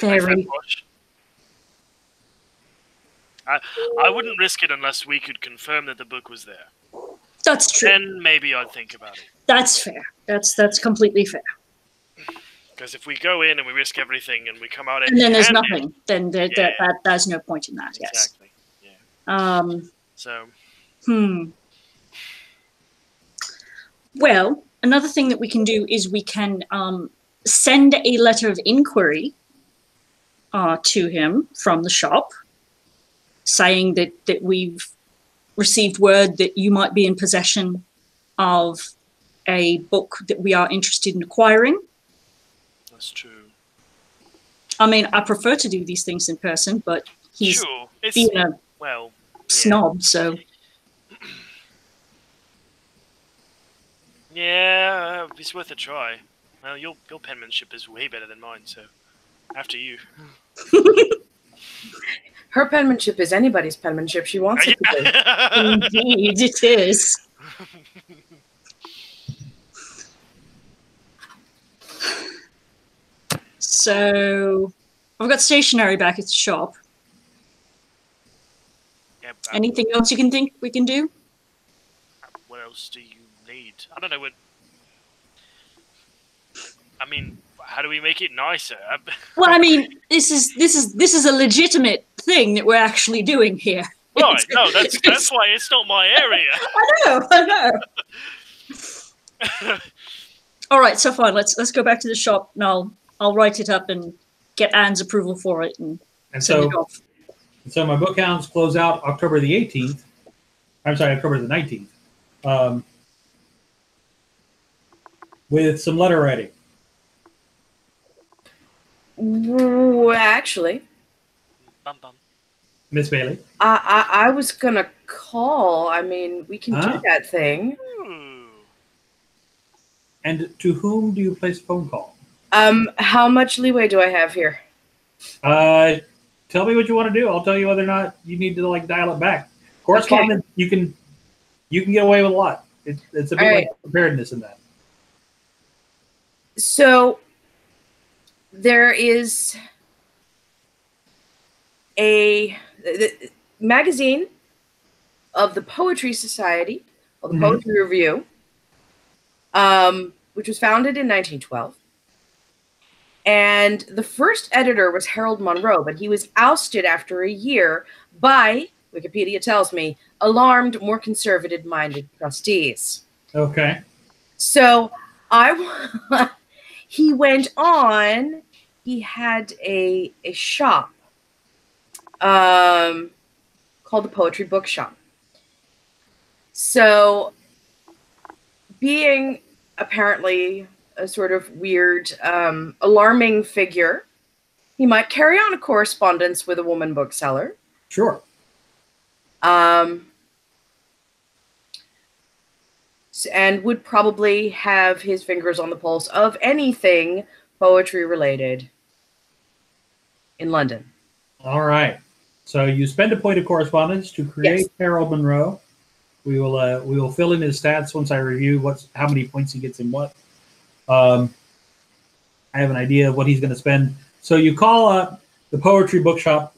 Very. I, I wouldn't risk it unless we could confirm that the book was there. That's true. Then maybe I'd think about it. That's fair. That's that's completely fair. Because if we go in and we risk everything and we come out... And then there's nothing. Then there, yeah. there, that, there's no point in that, yes. Exactly, yeah. Um, so... Hmm. Well, another thing that we can do is we can um, send a letter of inquiry uh, to him from the shop saying that, that we've received word that you might be in possession of a book that we are interested in acquiring. That's true. I mean, I prefer to do these things in person, but he's sure. it's, being a well, yeah. snob, so... Yeah, it's worth a try. Well, your, your penmanship is way better than mine, so after you. Her penmanship is anybody's penmanship. She wants it to be. Indeed, it is. So, I've got stationery back at the shop. Yep, anything else you can think we can do? What else do you need? I don't know what... I mean, how do we make it nicer? Well, I mean, this is this is this is a legitimate thing that we're actually doing here. Right? No, that's that's why it's not my area. I know, I know. All right, so fine. Let's let's go back to the shop, and I'll I'll write it up and get Anne's approval for it, and, and send so, it off. And so my book hounds close out October the eighteenth. I'm sorry, October the nineteenth, um, with some letter writing. Well, actually, Miss Bailey, I, I I was gonna call. I mean, we can ah. do that thing. Hmm. And to whom do you place a phone call? Um, how much leeway do I have here? Uh, tell me what you want to do. I'll tell you whether or not you need to like dial it back. Correspondence, okay. you can you can get away with a lot. It, it's a bit right. like preparedness in that. So. There is a the magazine of the Poetry Society, or the mm-hmm. Poetry Review, um, which was founded in nineteen twelve. And the first editor was Harold Monroe, but he was ousted after a year by, Wikipedia tells me, alarmed, more conservative-minded trustees. Okay. So I he went on. He had a, a shop um, called the Poetry Bookshop. So being apparently a sort of weird, um, alarming figure, he might carry on a correspondence with a woman bookseller. Sure. Um, and would probably have his fingers on the pulse of anything poetry related. In London. All right. So you spend a point of correspondence to create yes. Harold Monroe. We will uh, we will fill in his stats once I review what's how many points he gets in what. Um, I have an idea of what he's going to spend. So you call up the Poetry Bookshop.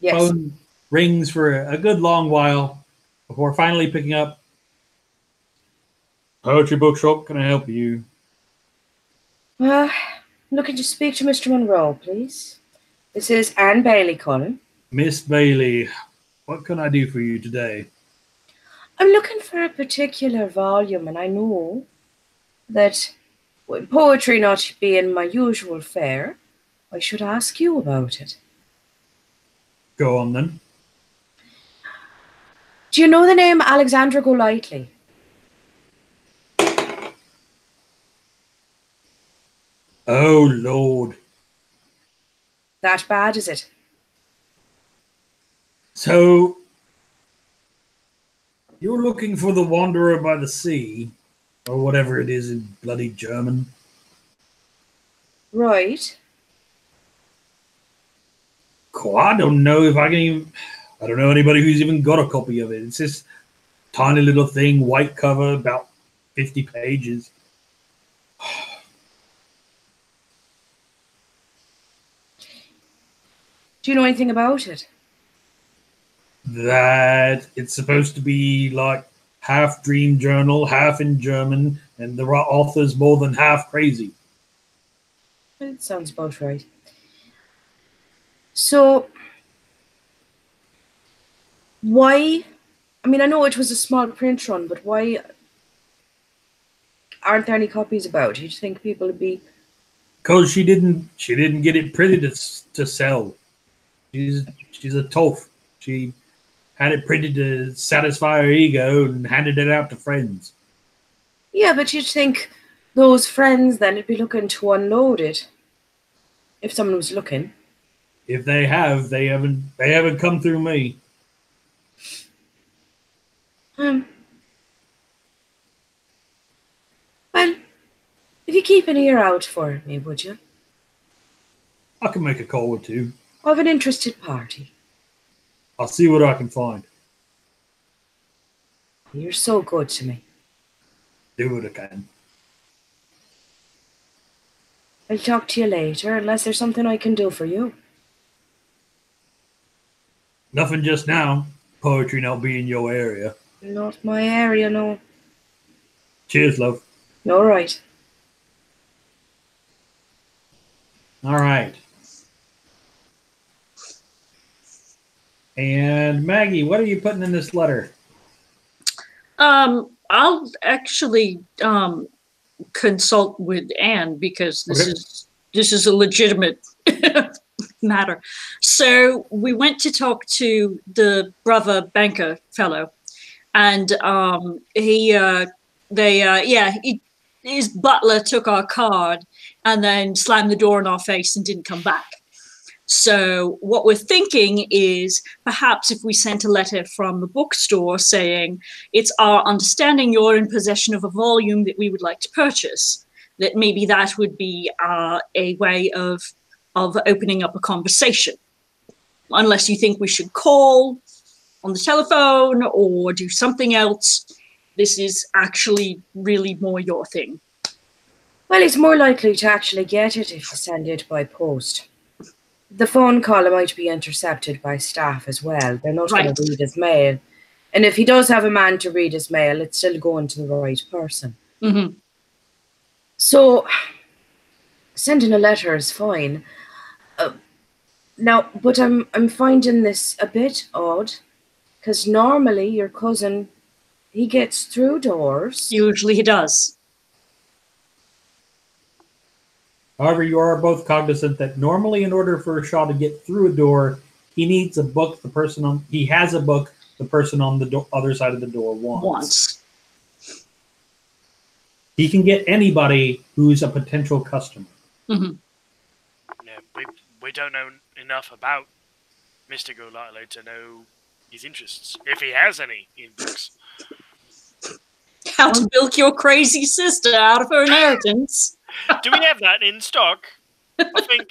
Yes. Phone rings for a good long while before finally picking up. Poetry Bookshop, can I help you? Well. Looking to speak to Mister Monroe, please. This is Anne Bailey calling. Miss Bailey, what can I do for you today? I'm looking for a particular volume, and I know that with poetry not being my usual fare, I should ask you about it. Go on, then. Do you know the name Alexandra Golightly? Oh, Lord. That bad, is it? So, you're looking for the Wanderer by the Sea, or whatever it is in bloody German. Right. Cool, I don't know if I can even... I don't know anybody who's even got a copy of it. It's this tiny little thing, white cover, about fifty pages. Do you know anything about it? That it's supposed to be like half dream journal, half in German, and the author's more than half crazy. It sounds about right. So, why, I mean, I know it was a small print run, but why aren't there any copies about? You'd think people would be... Because she didn't, she didn't get it printed to, to sell. She's, she's a toff. She had it printed to satisfy her ego and handed it out to friends. Yeah, but you'd think those friends then would be looking to unload it if someone was looking. If they have, they haven't they haven't come through me. Um Well, if you keep an ear out for me, would you? I can make a call or two. Of an interested party. I'll see what I can find. You're so good to me. Do what I can. I'll talk to you later, unless there's something I can do for you. Nothing just now. Poetry not be in your area. Not my area, no. Cheers, love. All right. All right. And Maggie, what are you putting in this letter? Um, I'll actually um, consult with Anne because this okay. is this is a legitimate matter. So we went to talk to the brother banker fellow, and um, he, uh, they, uh, yeah, he, his butler took our card and then slammed the door in our face and didn't come back. So what we're thinking is perhaps if we sent a letter from the bookstore saying, it's our understanding you're in possession of a volume that we would like to purchase, that maybe that would be uh, a way of of opening up a conversation, unless you think we should call on the telephone or do something else. This is actually really more your thing. Well, it's more likely to actually get it if you send it by post. The phone caller might be intercepted by staff as well. They're not right. going to read his mail. And if he does have a man to read his mail, it's still going to the right person. Mm-hmm. So sending a letter is fine. Uh, now, but I'm I'm finding this a bit odd, because normally your cousin, he gets through doors. Usually he does. However, you are both cognizant that normally, in order for Shaw to get through a door, he needs a book. The person on he has a book. The person on the do other side of the door wants. Wants. He can get anybody who's a potential customer. Mm-hmm. Yeah, we we don't know enough about Mister Golightly to know his interests, if he has any in books. How to milk your crazy sister out of her inheritance. Do we have that in stock? I think.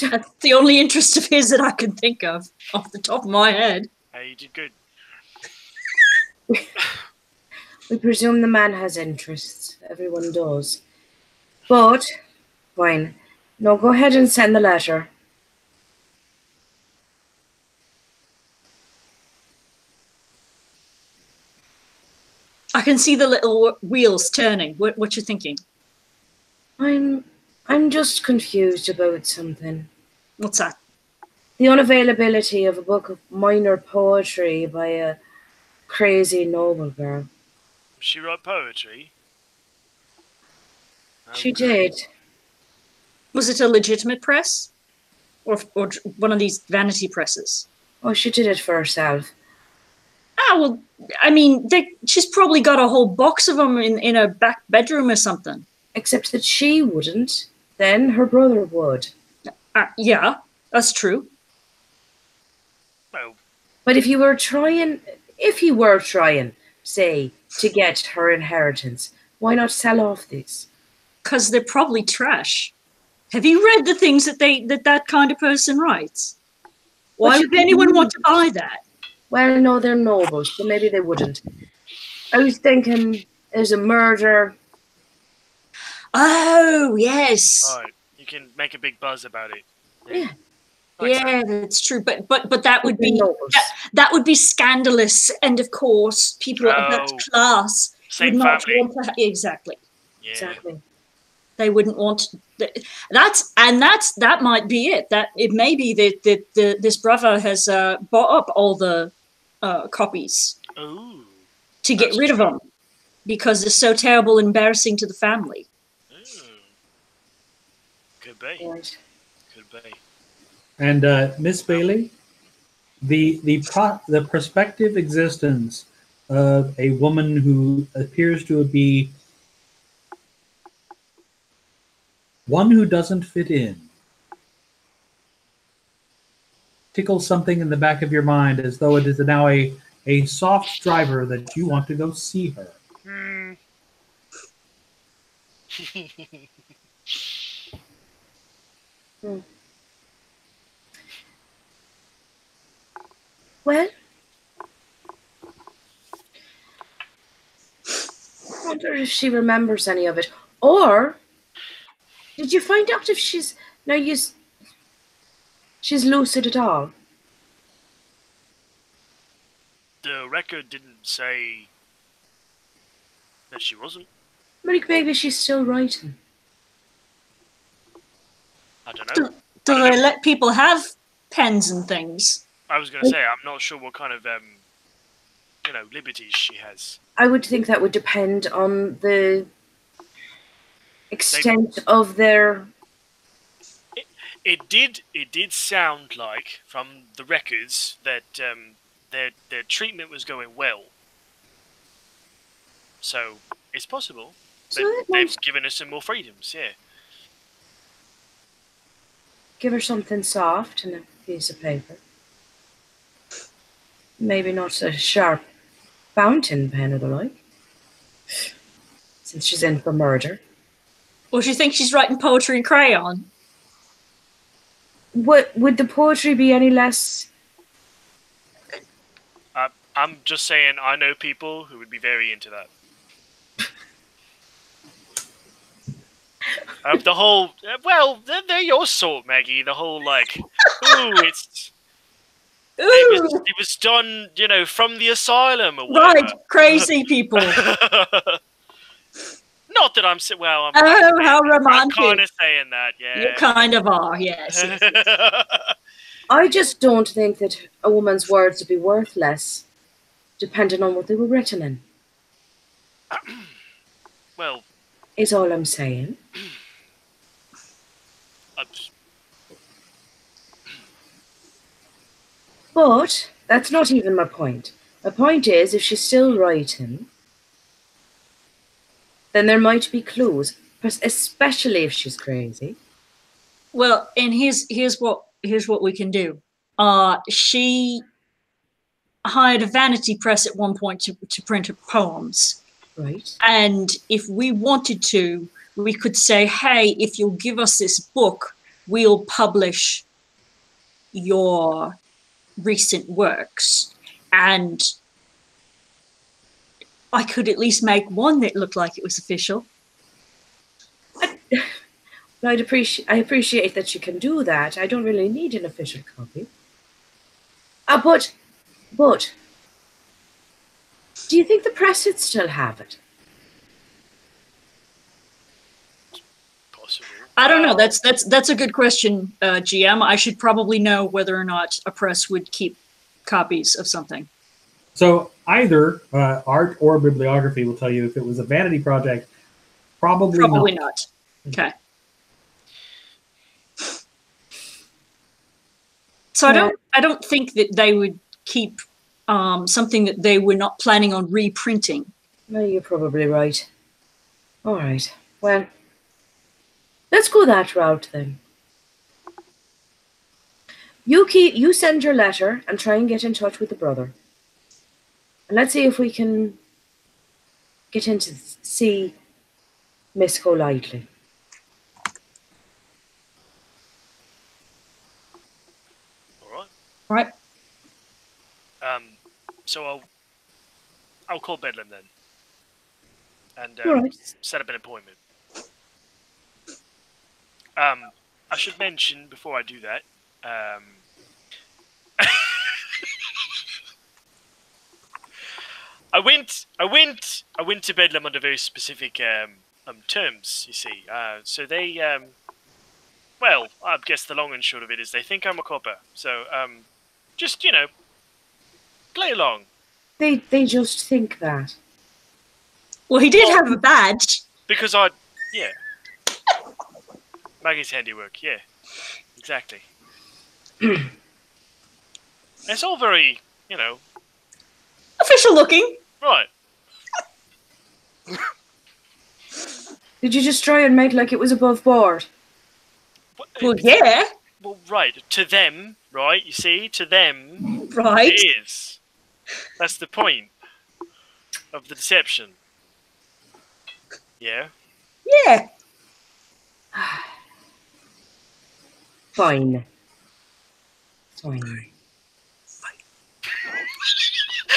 That's the only interest of his that I can think of off the top of my head. Hey, you did good. We presume the man has interests. Everyone does. But, fine. No, go ahead and send the letter. I can see the little wheels turning. What, what you thinking? I'm, I'm just confused about something. What's that? The unavailability of a book of minor poetry by a crazy noble girl. She wrote poetry? She did. Was it a legitimate press? Or, or one of these vanity presses? Oh, she did it for herself. Ah, well, I mean, they, she's probably got a whole box of them in, in her back bedroom or something. Except that she wouldn't. Then her brother would. Uh, yeah, that's true. Well, but if you were trying, if you were trying, say, to get her inheritance, why not sell off these? Because they're probably trash. Have you read the things that they that, that kind of person writes? Why would anyone want to buy that? Well, no, they're nobles, so maybe they wouldn't. I was thinking there's a murder. Oh, yes. Oh, you can make a big buzz about it. Yeah. Yeah. Like yeah, so. That's true, but but but that would be that, that would be scandalous, and of course, people oh, of that class would not family. want to. Exactly, yeah. exactly. They wouldn't want that's, and that's that might be it. That it may be that that the, this brother has uh, bought up all the uh, copies Ooh, to get rid of them because they're so terrible, and embarrassing to the family. Ooh. Could be. Right. Could be. And uh, Miss Bailey, the the pro the prospective existence of a woman who appears to be one who doesn't fit in tickles something in the back of your mind, as though it is now a a soft driver that you want to go see her. Mm. mm. Well, I wonder if she remembers any of it. Or, did you find out if she's now used, she's lucid at all? The record didn't say that she wasn't. Like maybe she's still writing. I don't know. Do, do I don't they know. let people have pens and things? I was going to say, I'm not sure what kind of, um, you know, liberties she has. I would think that would depend on the extent they, of their... It, it did It did sound like, from the records, that um, their, their treatment was going well. So, it's possible. So they, they've might... given her some more freedoms, yeah. Give her something soft and a piece of paper. Maybe not a sharp fountain pen or the like, since she's in for murder. Or she thinks she's writing poetry in crayon. Would, would the poetry be any less... Uh, I'm just saying I know people who would be very into that. uh, the whole... Uh, well, they're, they're your sort, Maggie. The whole, like, ooh, it's... It was, it was done, you know, from the asylum or whatever. Right, crazy people. Not that I'm so well. I'm oh, kind of, how romantic! I'm kind of saying that, yeah. You kind of are, yes. yes, yes. I just don't think that a woman's words would be worthless, depending on what they were written in. Well, is all I'm saying. I'm just, But that's not even my point. My point is, if she's still writing, then there might be clues, especially if she's crazy. Well, and here's here's what here's what we can do. Uh, she hired a vanity press at one point to to print her poems. Right. And if we wanted to, we could say, "Hey, if you'll give us this book, we'll publish your recent works," and I could at least make one that looked like it was official. I, I'd appreciate I appreciate that you can do that. I don't really need an official copy. Uh, but but do you think the press would still have it? I don't know. That's that's that's a good question, uh, G M. I should probably know whether or not a press would keep copies of something. So either uh, art or bibliography will tell you if it was a vanity project. Probably, probably not. not. Okay. So yeah. I don't I don't think that they would keep um, something that they were not planning on reprinting. No, you're probably right. All right. Well. Let's go that route then. You keep, you send your letter and try and get in touch with the brother. And let's see if we can get in to see Miss Golightly. All right. All right. Um. So I'll I'll call Bedlam then, and um, right. set up an appointment. Um, I should mention before I do that. Um, I went, I went, I went to Bedlam under very specific um, um, terms. You see, uh, so they, um, well, I guess the long and short of it is they think I'm a copper. So, um, just you know, play along. They, they just think that. Well, he did oh, have a badge. Because I, yeah. Maggie's handiwork, yeah, exactly. It's all very, you know, official looking. Right. Did you just try and make like it was above board? What, well, it, yeah. Well, right. To them, right, you see, to them. Right. It is. That's the point of the deception. Yeah? Yeah. Fine. Fine.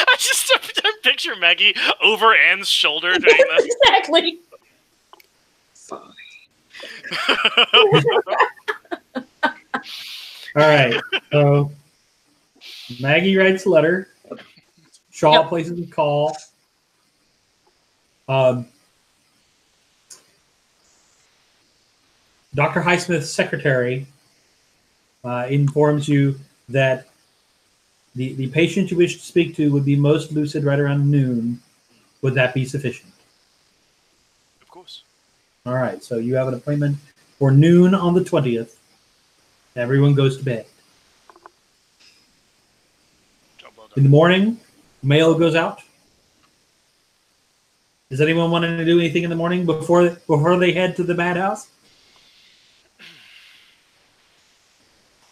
I just I picture Maggie over Anne's shoulder doing this. Exactly. Fine. All right. So Maggie writes a letter. Shaw yep. places a call. Um, Doctor Highsmith's secretary uh, informs you that the, the patient you wish to speak to would be most lucid right around noon. Would that be sufficient? Of course. All right, so you have an appointment for noon on the twentieth. Everyone goes to bed. Job well done. In the morning, mail goes out. Does anyone want to do anything in the morning before before they head to the madhouse?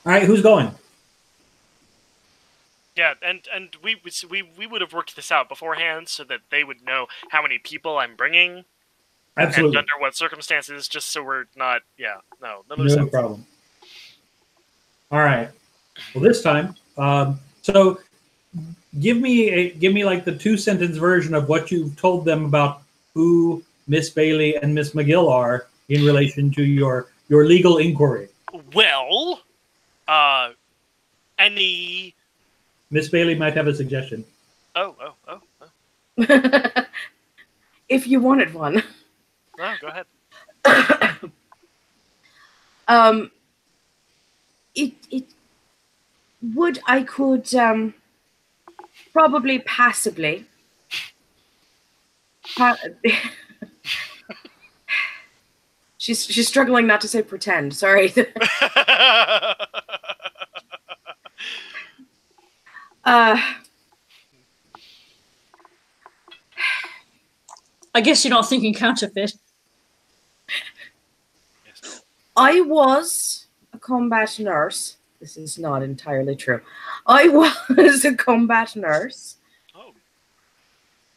All right, who's going? Yeah, and and we we we would have worked this out beforehand so that they would know how many people I'm bringing, absolutely, and under what circumstances. Just so we're not, yeah, no, none of this no happens. Problem. All right. Well, this time, um, so give me a, give me like the two sentence version of what you've told them about who Miss Bailey and Miss McGill are in relation to your your legal inquiry. Well. Uh, any... Miss Bailey might have a suggestion. Oh, oh, oh. oh. If you wanted one. No, go ahead. um, it, it would, I could, um, probably passably, pa She's, she's struggling not to say pretend, sorry. Uh, I guess you're not thinking counterfeit. I was a combat nurse. This is not entirely true. I was a combat nurse. Oh.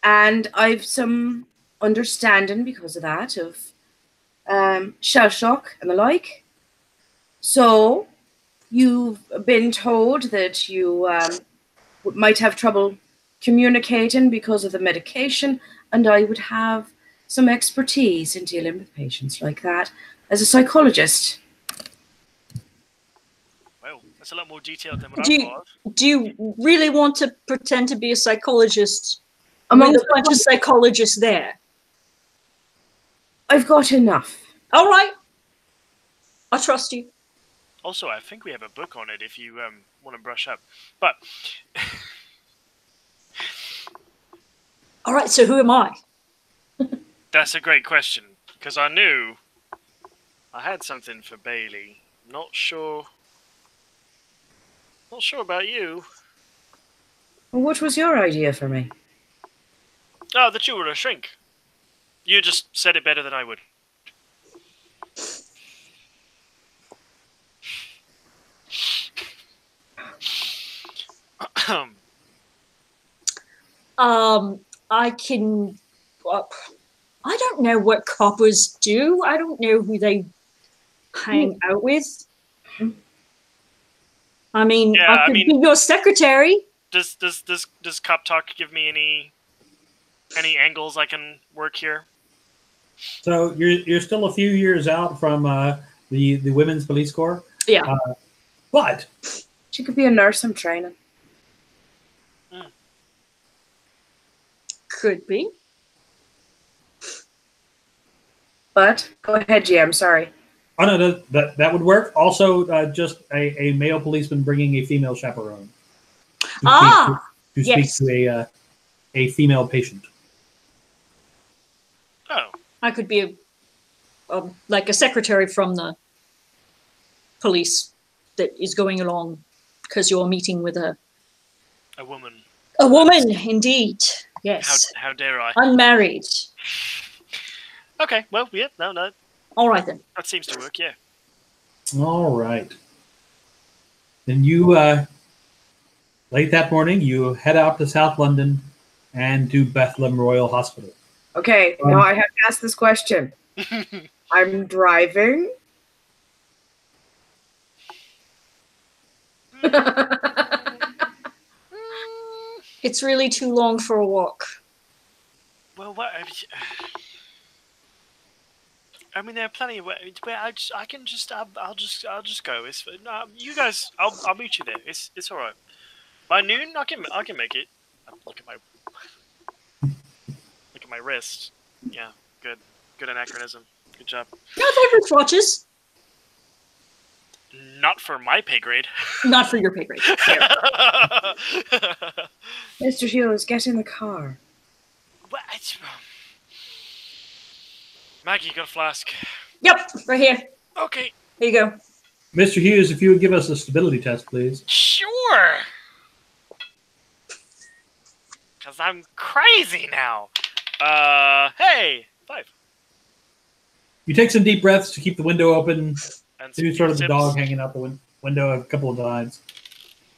And I've some understanding because of that of um, shell shock and the like. So you've been told that you... Um, might have trouble communicating because of the medication, and I would have some expertise in dealing with patients like that as a psychologist. Well, that's a lot more detailed than what I thought. Do you really want to pretend to be a psychologist? Among the bunch of psychologists there? I've got enough. All right. I trust you. Also, I think we have a book on it if you um, want to brush up. But all right, so who am I? That's a great question, because I knew I had something for Bailey. Not sure. Not sure about you. Well, what was your idea for me? Oh, that you were a shrink. You just said it better than I would. Um, I can, uh, I don't know what coppers do. I don't know who they hang mm. out with. I mean, yeah, I could I mean, be your secretary. Does, does, does, does Cop Talk give me any, any angles I can work here? So you're, you're still a few years out from, uh, the the women's police corps. Yeah. Uh, but she could be a nurse in training. Could be. But go ahead, G M. Sorry. Oh no, that that, that would work. Also, uh, just a, a male policeman bringing a female chaperone. To ah. Speak to, to yes. Speak to a uh, a female patient. Oh. I could be a, a like a secretary from the police that is going along because you're meeting with a a woman. A woman, indeed. Yes. How, how dare I? Unmarried. Okay. Well, yeah. No, no. All right then. That seems to work. Yeah. All right. Then you, uh, late that morning, you head out to South London and to Bethlehem Royal Hospital. Okay. Um, now I have to ask this question. I'm driving. It's really too long for a walk. Well, what? I mean, there are plenty of ways. Where I, just, I can just, I'll, I'll just, I'll just go. It's, no, you guys, I'll, I'll meet you there. It's, it's all right. By noon, I can, I can make it. Look at my, look at my wrist. Yeah, good, good anachronism. Good job. No favorite watches. Not for my pay grade. Not for your pay grade. Mister Hughes, get in the car. What? Maggie, you got a flask? Yep, right here. Okay. Here you go. Mister Hughes, if you would give us a stability test, please. Sure. Because I'm crazy now. Uh, hey, five. You take some deep breaths to keep the window open. And do sort of the dog hanging out the win window a couple of times.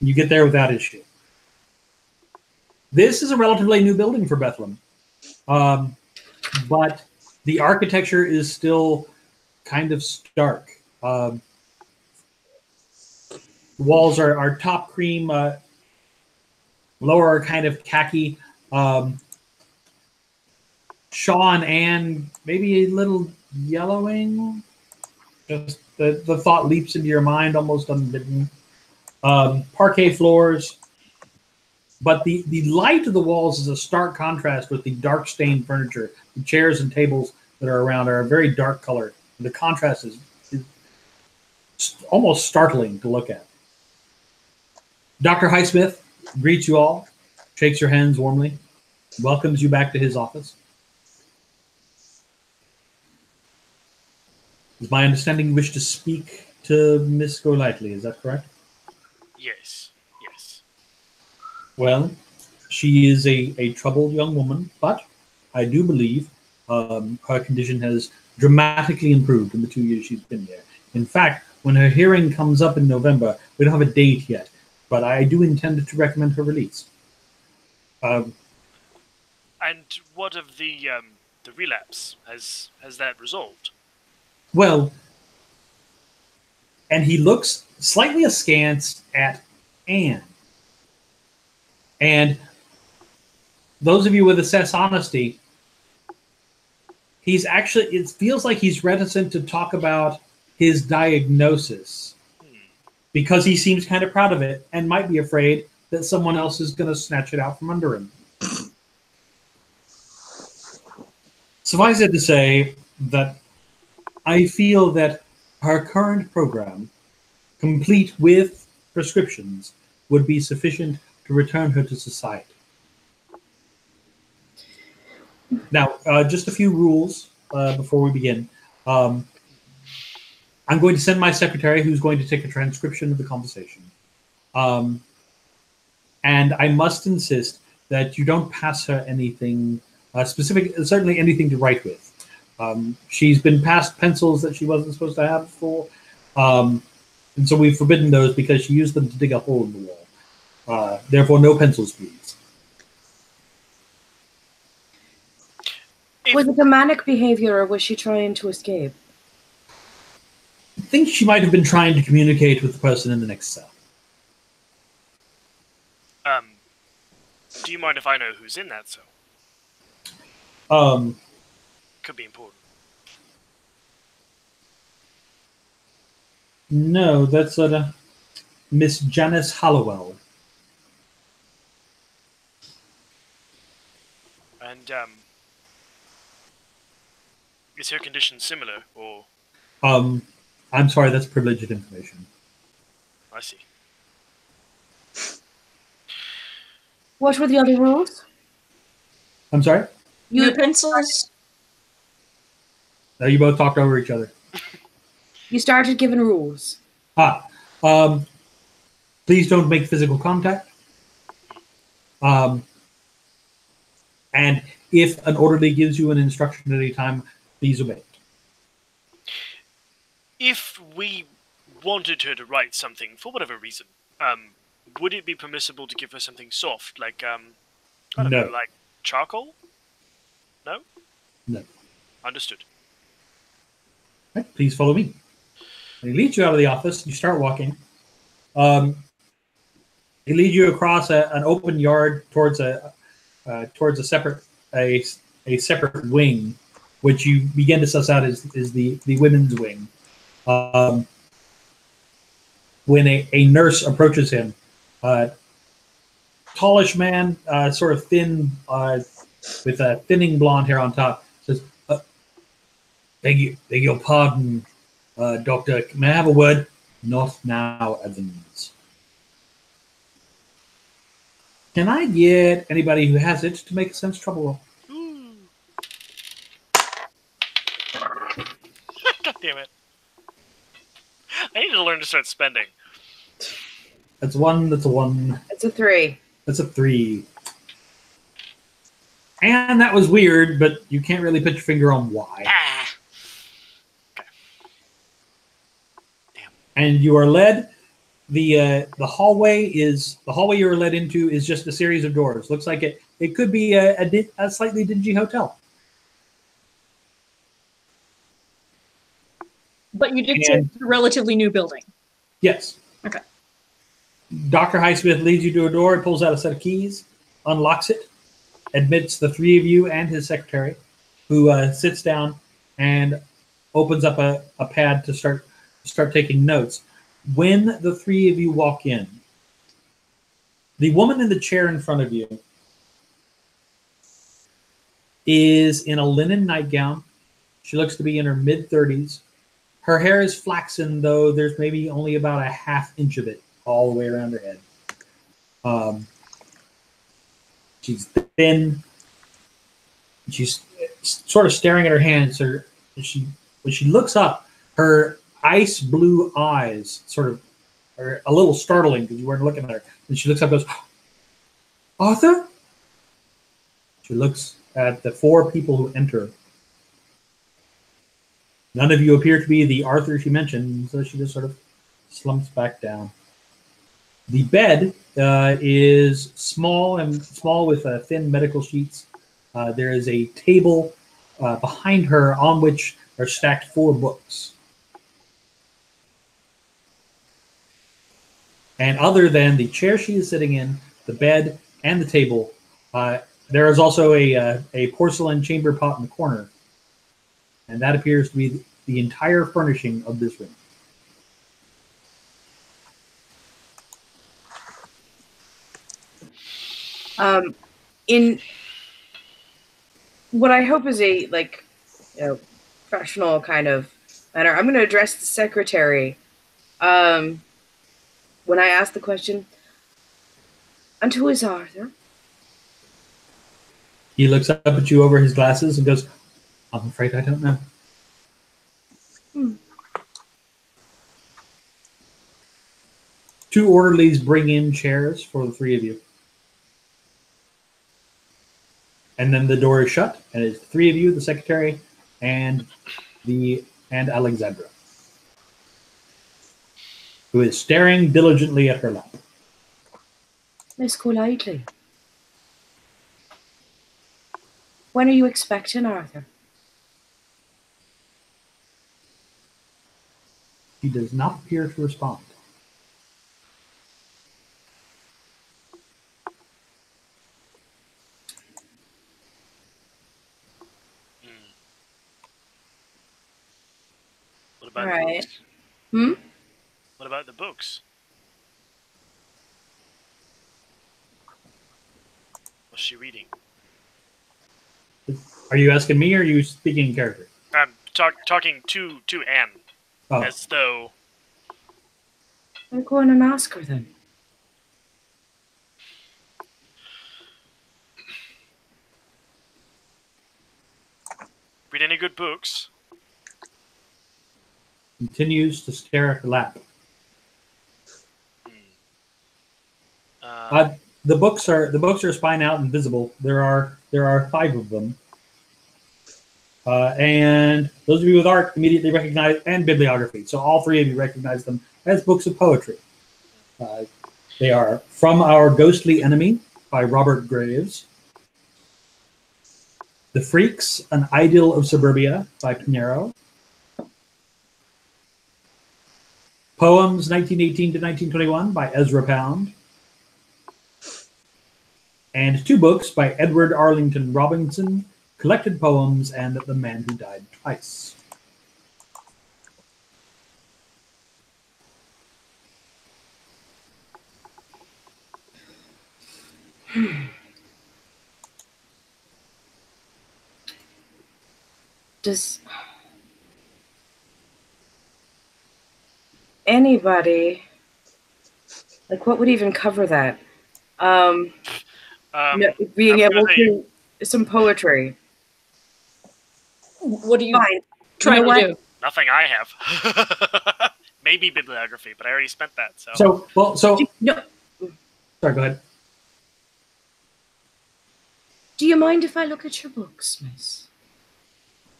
You get there without issue. This is a relatively new building for Bethlehem. Um, but the architecture is still kind of stark. Um, the walls are, are top cream. Uh, lower are kind of khaki. Um, Shaw and Anne, maybe a little yellowing. Just the, the thought leaps into your mind almost unbidden. Um, parquet floors. But the, the light of the walls is a stark contrast with the dark stained furniture. The chairs and tables that are around are a very dark color. The contrast is, is almost startling to look at. Doctor Highsmith greets you all, shakes your hands warmly, welcomes you back to his office. Is my understanding you wish to speak to Miss Golightly, is that correct? Yes. Well, she is a, a troubled young woman, but I do believe um, her condition has dramatically improved in the two years she's been here. In fact, when her hearing comes up in November, we don't have a date yet, but I do intend to recommend her release. Um, and what of the um, the relapse? Has, has that resolved? Well, and he looks slightly askance at Anne. And those of you with assess honesty, he's actually, it feels like he's reticent to talk about his diagnosis because he seems kind of proud of it and might be afraid that someone else is going to snatch it out from under him. Suffice it to say that I feel that our current program, complete with prescriptions, would be sufficient to return her to society. Now, uh, just a few rules uh, before we begin. Um, I'm going to send my secretary, who's going to take a transcription of the conversation. Um, and I must insist that you don't pass her anything uh, specific, certainly anything to write with. Um, she's been passed pencils that she wasn't supposed to have before. Um, and so we've forbidden those because she used them to dig a hole in the wall. Uh, therefore, no pencils, please. Was it a manic behavior, or was she trying to escape? I think she might have been trying to communicate with the person in the next cell. Um, do you mind if I know who's in that cell? Um, could be important. No, that's uh, Miss Janice Halliwell. And um, is her condition similar, or? Um, I'm sorry, that's privileged information. I see. What were the other rules? I'm sorry? Your no pencils. No, you both talked over each other. You started giving rules. Ah, um, please don't make physical contact. Um, and if an orderly gives you an instruction at any time, please obey it. If we wanted her to write something, for whatever reason, um, would it be permissible to give her something soft, like, um, I don't no. know, like charcoal? No? No. Understood. Right, please follow me. They lead you out of the office. You start walking. Um, they lead you across a, an open yard towards a uh, towards a separate a a separate wing, which you begin to suss out is is the the women's wing. Um, when a, a nurse approaches him, uh, tallish man, uh, sort of thin, uh, with a thinning blonde hair on top, says, uh, "Beg you, beg your pardon." Uh, Doctor, may I have a word? Not now, Evans. Can I get anybody who has it to make a sense trouble roll? Mm. God damn it. I need to learn to start spending. That's one, that's a one. That's a three. That's a three. And that was weird, but you can't really put your finger on why. Ah. And you are led. the uh, The hallway is the hallway you are led into is just a series of doors. Looks like it. It could be a, a, di a slightly dingy hotel. But you did say it's a relatively new building. Yes. Okay. Doctor Highsmith leads you to a door and pulls out a set of keys, unlocks it, admits the three of you and his secretary, who uh, sits down and opens up a, a pad to start. Start taking notes. When the three of you walk in, the woman in the chair in front of you is in a linen nightgown. She looks to be in her mid thirties. Her hair is flaxen, though there's maybe only about a half inch of it all the way around her head. Um, she's thin. She's sort of staring at her hands. Her, she, when she looks up, her ice blue eyes sort of are a little startling because you weren't looking at her. And she looks up and goes, Arthur? She looks at the four people who enter. None of you appear to be the Arthur she mentioned, so she just sort of slumps back down. The bed uh, is small and small with uh, thin medical sheets. Uh, there is a table uh, behind her on which are stacked four books. And other than the chair she is sitting in, the bed, and the table, uh, there is also a, uh, a porcelain chamber pot in the corner. And that appears to be the entire furnishing of this room. Um, in what I hope is a, like, you know, professional kind of manner, I'm going to address the secretary. Um... When I asked the question, "And who is Arthur?" He looks up at you over his glasses and goes, "I'm afraid I don't know." Hmm. Two orderlies bring in chairs for the three of you. And then the door is shut, and it's the three of you, the secretary, and the and Alexandra, who is staring diligently at her lap. Miss Golightly, when are you expecting Arthur? He does not appear to respond. Mm. What about All right. Hmm? What about the books? What's she reading? Are you asking me, or are you speaking in character? I'm talk talking to to Anne, oh. as though. We'll go in and ask her then. Read any good books? Continues to stare at her lap. Hmm. Uh, uh, the books are the books are spine out and visible. There are there are five of them. Uh, and those of you with art immediately recognize, and bibliography. So all three of you recognize them as books of poetry. Uh, they are From Our Ghostly Enemy by Robert Graves, The Freaks, An Idyll of Suburbia by Pinero, Poems nineteen eighteen to nineteen twenty-one by Ezra Pound, and two books by Edward Arlington Robinson, Collected Poems and The Man Who Died Twice. Does anybody, like, what would even cover that? Um, um, no, being able to, some poetry. What are you Fine. trying you know to do? Nothing I have. Maybe bibliography, but I already spent that. So, so, well, so you, no. Sorry, go ahead. Do you mind if I look at your books, miss?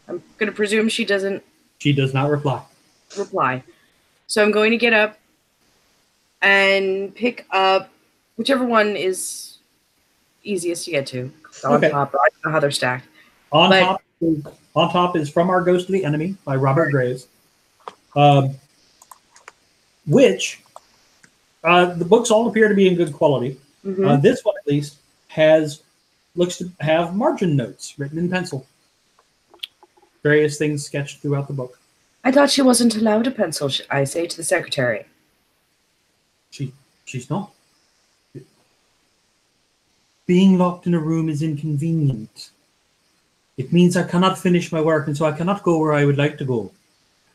I'm going to presume she doesn't... She does not reply. Reply. So I'm going to get up and pick up whichever one is easiest to get to. On okay. top, I don't know how they're stacked. On but, top... On top is From Our Ghostly Enemy by Robert Graves, um, which uh, the books all appear to be in good quality. Mm-hmm. uh, this one, at least, has looks to have margin notes written in pencil. Various things sketched throughout the book. I thought she wasn't allowed a pencil, I say to the secretary. She, she's not. Being locked in a room is inconvenient. It means I cannot finish my work, and so I cannot go where I would like to go.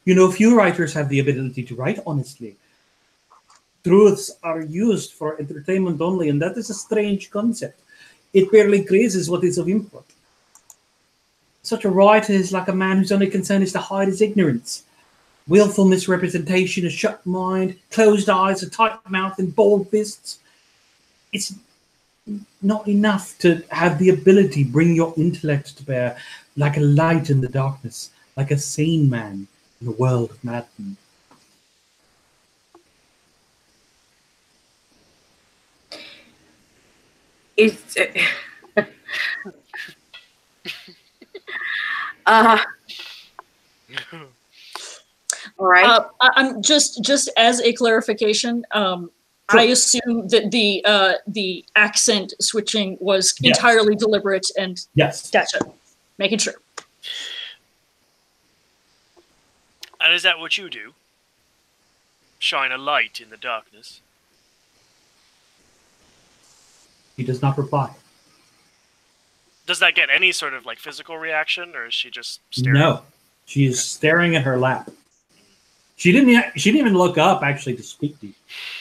You know, few writers have the ability to write honestly. Truths are used for entertainment only, and that is a strange concept. It barely grazes what is of import. Such a writer is like a man whose only concern is to hide his ignorance. Willful misrepresentation, a shut mind, closed eyes, a tight mouth, and bald fists. It's not enough to have the ability to bring your intellect to bear like a light in the darkness, like a sane man in a world of madmen. It's... Uh, uh, all right. Uh, I'm just, just as a clarification, um, I assume that the uh, the accent switching was yes. entirely deliberate and yes. gotcha. Making sure. And is that what you do? Shine a light in the darkness? He does not reply. Does that get any sort of like physical reaction, or is she just staring? No, she is okay. staring at her lap. She didn't. She didn't even look up actually to speak to you.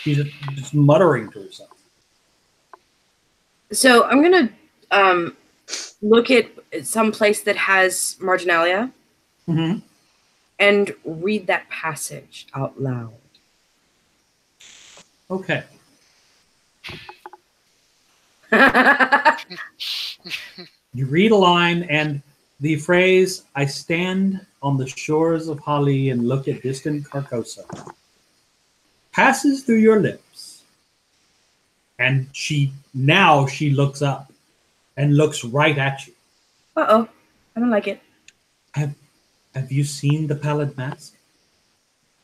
She's just muttering to herself. So I'm gonna um, look at some place that has marginalia, mm-hmm. and read that passage out loud. Okay. You read a line and. The phrase, I stand on the shores of Hali and look at distant Carcosa, passes through your lips. And she, now she looks up and looks right at you. Uh-oh, I don't like it. Have, have you seen the pallid mask?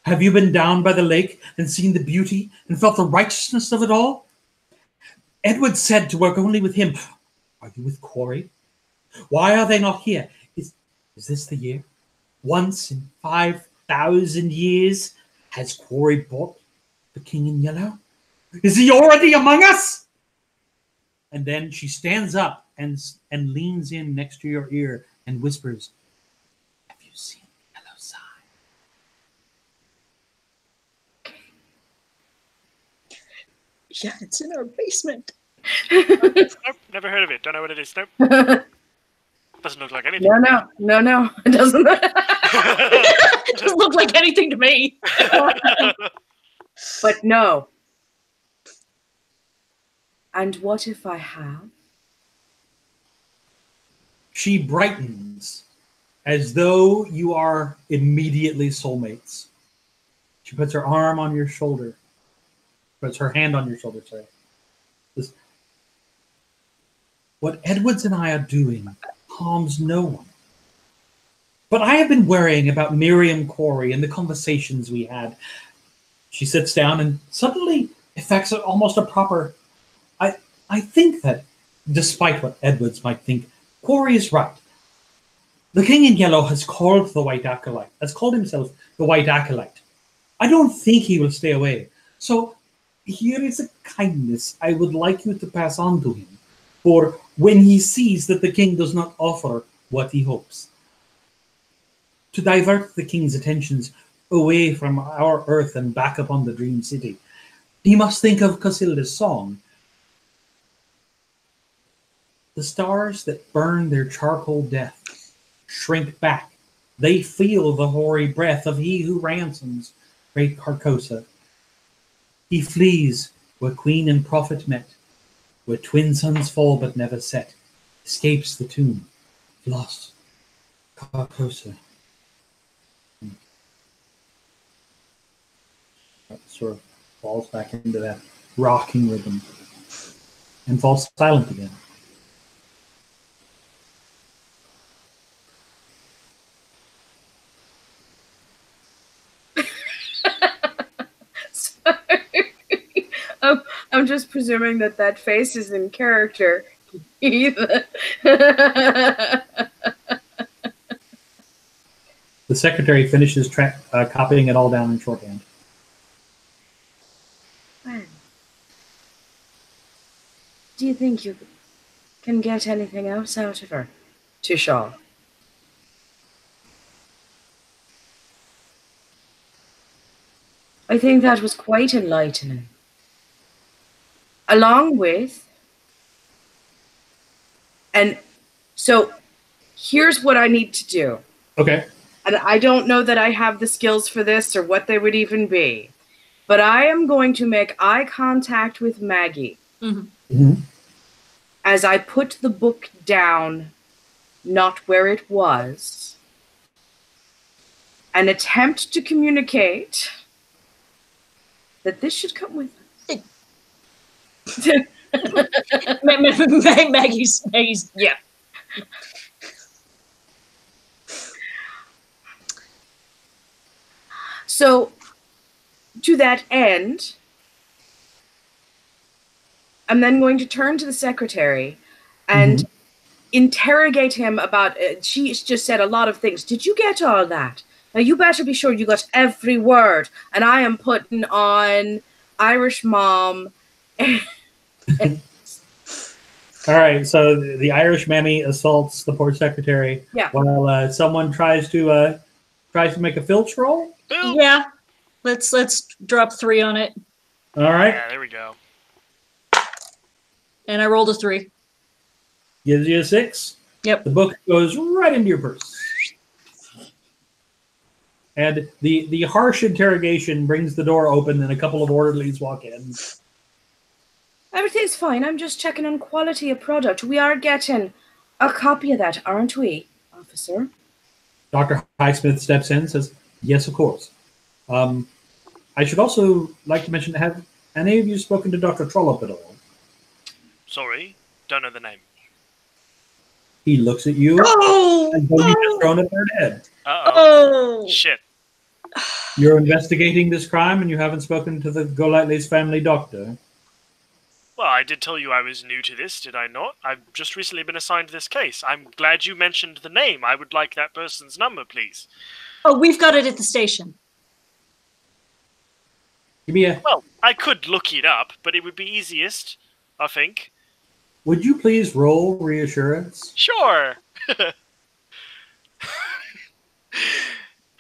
Have you been down by the lake and seen the beauty and felt the righteousness of it all? Edward said to work only with him. Are you with Quarry? Why are they not here? Is, is this the year? Once in five thousand years has Quarry brought The King in Yellow? Is he already among us? And then she stands up and, and leans in next to your ear and whispers, have you seen the yellow sign? Yeah, it's in our basement. Nope, never heard of it. Don't know what it is. Nope. Doesn't look like anything. No, no, no, no. It doesn't. It doesn't look like anything to me. But no. And what if I have? She brightens as though you are immediately soulmates. She puts her arm on your shoulder. Puts her hand on your shoulder, sorry. This, what Edwards and I are doing harms no one. But I have been worrying about Miriam Corey and the conversations we had. She sits down and suddenly effects almost a proper... I, I think that, despite what Edwards might think, Corey is right. The King in Yellow has called the White Acolyte, has called himself the White Acolyte. I don't think he will stay away. So here is a kindness I would like you to pass on to him, for when he sees that the king does not offer what he hopes. To divert the king's attentions away from our earth and back upon the dream city, he must think of Casilda's song. The stars that burn their charcoal death shrink back. They feel the hoary breath of he who ransoms great Carcosa. He flees where queen and prophet met, where twin suns fall but never set, escapes the tomb, lost Carcosa. Sort of falls back into that rocking rhythm and falls silent again. I'm just presuming that that face is in character. Either. The secretary finishes tra uh, copying it all down in shorthand. When? Do you think you can get anything else out of her? To Shaw. I think that was quite enlightening. Along with, and so here's what I need to do. Okay. And I don't know that I have the skills for this or what they would even be, but I am going to make eye contact with Maggie mm-hmm. Mm-hmm. as I put the book down, not where it was, and attempt to communicate that this should come with us. Maggie's, Maggie's, yeah. So, to that end, I'm then going to turn to the secretary and mm-hmm. interrogate him about. Uh, she just said a lot of things. Did you get all that? Now you better be sure you got every word. And I am putting on Irish Mom. All right, so the, the Irish mammy assaults the poor secretary. Yeah. While uh, someone tries to uh, tries to make a filch roll. Yeah. Let's let's drop three on it. All right. Yeah, there we go. And I rolled a three. Gives you a six. Yep. The book goes right into your purse. And the the harsh interrogation brings the door open, and a couple of orderlies walk in. Everything's fine. I'm just checking on quality of product. We are getting a copy of that, aren't we, officer? Doctor Highsmith steps in and says, yes, of course. Um, I should also like to mention, have any of you spoken to Doctor Trollope at all? Sorry, don't know the name. He looks at you oh, and then you just thrown at their head. Uh-oh. Oh. Shit. You're investigating this crime and you haven't spoken to the Golightly's family doctor. Well, I did tell you I was new to this, did I not? I've just recently been assigned this case. I'm glad you mentioned the name. I would like that person's number, please. Oh, we've got it at the station. Give me a... Well, I could look it up, but it would be easiest, I think. Would you please roll reassurance? Sure.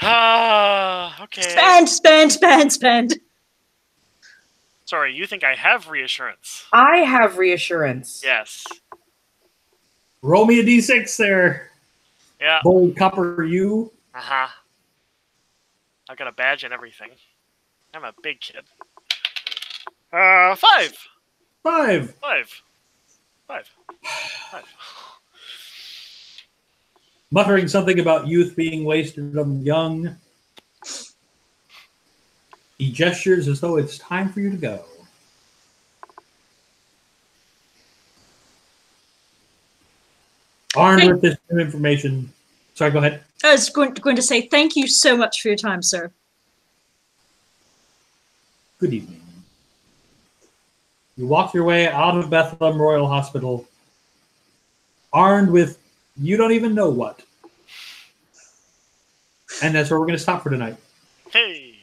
Ah, uh, okay. Spend, spend, spend, spend. Sorry, you think I have reassurance? I have reassurance. Yes. Roll me a d six there. Yeah. Bold copper you. Uh-huh. I've got a badge and everything. I'm a big kid. Uh, five. Five. Five. Five. Five. Muttering something about youth being wasted on the young, he gestures as though it's time for you to go. Armed with this new information. Sorry, go ahead. I was going to, going to say thank you so much for your time, sir. Good evening. You walk your way out of Bethlehem Royal Hospital, armed with you don't even know what. And that's where we're going to stop for tonight. Hey!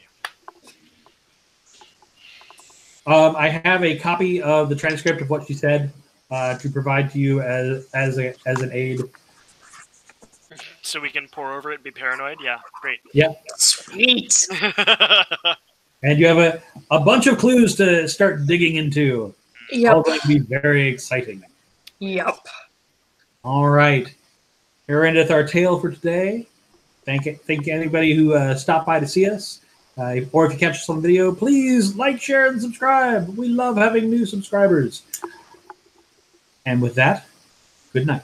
Um, I have a copy of the transcript of what she said uh, to provide to you as as, a, as an aid. So we can pore over it and be paranoid? Yeah, great. Yeah. Sweet! And you have a, a bunch of clues to start digging into. Yep. All that would be very exciting. Yep. All right. Here endeth our tale for today. Thank thank anybody who uh, stopped by to see us. Uh, or if you catch us on video, please like, share, and subscribe. We love having new subscribers. And with that, good night.